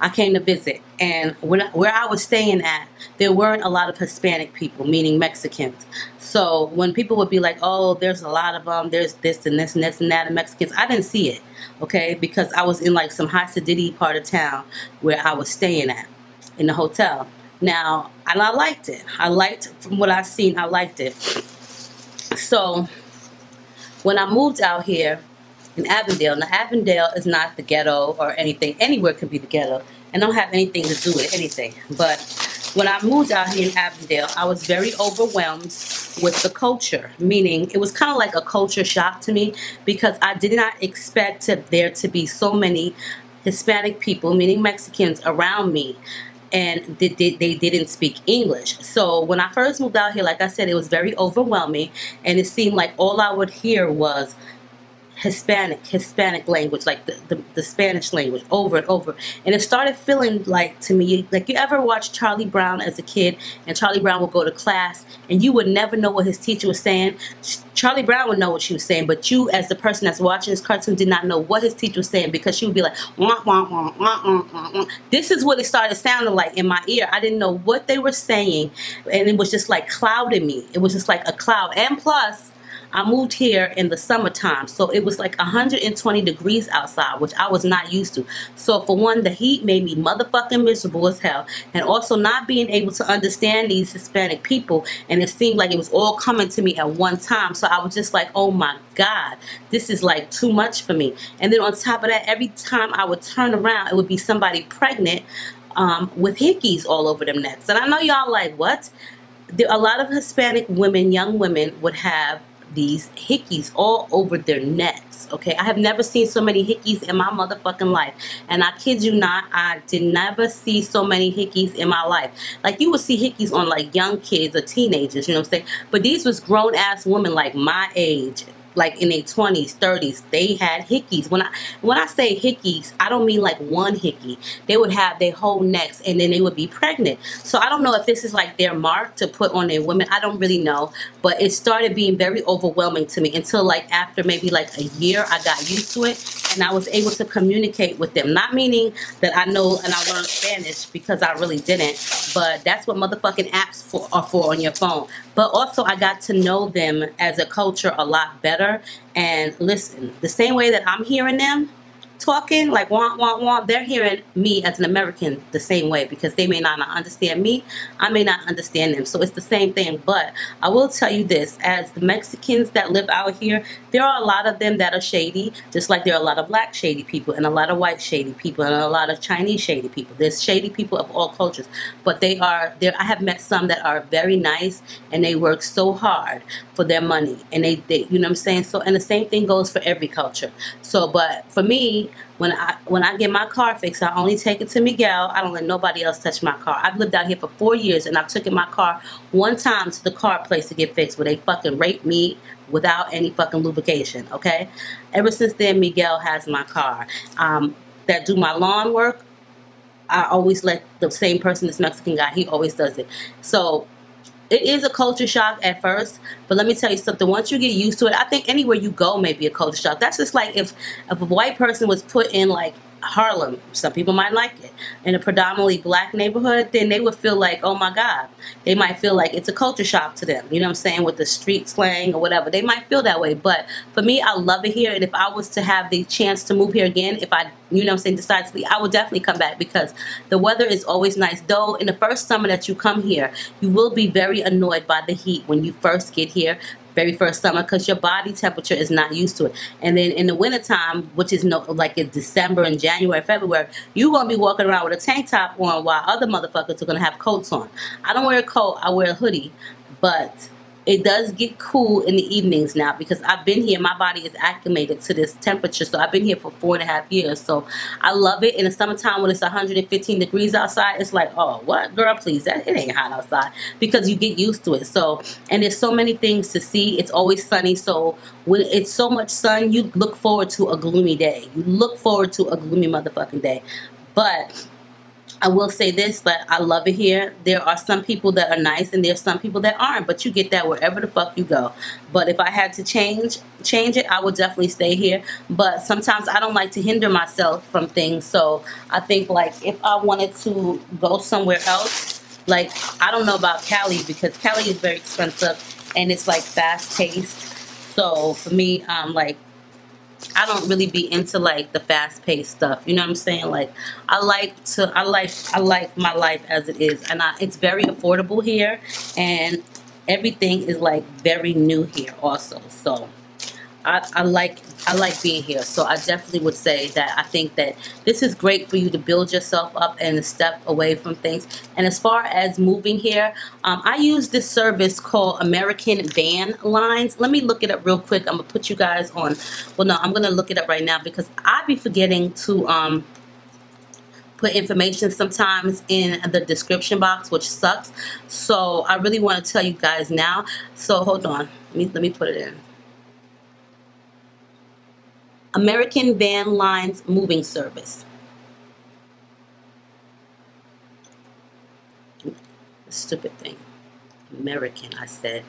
I came to visit, and when, where I was staying at, there weren't a lot of Hispanic people, meaning Mexicans. So when people would be like, oh, there's a lot of them, there's this and this and this and that of Mexicans, I didn't see it, okay, because I was in like some high city part of town where I was staying at, in the hotel. Now, and I liked it. I liked, from what I seen, I liked it. So when I moved out here, in Avondale. Now, Avondale is not the ghetto or anything. Anywhere could be the ghetto, and don't have anything to do with anything. But when I moved out here in Avondale, I was very overwhelmed with the culture, meaning it was kind of like a culture shock to me, because I did not expect to, there to be so many Hispanic people, meaning Mexicans, around me. And they, they, they didn't speak English. So when I first moved out here, like I said, it was very overwhelming, and it seemed like all I would hear was Hispanic, Hispanic language, like the, the, the Spanish language, over and over. And it started feeling like, to me, like, you ever watched Charlie Brown as a kid, and Charlie Brown would go to class and you would never know what his teacher was saying. Charlie Brown would know what she was saying, but you, as the person that's watching this cartoon, did not know what his teacher was saying, because she would be like, wah, wah, wah, wah, wah, wah, wah. This is what it started sounding like in my ear. I didn't know what they were saying, and it was just like clouding me. It was just like a cloud. And plus, I moved here in the summertime, so it was like one hundred twenty degrees outside, which I was not used to. So for one, the heat made me motherfucking miserable as hell, and also not being able to understand these Hispanic people, and it seemed like it was all coming to me at one time. So I was just like, oh my God, this is like too much for me. And then on top of that, every time I would turn around, it would be somebody pregnant um, with hickeys all over them necks. And I know y'all like, what? There, a lot of Hispanic women, young women, would have these hickeys all over their necks, okay? I have never seen so many hickeys in my motherfucking life, and I kid you not, I did never see so many hickeys in my life. Like, you would see hickeys on like young kids or teenagers, you know what I'm saying? But these was grown ass women like my age, like in their twenties, thirties, they had hickeys. When I when I say hickeys, I don't mean like one hickey. They would have their whole necks, and then they would be pregnant. So I don't know if this is like their mark to put on their women. I don't really know, but it started being very overwhelming to me until like after maybe like a year, I got used to it, and I was able to communicate with them. Not meaning that I know and I learned Spanish, because I really didn't, but that's what motherfucking apps for, are for on your phone. But also I got to know them as a culture a lot better. And listen, the same way that I'm hearing them talking like wah, wah, wah, they're hearing me as an American the same way, because they may not understand me, I may not understand them. So it's the same thing. But I will tell you this, as the Mexicans that live out here, there are a lot of them that are shady, just like there are a lot of black shady people, and a lot of white shady people, and a lot of Chinese shady people. There's shady people of all cultures, but they are there. I have met some that are very nice, and they work so hard for their money, and they, they you know what I'm saying? So, and the same thing goes for every culture. So, but for me, only, when I when I get my car fixed, I only take it to Miguel. I don't let nobody else touch my car. I've lived out here for four years, and I've taken my car one time to the car place to get fixed, where they fucking raped me without any fucking lubrication, okay? Ever since then, Miguel has my car. Um, that do my lawn work, I always let the same person, this Mexican guy, he always does it. So it is a culture shock at first, but let me tell you something. Once you get used to it, I think anywhere you go may be a culture shock. That's just like if, if a white person was put in like Harlem, some people might like it, in a predominantly black neighborhood, then they would feel like, oh my God. They might feel like it's a culture shock to them, you know what I'm saying, with the street slang or whatever. They might feel that way, but for me, I love it here, and if I was to have the chance to move here again, if I, you know what I'm saying, decide to leave, I would definitely come back, because the weather is always nice. Though in the first summer that you come here, you will be very annoyed by the heat when you first get here, very first summer, because your body temperature is not used to it. And then in the wintertime, which is no, like in December and January, February, you're going to be walking around with a tank top on while other motherfuckers are going to have coats on. I don't wear a coat, I wear a hoodie, but it does get cool in the evenings now, because I've been here, my body is acclimated to this temperature, so I've been here for four and a half years, so I love it. In the summertime, when it's one hundred fifteen degrees outside, it's like, oh, what? Girl, please, that, it ain't hot outside, because you get used to it. So, and there's so many things to see. It's always sunny, so when it's so much sun, you look forward to a gloomy day. You look forward to a gloomy motherfucking day, but I will say this, but I love it here. There are some people that are nice, and there's some people that aren't, but you get that wherever the fuck you go. But if I had to change change it, I would definitely stay here. But sometimes I don't like to hinder myself from things, so I think, like, if I wanted to go somewhere else, like, I don't know about Cali, because Cali is very expensive, and it's, like, fast-paced. So for me, um, like, I don't really be into like the fast-paced stuff, you know what I'm saying? Like, I like to, I like, I like my life as it is, and I, it's very affordable here, and everything is like very new here, also. So, I, I like, I like being here. So I definitely would say that I think that this is great for you to build yourself up and step away from things. And as far as moving here, um, I use this service called American Van Lines. Let me look it up real quick. I'm gonna put you guys on. Well, no, I'm gonna look it up right now, because I be forgetting to um, put information sometimes in the description box, which sucks. So I really want to tell you guys now. So hold on. Let me let me put it in. American Van Lines moving service. Stupid thing. American, I said.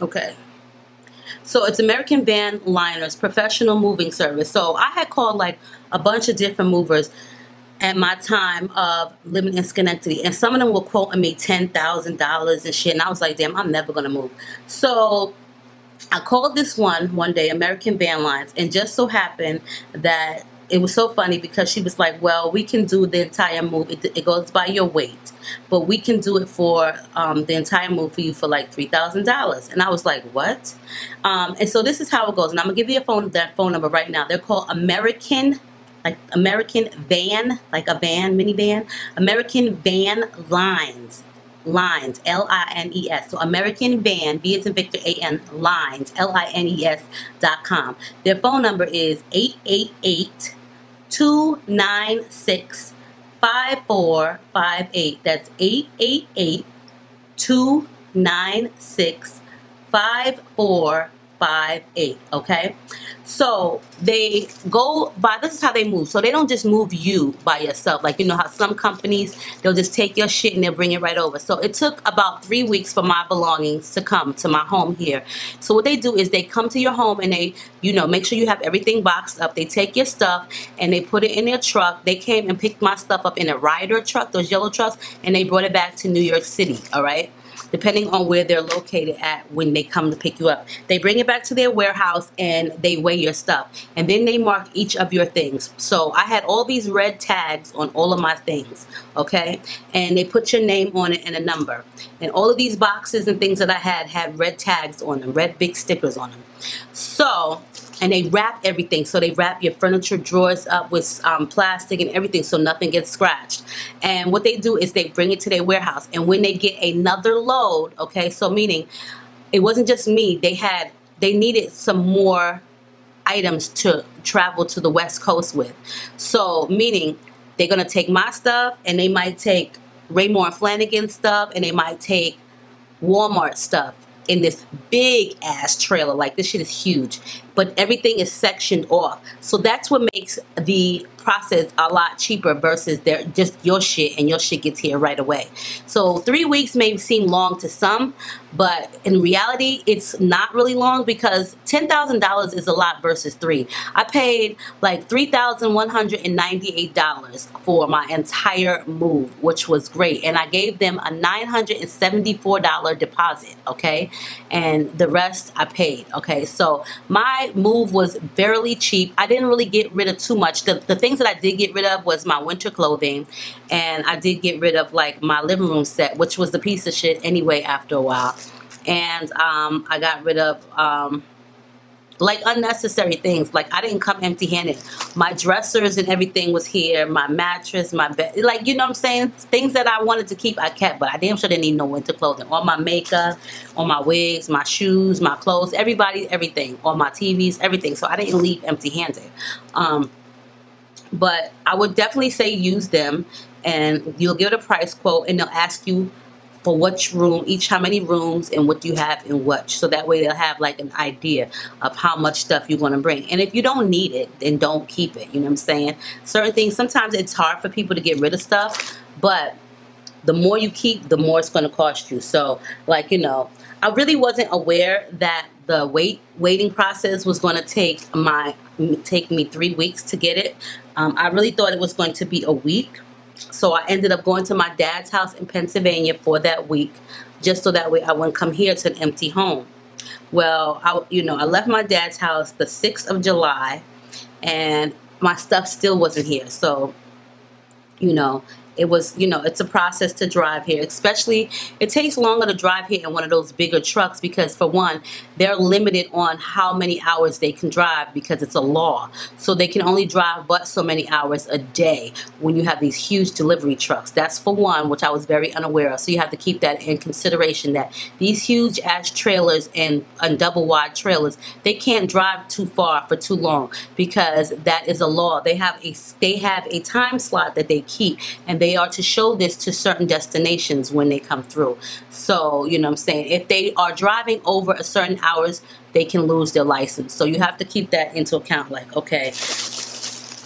Okay. So it's American Van Lines, professional moving service. So I had called like a bunch of different movers at my time of living in Schenectady, and some of them were quoting me ten thousand dollars and shit, and I was like, damn, I'm never going to move. So I called this one one day, American Van Lines, and just so happened that it was so funny, because she was like, well, we can do the entire move. It, it goes by your weight, but we can do it for um, the entire move for you for like three thousand dollars. And I was like, what? Um, and so this is how it goes. And I'm going to give you a phone, that phone number right now. They're called American, like American Van, like a van, minivan, American Van Lines. Lines, L I N E S. So American Van, V as in Victor, A N, Lines, L I N E S dot com. Their phone number is eight eight eight, two nine six, five four five eight. That's eight eight eight, two nine six, five four five eight. Okay, so they go by, this is how they move. So they don't just move you by yourself, like, you know how some companies, they'll just take your shit and they'll bring it right over. So it took about three weeks for my belongings to come to my home here. So what they do is they come to your home, and they, you know, make sure you have everything boxed up. They take your stuff and they put it in their truck. They came and picked my stuff up in a Ryder truck, those yellow trucks, and they brought it back to New York City. All right, depending on where they're located at when they come to pick you up. They bring it back to their warehouse, and they weigh your stuff, and then they mark each of your things. So I had all these red tags on all of my things, okay? And they put your name on it and a number. And all of these boxes and things that I had had red tags on them, red big stickers on them. So and they wrap everything. So they wrap your furniture drawers up with um, plastic and everything so nothing gets scratched. And what they do is they bring it to their warehouse. And when they get another load, okay, so meaning it wasn't just me. They had, they needed some more items to travel to the West Coast with. So meaning they're going to take my stuff, and they might take Raymore and Flanagan stuff, and they might take Walmart stuff in this big ass trailer. Like, this shit is huge, but everything is sectioned off. So that's what makes the process a lot cheaper versus they're just your shit and your shit gets here right away. So three weeks may seem long to some, but in reality, it's not really long, because ten thousand dollars is a lot versus three. I paid like three thousand one hundred ninety-eight dollars for my entire move, which was great. And I gave them a nine hundred seventy-four dollar deposit, okay? And the rest I paid, okay? So my move was fairly cheap. I didn't really get rid of too much. The, the things that I did get rid of was my winter clothing, and I did get rid of like my living room set, which was the piece of shit anyway after a while. And um, I got rid of um, like unnecessary things. Like, I didn't come empty-handed. My dressers and everything was here. My mattress, my bed. Like, you know what I'm saying? Things that I wanted to keep, I kept. But I damn sure didn't need no winter clothing. All my makeup, all my wigs, my shoes, my clothes, everybody, everything. All my T Vs, everything. So I didn't leave empty-handed. Um, but I would definitely say use them. And you'll get a price quote, and they'll ask you for which room, each how many rooms, and what you have in what. So that way they'll have like an idea of how much stuff you're going to bring. And if you don't need it, then don't keep it. You know what I'm saying? Certain things, sometimes it's hard for people to get rid of stuff, but the more you keep, the more it's going to cost you. So like, you know, I really wasn't aware that the wait waiting process was going to take my take me three weeks to get it. Um, I really thought it was going to be a week. So I ended up going to my dad's house in Pennsylvania for that week, just so that way I wouldn't come here to an empty home. Well, I, you know, I left my dad's house the sixth of July, and my stuff still wasn't here. So, you know, it was, you know, it's a process to drive here. Especially, it takes longer to drive here in one of those bigger trucks because, for one, they're limited on how many hours they can drive because it's a law. So they can only drive but so many hours a day when you have these huge delivery trucks. That's for one, which I was very unaware of. So you have to keep that in consideration, that these huge ass trailers and, and double wide trailers, they can't drive too far for too long because that is a law. They have a, they have a time slot that they keep, and they They are to show this to certain destinations when they come through. So, you know what I'm saying? If they are driving over a certain hours, they can lose their license. So you have to keep that into account. Like, okay,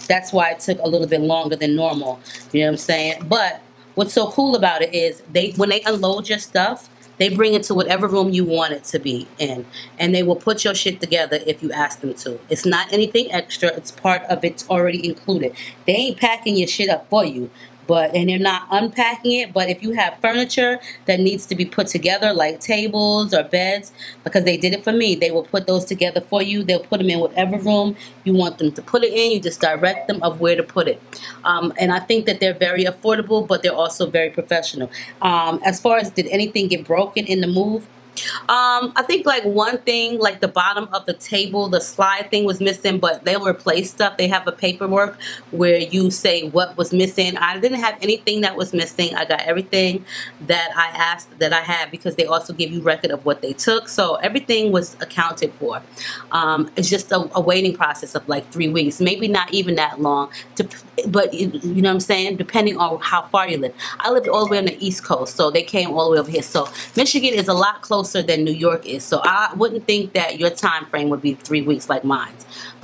that's why it took a little bit longer than normal. You know what I'm saying? But what's so cool about it is they, when they unload your stuff, they bring it to whatever room you want it to be in. And they will put your shit together if you ask them to. It's not anything extra. It's part of it's already included. They ain't packing your shit up for you. But, and they're not unpacking it, but if you have furniture that needs to be put together, like tables or beds, because they did it for me, they will put those together for you. They'll put them in whatever room you want them to put it in. You just direct them of where to put it. Um, and I think that they're very affordable, but they're also very professional. Um, as far as did anything get broken in the move? Um, I think like one thing, like the bottom of the table, the slide thing was missing, but they'll replace stuff. They have a paperwork where you say what was missing. I didn't have anything that was missing. I got everything that I asked that I had, because they also give you record of what they took. So everything was accounted for. Um, it's just a, a waiting process of like three weeks, maybe not even that long, to, but you know what I'm saying? Depending on how far you live. I lived all the way on the East Coast, so they came all the way over here. So Michigan is a lot closer than New York is, so I wouldn't think that your time frame would be three weeks like mine,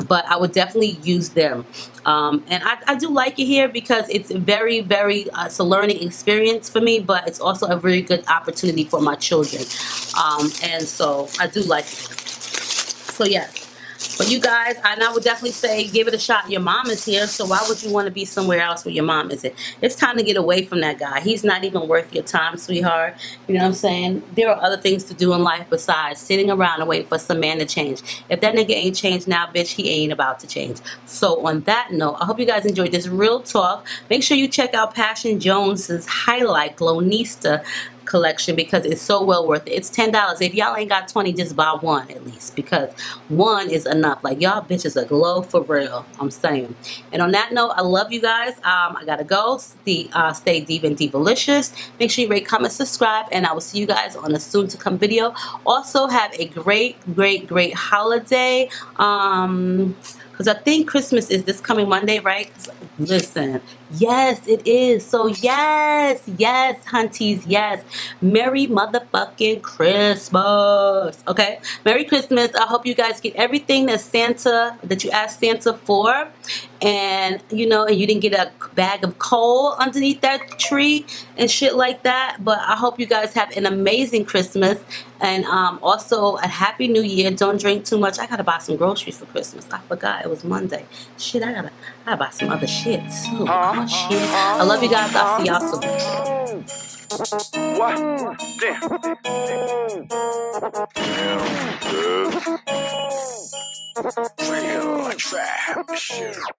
but I would definitely use them. Um, and I, I do like it here because it's very, very uh, it's a learning experience for me, but it's also a very good opportunity for my children. Um, and so I do like it. So yeah, but you guys, and I would definitely say give it a shot. Your mom is here, so why would you want to be somewhere else where your mom isn't? It's time to get away from that guy. He's not even worth your time, sweetheart. You know what I'm saying? There are other things to do in life besides sitting around and waiting for some man to change. If that nigga ain't changed now, bitch, he ain't about to change. So on that note, I hope you guys enjoyed this real talk. Make sure you check out Passion Jones's highlight, Glownista collection because it's so well worth it. It's ten dollars. If y'all ain't got twenty, just buy one at least, because one is enough. Like, y'all bitches are glow for real. I'm saying. And on that note, I love you guys. Um, I gotta go. Stay, uh, stay deep and devalicious. Make sure you rate, comment, subscribe, and I will see you guys on a soon to come video. Also, have a great, great, great holiday. Um... Because I think Christmas is this coming Monday, right? Listen, yes, it is. So, yes, yes, hunties, yes. Merry motherfucking Christmas, okay? Merry Christmas. I hope you guys get everything that Santa, that you asked Santa for. And, you know, and you didn't get a bag of coal underneath that tree and shit like that. But I hope you guys have an amazing Christmas. And um, also a happy new year. Don't drink too much. I gotta buy some groceries for Christmas. I forgot it was Monday. Shit, I gotta, I gotta buy some other shit too. Oh, shit. I love you guys. I'll see y'all soon. What? Damn. Damn. Real trap shit.